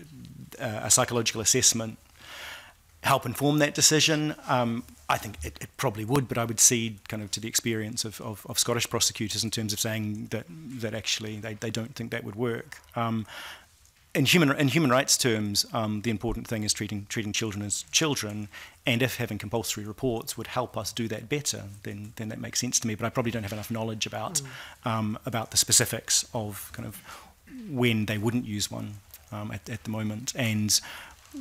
uh, a psychological assessment help inform that decision? Um, I think it, it probably would, but I would cede kind of to the experience of, of, of Scottish prosecutors in terms of saying that that actually they, they don't think that would work. Um, in human in human rights terms, um, the important thing is treating treating children as children. And if having compulsory reports would help us do that better, then then that makes sense to me. But I probably don't have enough knowledge about mm. um, about the specifics of kind of when they wouldn't use one um, at, at the moment, and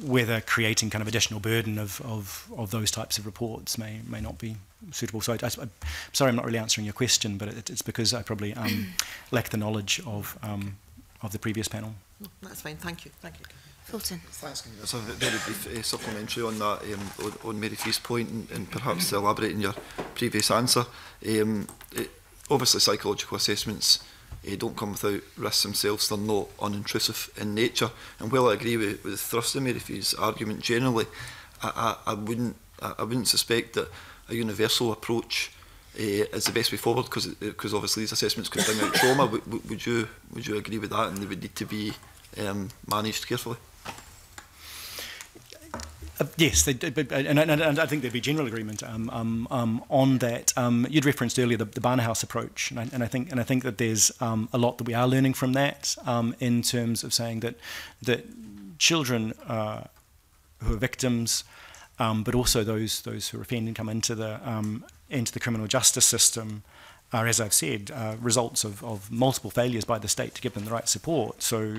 whether creating kind of additional burden of of, of those types of reports may may not be suitable. So I, I, I'm sorry, I'm not really answering your question, but it, it's because I probably um, lack the knowledge of um, of the previous panel. No, that's fine. Thank you. Thank you. Fulton. Thanks. So very brief uh, supplementary on that, um, on, on Mary Fee's point, and, and perhaps elaborating your previous answer. Um, it, obviously, psychological assessments uh, don't come without risks themselves. They're not unintrusive in nature. And while I agree with, with the thrust of Mary Fee's argument generally, I, I, I wouldn't I, I wouldn't suspect that a universal approach uh, is the best way forward, because because obviously these assessments could bring out trauma. Would, would you would you agree with that? And they would need to be um, managed carefully. Uh, yes, they, and, and, and I think there'd be general agreement um, um, um, on that. Um, you'd referenced earlier the, the Barnhouse approach, and I, and I think and I think that there's um, a lot that we are learning from that um, in terms of saying that that children uh, who are victims, um, but also those those who are offending, come into the um, into the criminal justice system. Are, as I've said, uh, results of, of multiple failures by the state to give them the right support. So,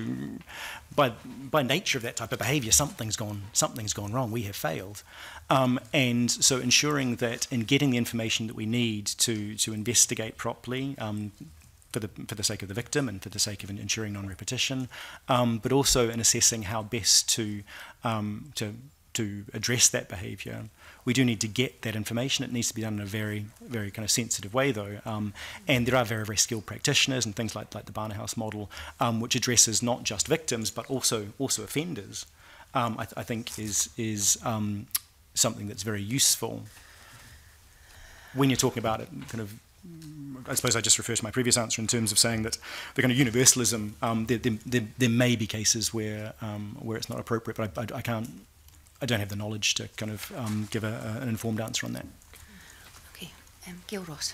by by nature of that type of behaviour, something's gone something's gone wrong. We have failed, um, and so ensuring that in getting the information that we need to to investigate properly, um, for the for the sake of the victim and for the sake of ensuring non-repetition, um, but also in assessing how best to um, to to address that behaviour. We do need to get that information. It needs to be done in a very, very kind of sensitive way, though. Um, and there are very, very skilled practitioners and things like like the Barnhouse model, um, which addresses not just victims but also also offenders. Um, I, th I think is is um, something that's very useful when you're talking about it. Kind of, I suppose I just refer to my previous answer in terms of saying that the kind of universalism. Um, there, there, there, there may be cases where um, where it's not appropriate, but I, I, I can't. I don't have the knowledge to kind of um, give a, a, an informed answer on that. Okay, um, Gail Ross.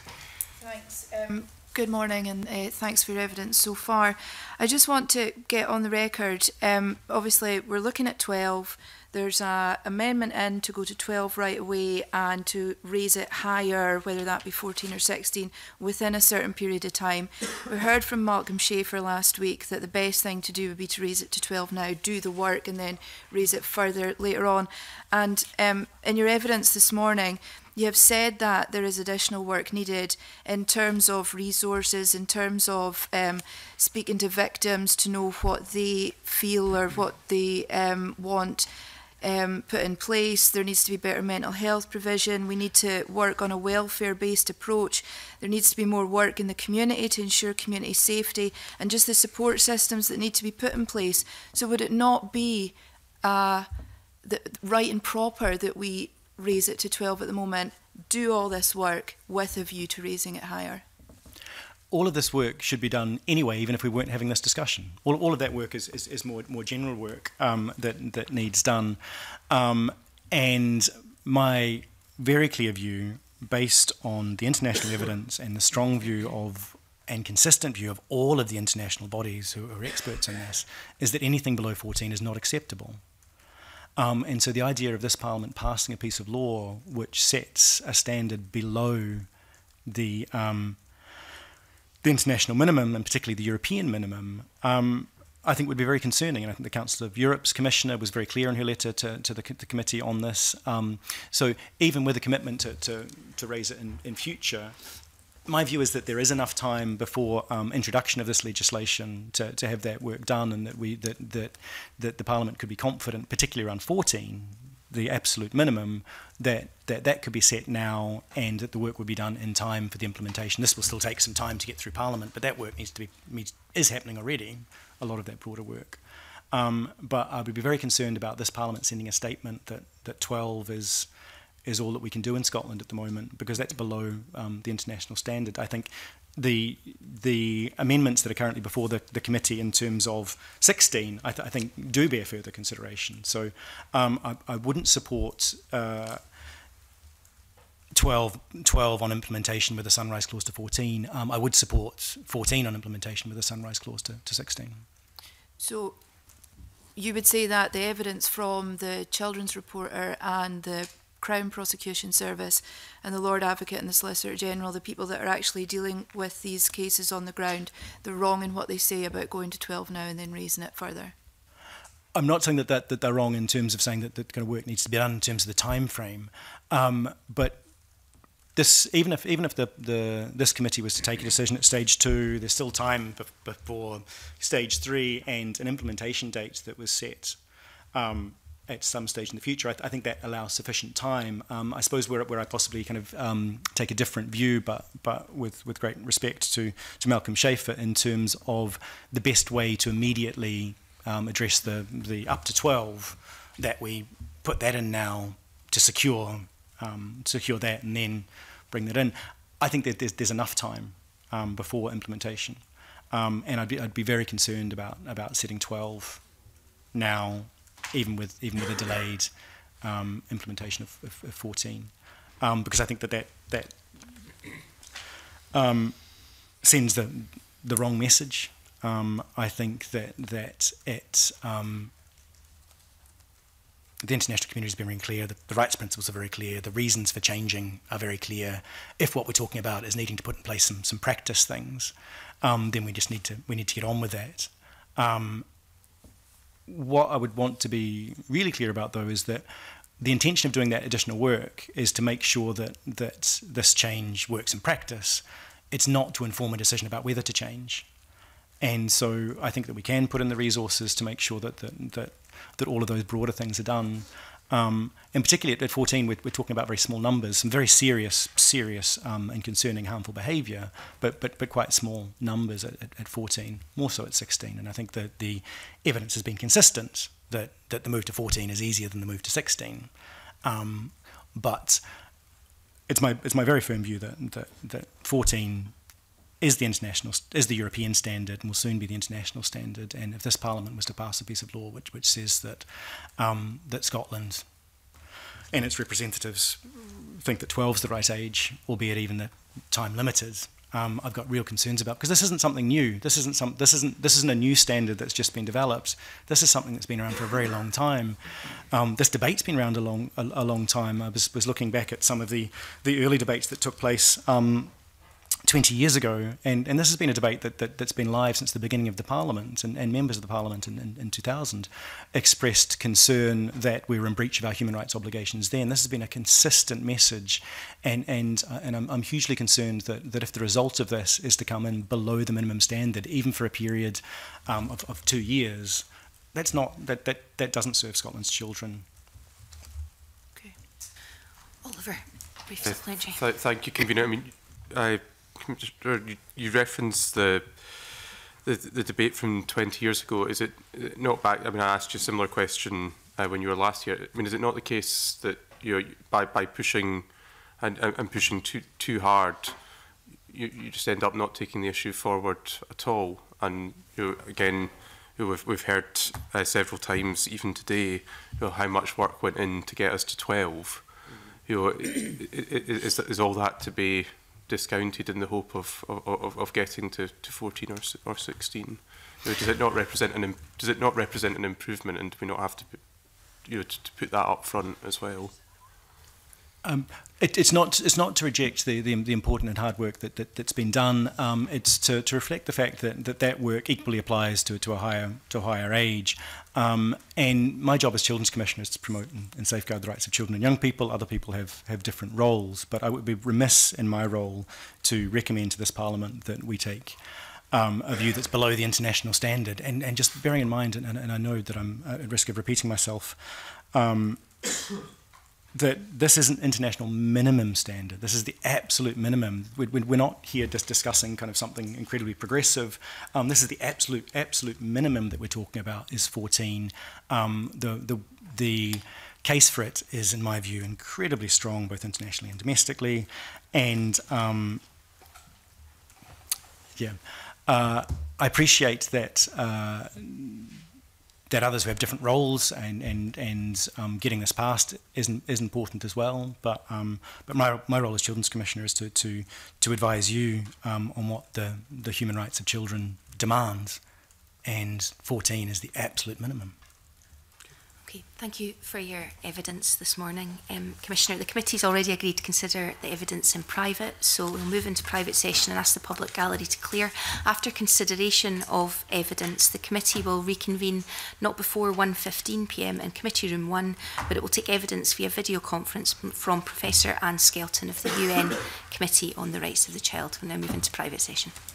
Thanks. Um, good morning, and uh, thanks for your evidence so far. I just want to get on the record, um, obviously we're looking at twelve. There's an amendment in to go to twelve right away and to raise it higher, whether that be fourteen or sixteen, within a certain period of time. We heard from Malcolm Schaefer last week that the best thing to do would be to raise it to twelve now, do the work and then raise it further later on. And um, in your evidence this morning, you have said that there is additional work needed in terms of resources, in terms of um, speaking to victims to know what they feel or what they um, want um, put in place. There needs to be better mental health provision. We need to work on a welfare-based approach. There needs to be more work in the community to ensure community safety and just the support systems that need to be put in place. So would it not be uh, the, right and proper that we raise it to twelve at the moment, do all this work with a view to raising it higher? All of this work should be done anyway, even if we weren't having this discussion. All, all of that work is, is, is more, more general work um, that, that needs done. Um, and my very clear view, based on the international evidence and the strong view of and consistent view of all of the international bodies who are experts in this, is that anything below fourteen is not acceptable. Um, and so the idea of this Parliament passing a piece of law which sets a standard below the, um, the international minimum, and particularly the European minimum, um, I think would be very concerning. And I think the Council of Europe's Commissioner was very clear in her letter to, to the, the committee on this. Um, so even with a commitment to, to, to raise it in, in future, my view is that there is enough time before um, introduction of this legislation to, to have that work done, and that we that, that that the Parliament could be confident, particularly around fourteen, the absolute minimum, that that that could be set now, and that the work would be done in time for the implementation. This will still take some time to get through Parliament, but that work needs to be needs, is happening already. A lot of that broader work, um, but I would be very concerned about this Parliament sending a statement that that twelve is. is all that we can do in Scotland at the moment, because that's below um, the international standard. I think the the amendments that are currently before the, the committee in terms of sixteen, I, th I think, do bear further consideration. So um, I, I wouldn't support uh, twelve, twelve on implementation with a sunrise clause to fourteen. Um, I would support fourteen on implementation with a sunrise clause to, to sixteen. So you would say that the evidence from the Children's Reporter and the Crown Prosecution Service and the Lord Advocate and the Solicitor General, the people that are actually dealing with these cases on the ground, they're wrong in what they say about going to twelve now and then raising it further? I'm not saying that, that, that they're wrong in terms of saying that that kind of work needs to be done in terms of the time frame, um, but this, even if even if the, the this committee was to take a decision at stage two, there's still time before stage three and an implementation date that was set. Um, at some stage in the future, I, th I think that allows sufficient time. Um, I suppose where, where I possibly kind of um, take a different view, but but with, with great respect to, to Malcolm Schaefer, in terms of the best way to immediately um, address the, the up to twelve, that we put that in now to secure, um, secure that and then bring that in. I think that there's, there's enough time um, before implementation. Um, and I'd be, I'd be very concerned about, about setting twelve now, even with even with a delayed um, implementation of, of, of fourteen, um, because I think that that, that um, sends the the wrong message. Um, I think that that it um, the international community has been very clear. The, the rights principles are very clear. The reasons for changing are very clear. If what we're talking about is needing to put in place some some practice things, um, then we just need to we need to get on with that. Um, What I would want to be really clear about, though, is that the intention of doing that additional work is to make sure that, that this change works in practice. It's not to inform a decision about whether to change. And so I think that we can put in the resources to make sure that that, that, that all of those broader things are done. Um, and particularly at, at fourteen, we're, we're talking about very small numbers, some very serious, serious um, and concerning harmful behaviour, but, but but quite small numbers at, at, at fourteen, more so at sixteen. And I think that the evidence has been consistent that, that the move to fourteen is easier than the move to sixteen. Um, but it's my it's my very firm view that that, that fourteen is the international is the European standard and will soon be the international standard. And if this Parliament was to pass a piece of law which which says that um, that Scotland and its representatives think that twelve is the right age, albeit even the time limited, um, I've got real concerns about, because this isn't something new. This isn't some. This isn't. This isn't a new standard that's just been developed. This is something that's been around for a very long time. Um, this debate's been around a long, a, a long time. I was was looking back at some of the the early debates that took place Um, twenty years ago, and, and this has been a debate that, that, that's been live since the beginning of the Parliament, and, and members of the Parliament in, in, in two thousand expressed concern that we were in breach of our human rights obligations then. This has been a consistent message, and, and, uh, and I'm, I'm hugely concerned that, that if the result of this is to come in below the minimum standard, even for a period um, of, of two years, that's not, that, that, that doesn't serve Scotland's children. Okay. Oliver, brief supplementary. Th th thank you, Convener. I mean, I... You referenced the, the the debate from twenty years ago. Is it not back? I mean, I asked you a similar question uh, when you were last here. I mean, is it not the case that you know, by by pushing and and pushing too too hard, you you just end up not taking the issue forward at all? And you know, again, you know, we've we've heard uh, several times, even today, you know, how much work went in to get us to twelve. You know, is is all that to be discounted in the hope of of, of getting to, to fourteen or or sixteen? You know, does it not represent an does it not represent an improvement, and do we not have to put, you know to, to put that up front as well? Um, it, it's not it's not to reject the the, the important and hard work that, that that's been done. Um, it's to, to reflect the fact that, that that work equally applies to to a higher to a higher age. Um, and my job as Children's Commissioner is to promote and, and safeguard the rights of children and young people. Other people have, have different roles, but I would be remiss in my role to recommend to this Parliament that we take um, a view that's below the international standard. And, and just bearing in mind, and, and, and I know that I'm at risk of repeating myself, um, that this isn't international minimum standard. This is the absolute minimum. We're not here just discussing kind of something incredibly progressive. Um, this is the absolute absolute minimum that we're talking about is fourteen. Um, the the the case for it is, in my view, incredibly strong, both internationally and domestically. And um, yeah, uh, I appreciate that. Uh, that others who have different roles, and and and um, getting this passed is is important as well. But um, but my my role as Children's Commissioner is to to to advise you um, on what the the human rights of children demands, and fourteen is the absolute minimum. Okay, thank you for your evidence this morning, um, Commissioner. The committee's already agreed to consider the evidence in private, so we'll move into private session and ask the public gallery to clear. After consideration of evidence, the committee will reconvene not before one fifteen p m in Committee Room one, but it will take evidence via video conference from Professor Anne Skelton of the U N Committee on the Rights of the Child. We'll now move into private session.